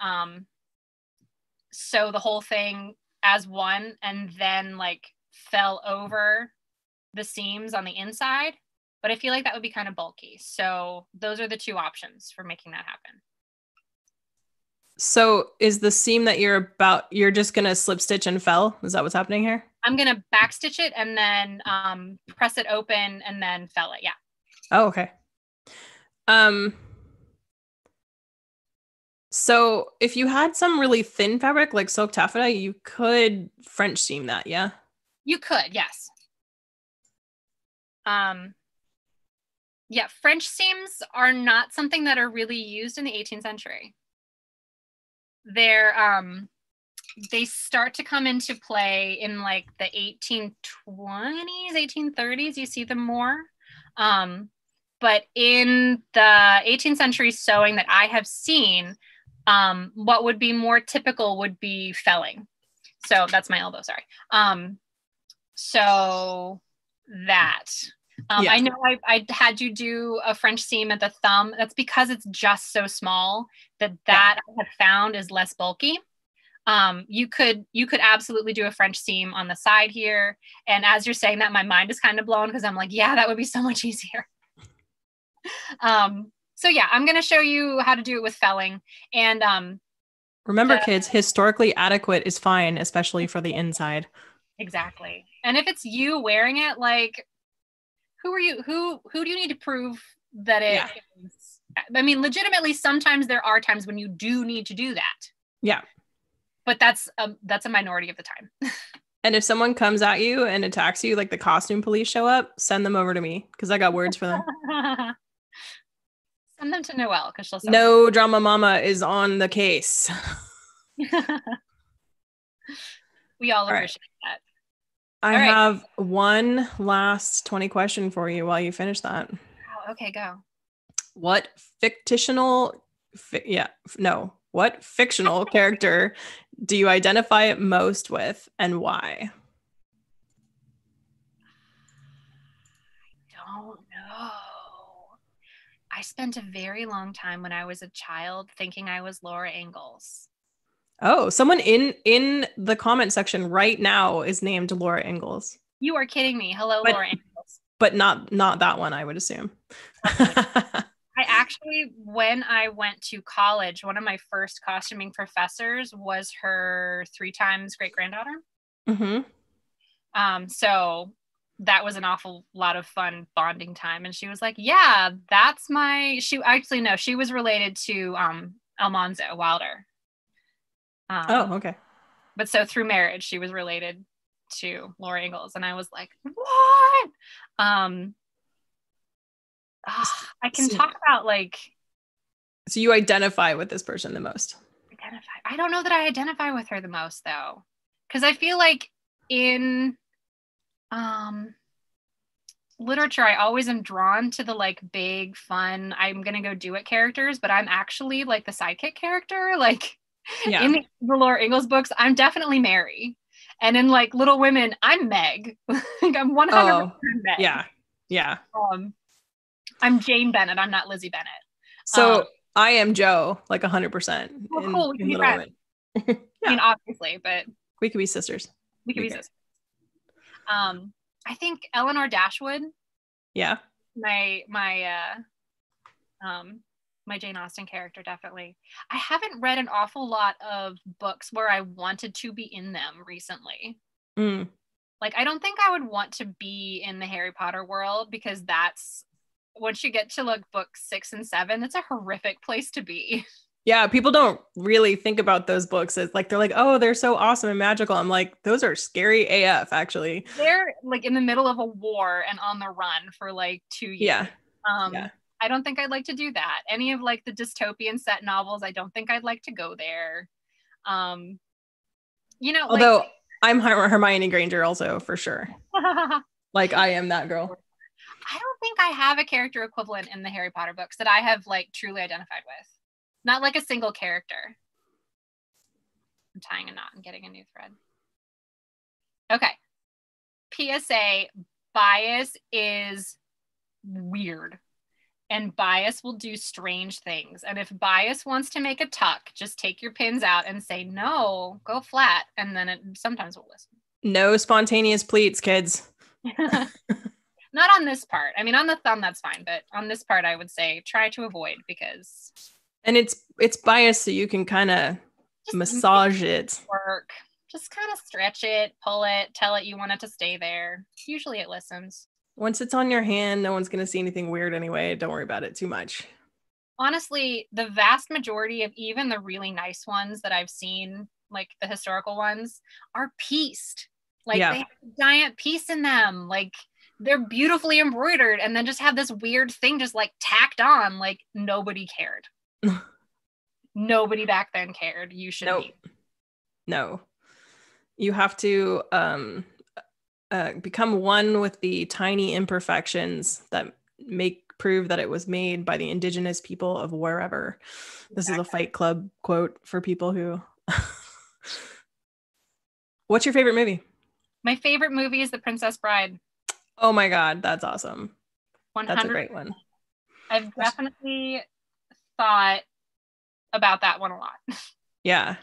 sew the whole thing as one, and then like fell over the seams on the inside. But I feel like that would be kind of bulky. So those are the 2 options for making that happen. So is the seam that you're just going to slip stitch and fell? Is that what's happening here? I'm going to back stitch it and then press it open and then fell it. Yeah. Oh, okay. So if you had some really thin fabric like silk taffeta, you could French seam that, yeah? You could, yes. Yeah, French seams are not something that are really used in the 18th century. They're they start to come into play in like the 1820s, 1830s, you see them more. But in the 18th century sewing that I have seen, what would be more typical would be felling. So that's my elbow, sorry. So that. I know I had you do a French seam at the thumb. That's because it's just so small that I have found is less bulky. You could absolutely do a French seam on the side here. And as you're saying that, my mind is kind of blown because I'm like, yeah, that would be so much easier. So yeah, I'm going to show you how to do it with felling. And remember, kids, historically adequate is fine, especially for the inside. Exactly. And if it's you wearing it, like, who are you? Who do you need to prove that it is? I mean, legitimately, sometimes there are times when you do need to do that. Yeah. But that's a minority of the time. And if someone comes at you and attacks you, like the costume police show up, send them over to me because I got words for them. Send them to Noelle because she'll. No drama, mama is on the case. We all appreciate that. I have one last 20 question for you while you finish that. Oh, okay, go. What fictional character do you identify most with and why? I don't know. I spent a very long time when I was a child thinking I was Laura Ingalls. Oh, someone in the comment section right now is named Laura Ingalls. You are kidding me. Hello, Laura Ingalls. But not that one, I would assume. I actually, when I went to college, one of my first costuming professors was her 3 times great-granddaughter. Mm-hmm. So that was an awful lot of fun bonding time. And she was like, yeah, that's my, she actually, no, she was related to Almanza Wilder. Oh, okay. But so through marriage, she was related to Laura Ingalls. And I was like, what? I can talk about like. So you identify with this person the most. I don't know that I identify with her the most though. Cause I feel like in literature, I always am drawn to the like big fun, I'm going to go do it characters, but I'm actually like the sidekick character. Like in the Laura Ingalls books, I'm definitely Mary. And in like Little Women, I'm Meg. Like I'm 100% Meg. Yeah. Yeah. I'm Jane Bennett. I'm not Lizzie Bennett. So I am Joe, like 100%. Oh, cool. We can be friends. Yeah. I mean, obviously, but we could be sisters. We could be sisters. I think Eleanor Dashwood. Yeah. My Jane Austen character, definitely. I haven't read an awful lot of books where I wanted to be in them recently. Mm. Like, I don't think I would want to be in the Harry Potter world because that's. Once you get to like book 6 and 7, it's a horrific place to be. Yeah, people don't really think about those books as like, they're like, oh, they're so awesome and magical. I'm like, those are scary AF, actually. They're like in the middle of a war and on the run for like 2 years. Yeah. I don't think I'd like to do that. Any of like the dystopian set novels, I don't think I'd like to go there. Although like, I'm Hermione Granger also, for sure. Like I am that girl. I don't think I have a character equivalent in the Harry Potter books that I have like truly identified with. Not like a single character. I'm tying a knot and getting a new thread. Okay. PSA, bias is weird. And bias will do strange things. And if bias wants to make a tuck, just take your pins out and say, no, go flat. And then it sometimes will listen. No spontaneous pleats, kids. Not on this part. I mean, on the thumb, that's fine. But on this part, I would say try to avoid because. And it's biased, so you can kind of massage it. Work. Just kind of stretch it, pull it, tell it you want it to stay there. Usually it listens. Once it's on your hand, no one's going to see anything weird anyway. Don't worry about it too much. Honestly, the vast majority of even the really nice ones that I've seen, like the historical ones, are pieced. Like they have a giant piece in them. Like. They're beautifully embroidered and then just have this weird thing just like tacked on, like nobody cared. Nobody back then cared. You should be. No. You have to become one with the tiny imperfections that prove that it was made by the indigenous people of wherever. Exactly. This is a Fight Club quote for people who... What's your favorite movie? My favorite movie is The Princess Bride. Oh my God, that's awesome. 100%. That's a great one. I've definitely thought about that one a lot. Yeah.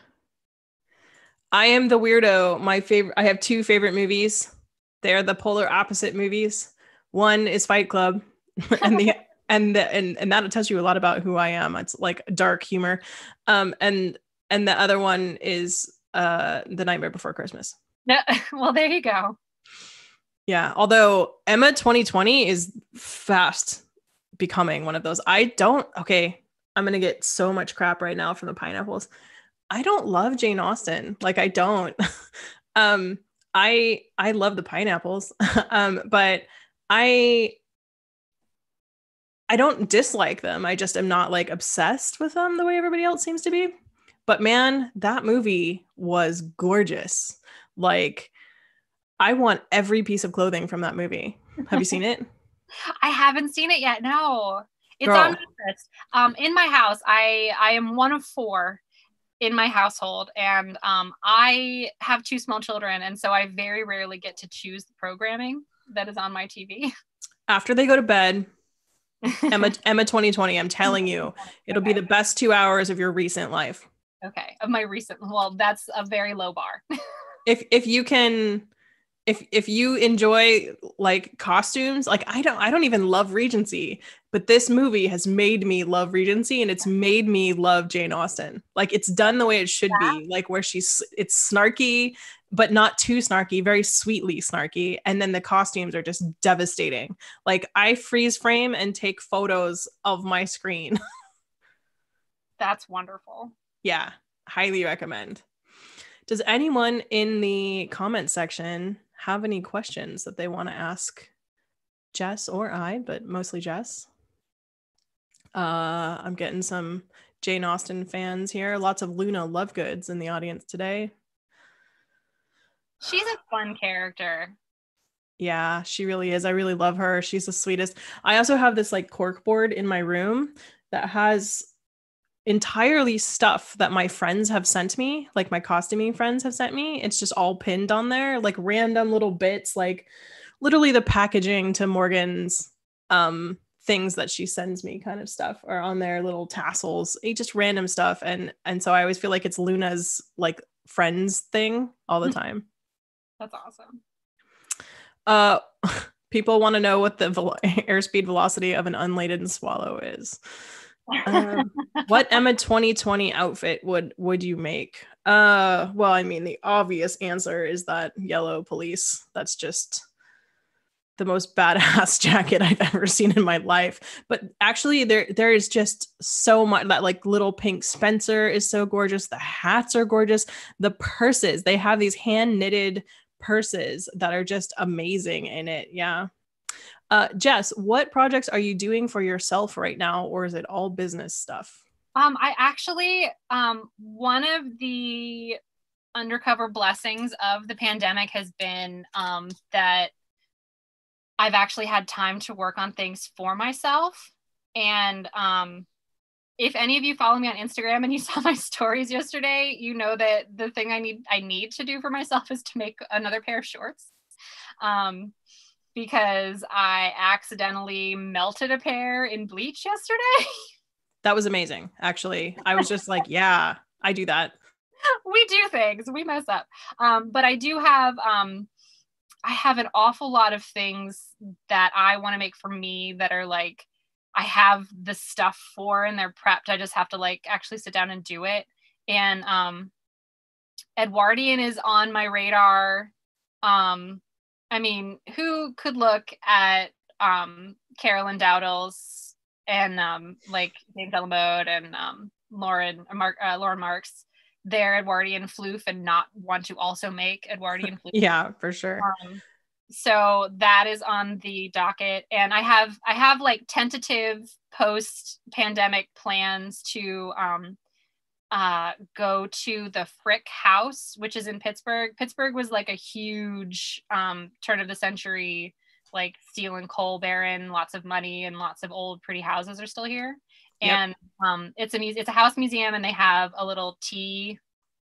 I am the weirdo. My favorite. I have two favorite movies. They are the polar opposite movies. One is Fight Club, and that'll tell you a lot about who I am. It's like dark humor, and the other one is The Nightmare Before Christmas. Well, there you go. Yeah. Although Emma 2020 is fast becoming one of those. Okay, I'm going to get so much crap right now from the pineapples. I don't love Jane Austen. Like I don't, I love the pineapples. But I don't dislike them. I just am not like obsessed with them the way everybody else seems to be. But man, that movie was gorgeous. Like I want every piece of clothing from that movie. Have you seen it? I haven't seen it yet. No, it's Girl. On my list. In my house, I am one of four in my household, and I have two small children, and so I very rarely get to choose the programming that is on my TV. After they go to bed, Emma 2020, I'm telling you, it'll be the best 2 hours of your recent life. Okay, of my recent, well, that's a very low bar. If you can, if you enjoy like costumes, like I don't even love Regency, but this movie has made me love Regency, and it's made me love Jane Austen. Like it's done the way it should be, like where it's snarky, but not too snarky, very sweetly snarky. And then the costumes are just devastating. Like I freeze frame and take photos of my screen. That's wonderful. Yeah, highly recommend. Does anyone in the comment section have any questions that they want to ask Jess or I, but mostly Jess? I'm getting some Jane Austen fans here. Lots of Luna Lovegoods in the audience today. She's a fun character. Yeah, she really is. I really love her. She's the sweetest. I also have this like corkboard in my room that has entirely stuff that my friends have sent me, like my costuming friends have sent me. It's just all pinned on there, like random little bits, like literally the packaging to Morgan's things that she sends me kind of stuff are on there, little tassels, just random stuff. And so I always feel like it's Luna's like friends thing all the time. That's awesome. People want to know what the airspeed velocity of an unladen swallow is. What Emma 2020 outfit would you make? Well, I mean, the obvious answer is that yellow police. That's just the most badass jacket I've ever seen in my life. But actually, there is just so much. That like little pink Spencer is so gorgeous. The hats are gorgeous. The purses, they have these hand knitted purses that are just amazing in it. Yeah. Jess, what projects are you doing for yourself right now, or is it all business stuff? I actually, one of the undercover blessings of the pandemic has been that I've actually had time to work on things for myself. And if any of you follow me on Instagram and you saw my stories yesterday, you know that the thing I need to do for myself is to make another pair of shorts. Because I accidentally melted a pair in bleach yesterday. That was amazing, actually. I was just like, yeah, I do that. We do things, we mess up. But I do have, I have an awful lot of things that I want to make for me that are like, I have the stuff for and they're prepped. I just have to like actually sit down and do it. And Edwardian is on my radar. I mean, who could look at Carolyn Dowdall's and like James Delamode and Lauren Marks, their Edwardian floof, and not want to also make Edwardian floof? Yeah, for sure. So that is on the docket, and I have like tentative post-pandemic plans to go to the Frick House, which is in Pittsburgh. Pittsburgh was like a huge turn of the century, like steel and coal baron, lots of money, and lots of old pretty houses are still here. Yep. And it's a house museum, and they have a little tea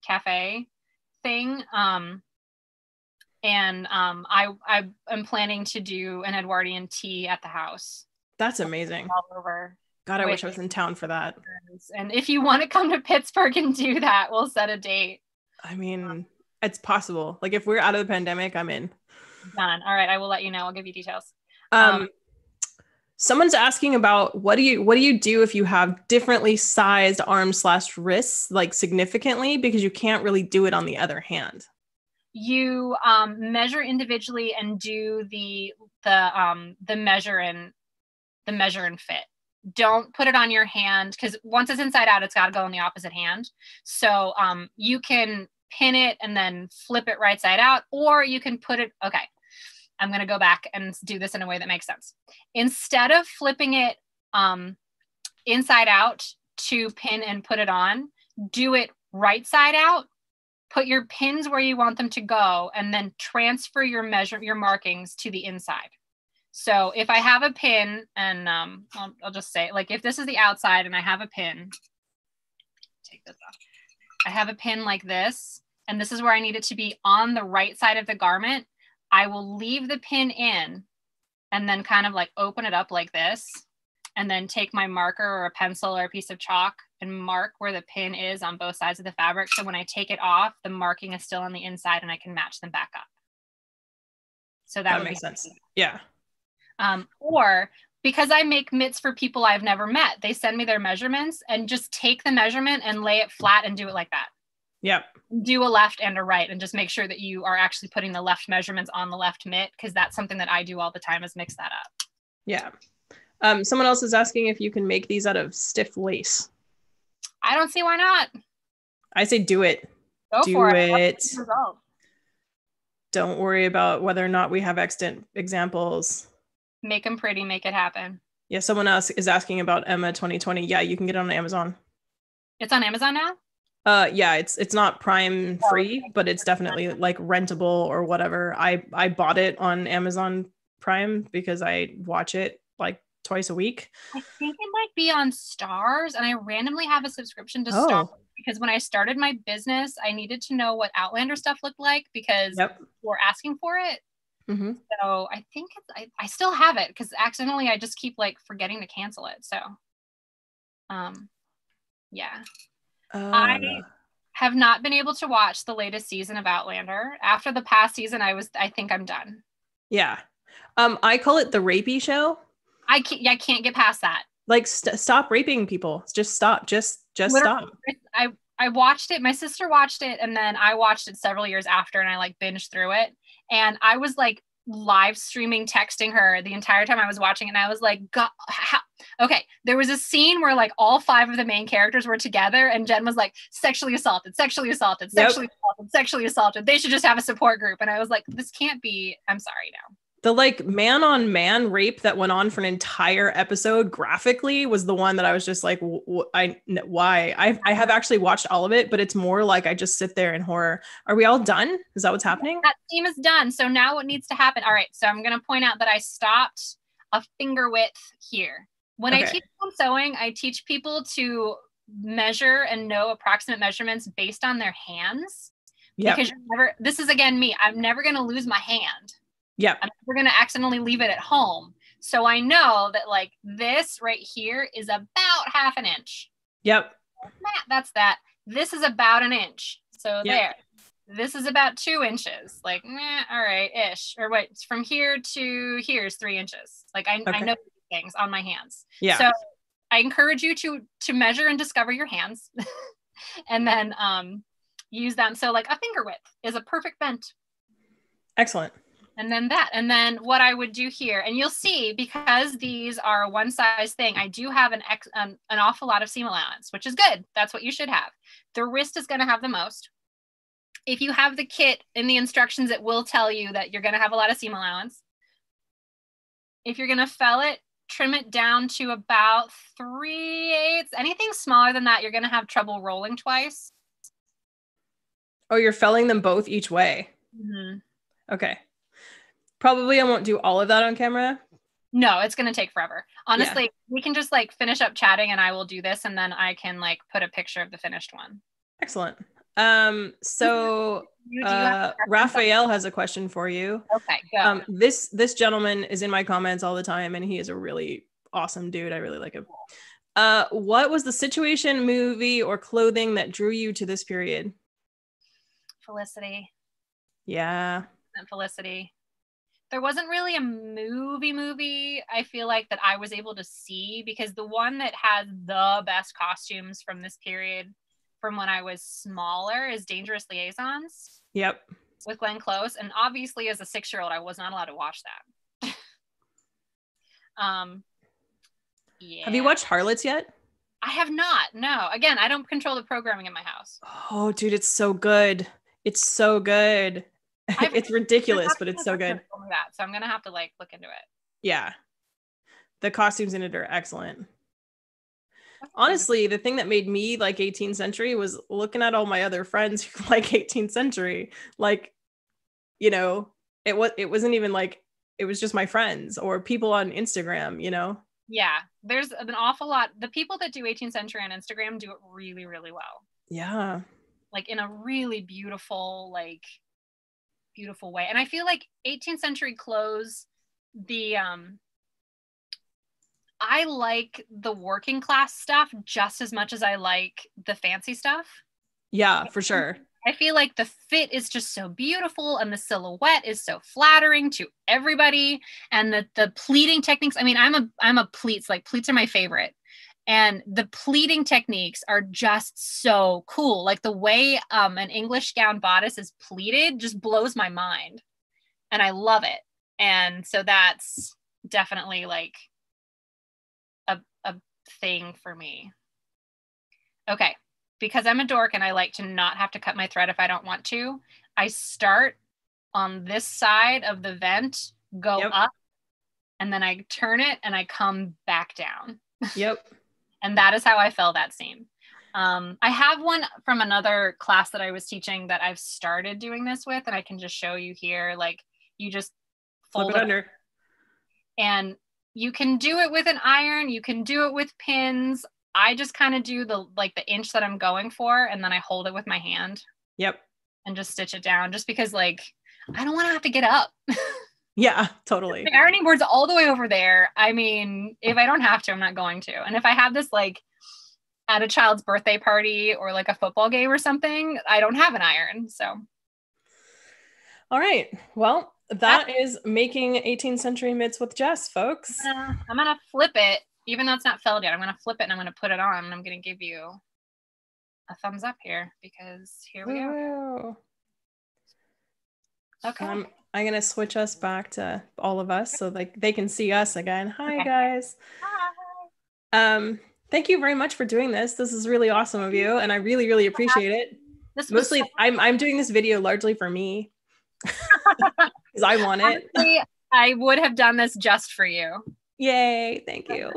cafe thing. I am planning to do an Edwardian tea at the house. That's amazing. All over. God, I wish I was in town for that. And if you want to come to Pittsburgh and do that, we'll set a date. I mean, it's possible. Like if we're out of the pandemic, I'm in. Done. All right. I will let you know. I'll give you details. Someone's asking about what do you do if you have differently sized arms / wrists, like significantly, because you can't really do it on the other hand. You measure individually and do the measure and fit. Don't put it on your hand, because once it's inside out, it's got to go in the opposite hand. So you can pin it and then flip it right side out, or you can put it, okay, I'm going to go back and do this in a way that makes sense. Instead of flipping it inside out to pin and put it on, do it right side out, put your pins where you want them to go, and then transfer your markings to the inside. So if I have a pin and I'll just say, like, if this is the outside and I have a pin, take this off. I have a pin like this, and this is where I need it to be on the right side of the garment. I will leave the pin in and then kind of like open it up like this, and then take my marker or a pencil or a piece of chalk and mark where the pin is on both sides of the fabric. So when I take it off, the marking is still on the inside and I can match them back up. So that would make sense. Easy. Yeah. Or because I make mitts for people I've never met, they send me their measurements, and just take the measurement and lay it flat and do it like that. Yep. Do a left and a right, and just make sure that you are actually putting the left measurements on the left mitt, because that's something that I do all the time, is mix that up. Yeah. Someone else is asking if you can make these out of stiff lace. I don't see why not. I say do it. Go for it. Don't worry about whether or not we have extant examples. Make them pretty, make it happen. Yeah, someone else is asking about Emma 2020. Yeah, you can get it on Amazon. It's on Amazon now? Yeah, it's not Prime free, but it's definitely like rentable or whatever. I bought it on Amazon Prime because I watch it like twice a week. I think it might be on Starz, and I randomly have a subscription to Starz, because when I started my business, I needed to know what Outlander stuff looked like, because we're asking for it. Mm-hmm. So I think I still have it, because accidentally I just keep like forgetting to cancel it. So, yeah. I have not been able to watch the latest season of Outlander. After the past season, I think I'm done. Yeah. I call it the rapey show. I can't get past that. Like stop raping people. Just stop. Just literally, stop. I watched it. My sister watched it, and then I watched it several years after, and I like binged through it. And I was like live streaming, texting her the entire time I was watching it. And I was like, God, how? Okay, there was a scene where like all five of the main characters were together, and Jen was like sexually assaulted. They should just have a support group. And I was like, this can't be, I'm sorry now. The like man on man rape that went on for an entire episode graphically was the one that I was just like, why? I have actually watched all of it, but it's more like I just sit there in horror. Are we all done? Is that what's happening? That team is done. So now what needs to happen? All right. So I'm going to point out that I stopped a finger width here. When I teach on sewing, I teach people to measure and know approximate measurements based on their hands. Yep. Because this is again me. I'm never going to lose my hand. Yeah. We're going to accidentally leave it at home. So I know that like this right here is about half an inch. Yep. That's that. This is about an inch. So there, this is about 2 inches. Like, all right, ish. Or wait, from here to here is 3 inches. Like I know things on my hands. Yeah. So I encourage you to measure and discover your hands and then use them. So like a finger width is a perfect bent. Excellent. And then what I would do here, and you'll see, because these are a one size thing, I do have an awful lot of seam allowance, which is good. That's what you should have. The wrist is going to have the most. If you have the kit in the instructions, it will tell you that you're going to have a lot of seam allowance. If you're going to fell it, trim it down to about 3/8. Anything smaller than that, you're going to have trouble rolling twice. Oh, you're felling them both each way. Mm-hmm. Okay. Probably I won't do all of that on camera. No, it's going to take forever. Honestly, we can just like finish up chatting and I will do this, and then I can like put a picture of the finished one. Excellent. So Raphael has a question for you. Okay, go. This gentleman is in my comments all the time, and he is a really awesome dude. I really like him. What was the situation, movie, or clothing that drew you to this period? Felicity. Yeah. And Felicity. There wasn't really a movie, I feel like, that I was able to see, because the one that has the best costumes from this period, from when I was smaller, is Dangerous Liaisons. Yep. With Glenn Close. And obviously, as a 6-year-old, I was not allowed to watch that. Yeah. Have you watched Harlots yet? I have not. No. Again, I don't control the programming in my house. Oh, dude, it's so good. It's so good. It's ridiculous, but it's so good. So I'm going to have to like look into it. Yeah. The costumes in it are excellent. Honestly, the thing that made me like 18th century was looking at all my other friends who like 18th century. Like, you know, it wasn't even like, it was just my friends or people on Instagram, you know? Yeah. There's an awful lot. The people that do 18th century on Instagram do it really, really well. Yeah. Like in a really beautiful, like, beautiful way. And I feel like 18th century clothes, I like the working class stuff just as much as I like the fancy stuff. Yeah, for sure. I feel like the fit is just so beautiful and the silhouette is so flattering to everybody, and the pleating techniques. I mean, I'm a pleats, like pleats are my favorite. And the pleating techniques are just so cool. Like the way an English gown bodice is pleated just blows my mind. And I love it. And so that's definitely like a thing for me. Okay, because I'm a dork and I like to not have to cut my thread if I don't want to, I start on this side of the vent, go up, and then I turn it and I come back down. Yep. And that is how I fell that seam. I have one from another class that I was teaching that I've started doing this with, and I can just show you here. Like you just fold it under, and you can do it with an iron. You can do it with pins. I just kind of do the inch that I'm going for, and then I hold it with my hand. Yep. And just stitch it down, just because like I don't want to have to get up. Yeah, totally. The ironing board's all the way over there. I mean, if I don't have to, I'm not going to. And if I have this like at a child's birthday party or like a football game or something, I don't have an iron. So. All right. Well, that is making 18th century mitts with Jess, folks. I'm going to flip it, even though it's not filled yet. I'm going to flip it and I'm going to put it on, and I'm going to give you a thumbs up here, because here we go. Okay. I'm going to switch us back to all of us so like they can see us again. Hi, guys. Hi. Thank you very much for doing this. This is really awesome of you, and I really, really appreciate it. Mostly, I'm doing this video largely for me because I want it. Honestly, I would have done this just for you. Yay. Thank you.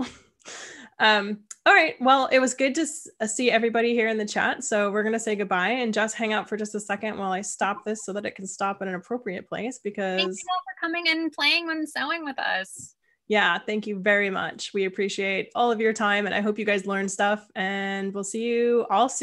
All right. Well, it was good to see everybody here in the chat. So we're going to say goodbye and just hang out for just a second while I stop this so that it can stop in an appropriate place, because thank you all for coming and playing and sewing with us. Yeah. Thank you very much. We appreciate all of your time, and I hope you guys learned stuff, and we'll see you all soon.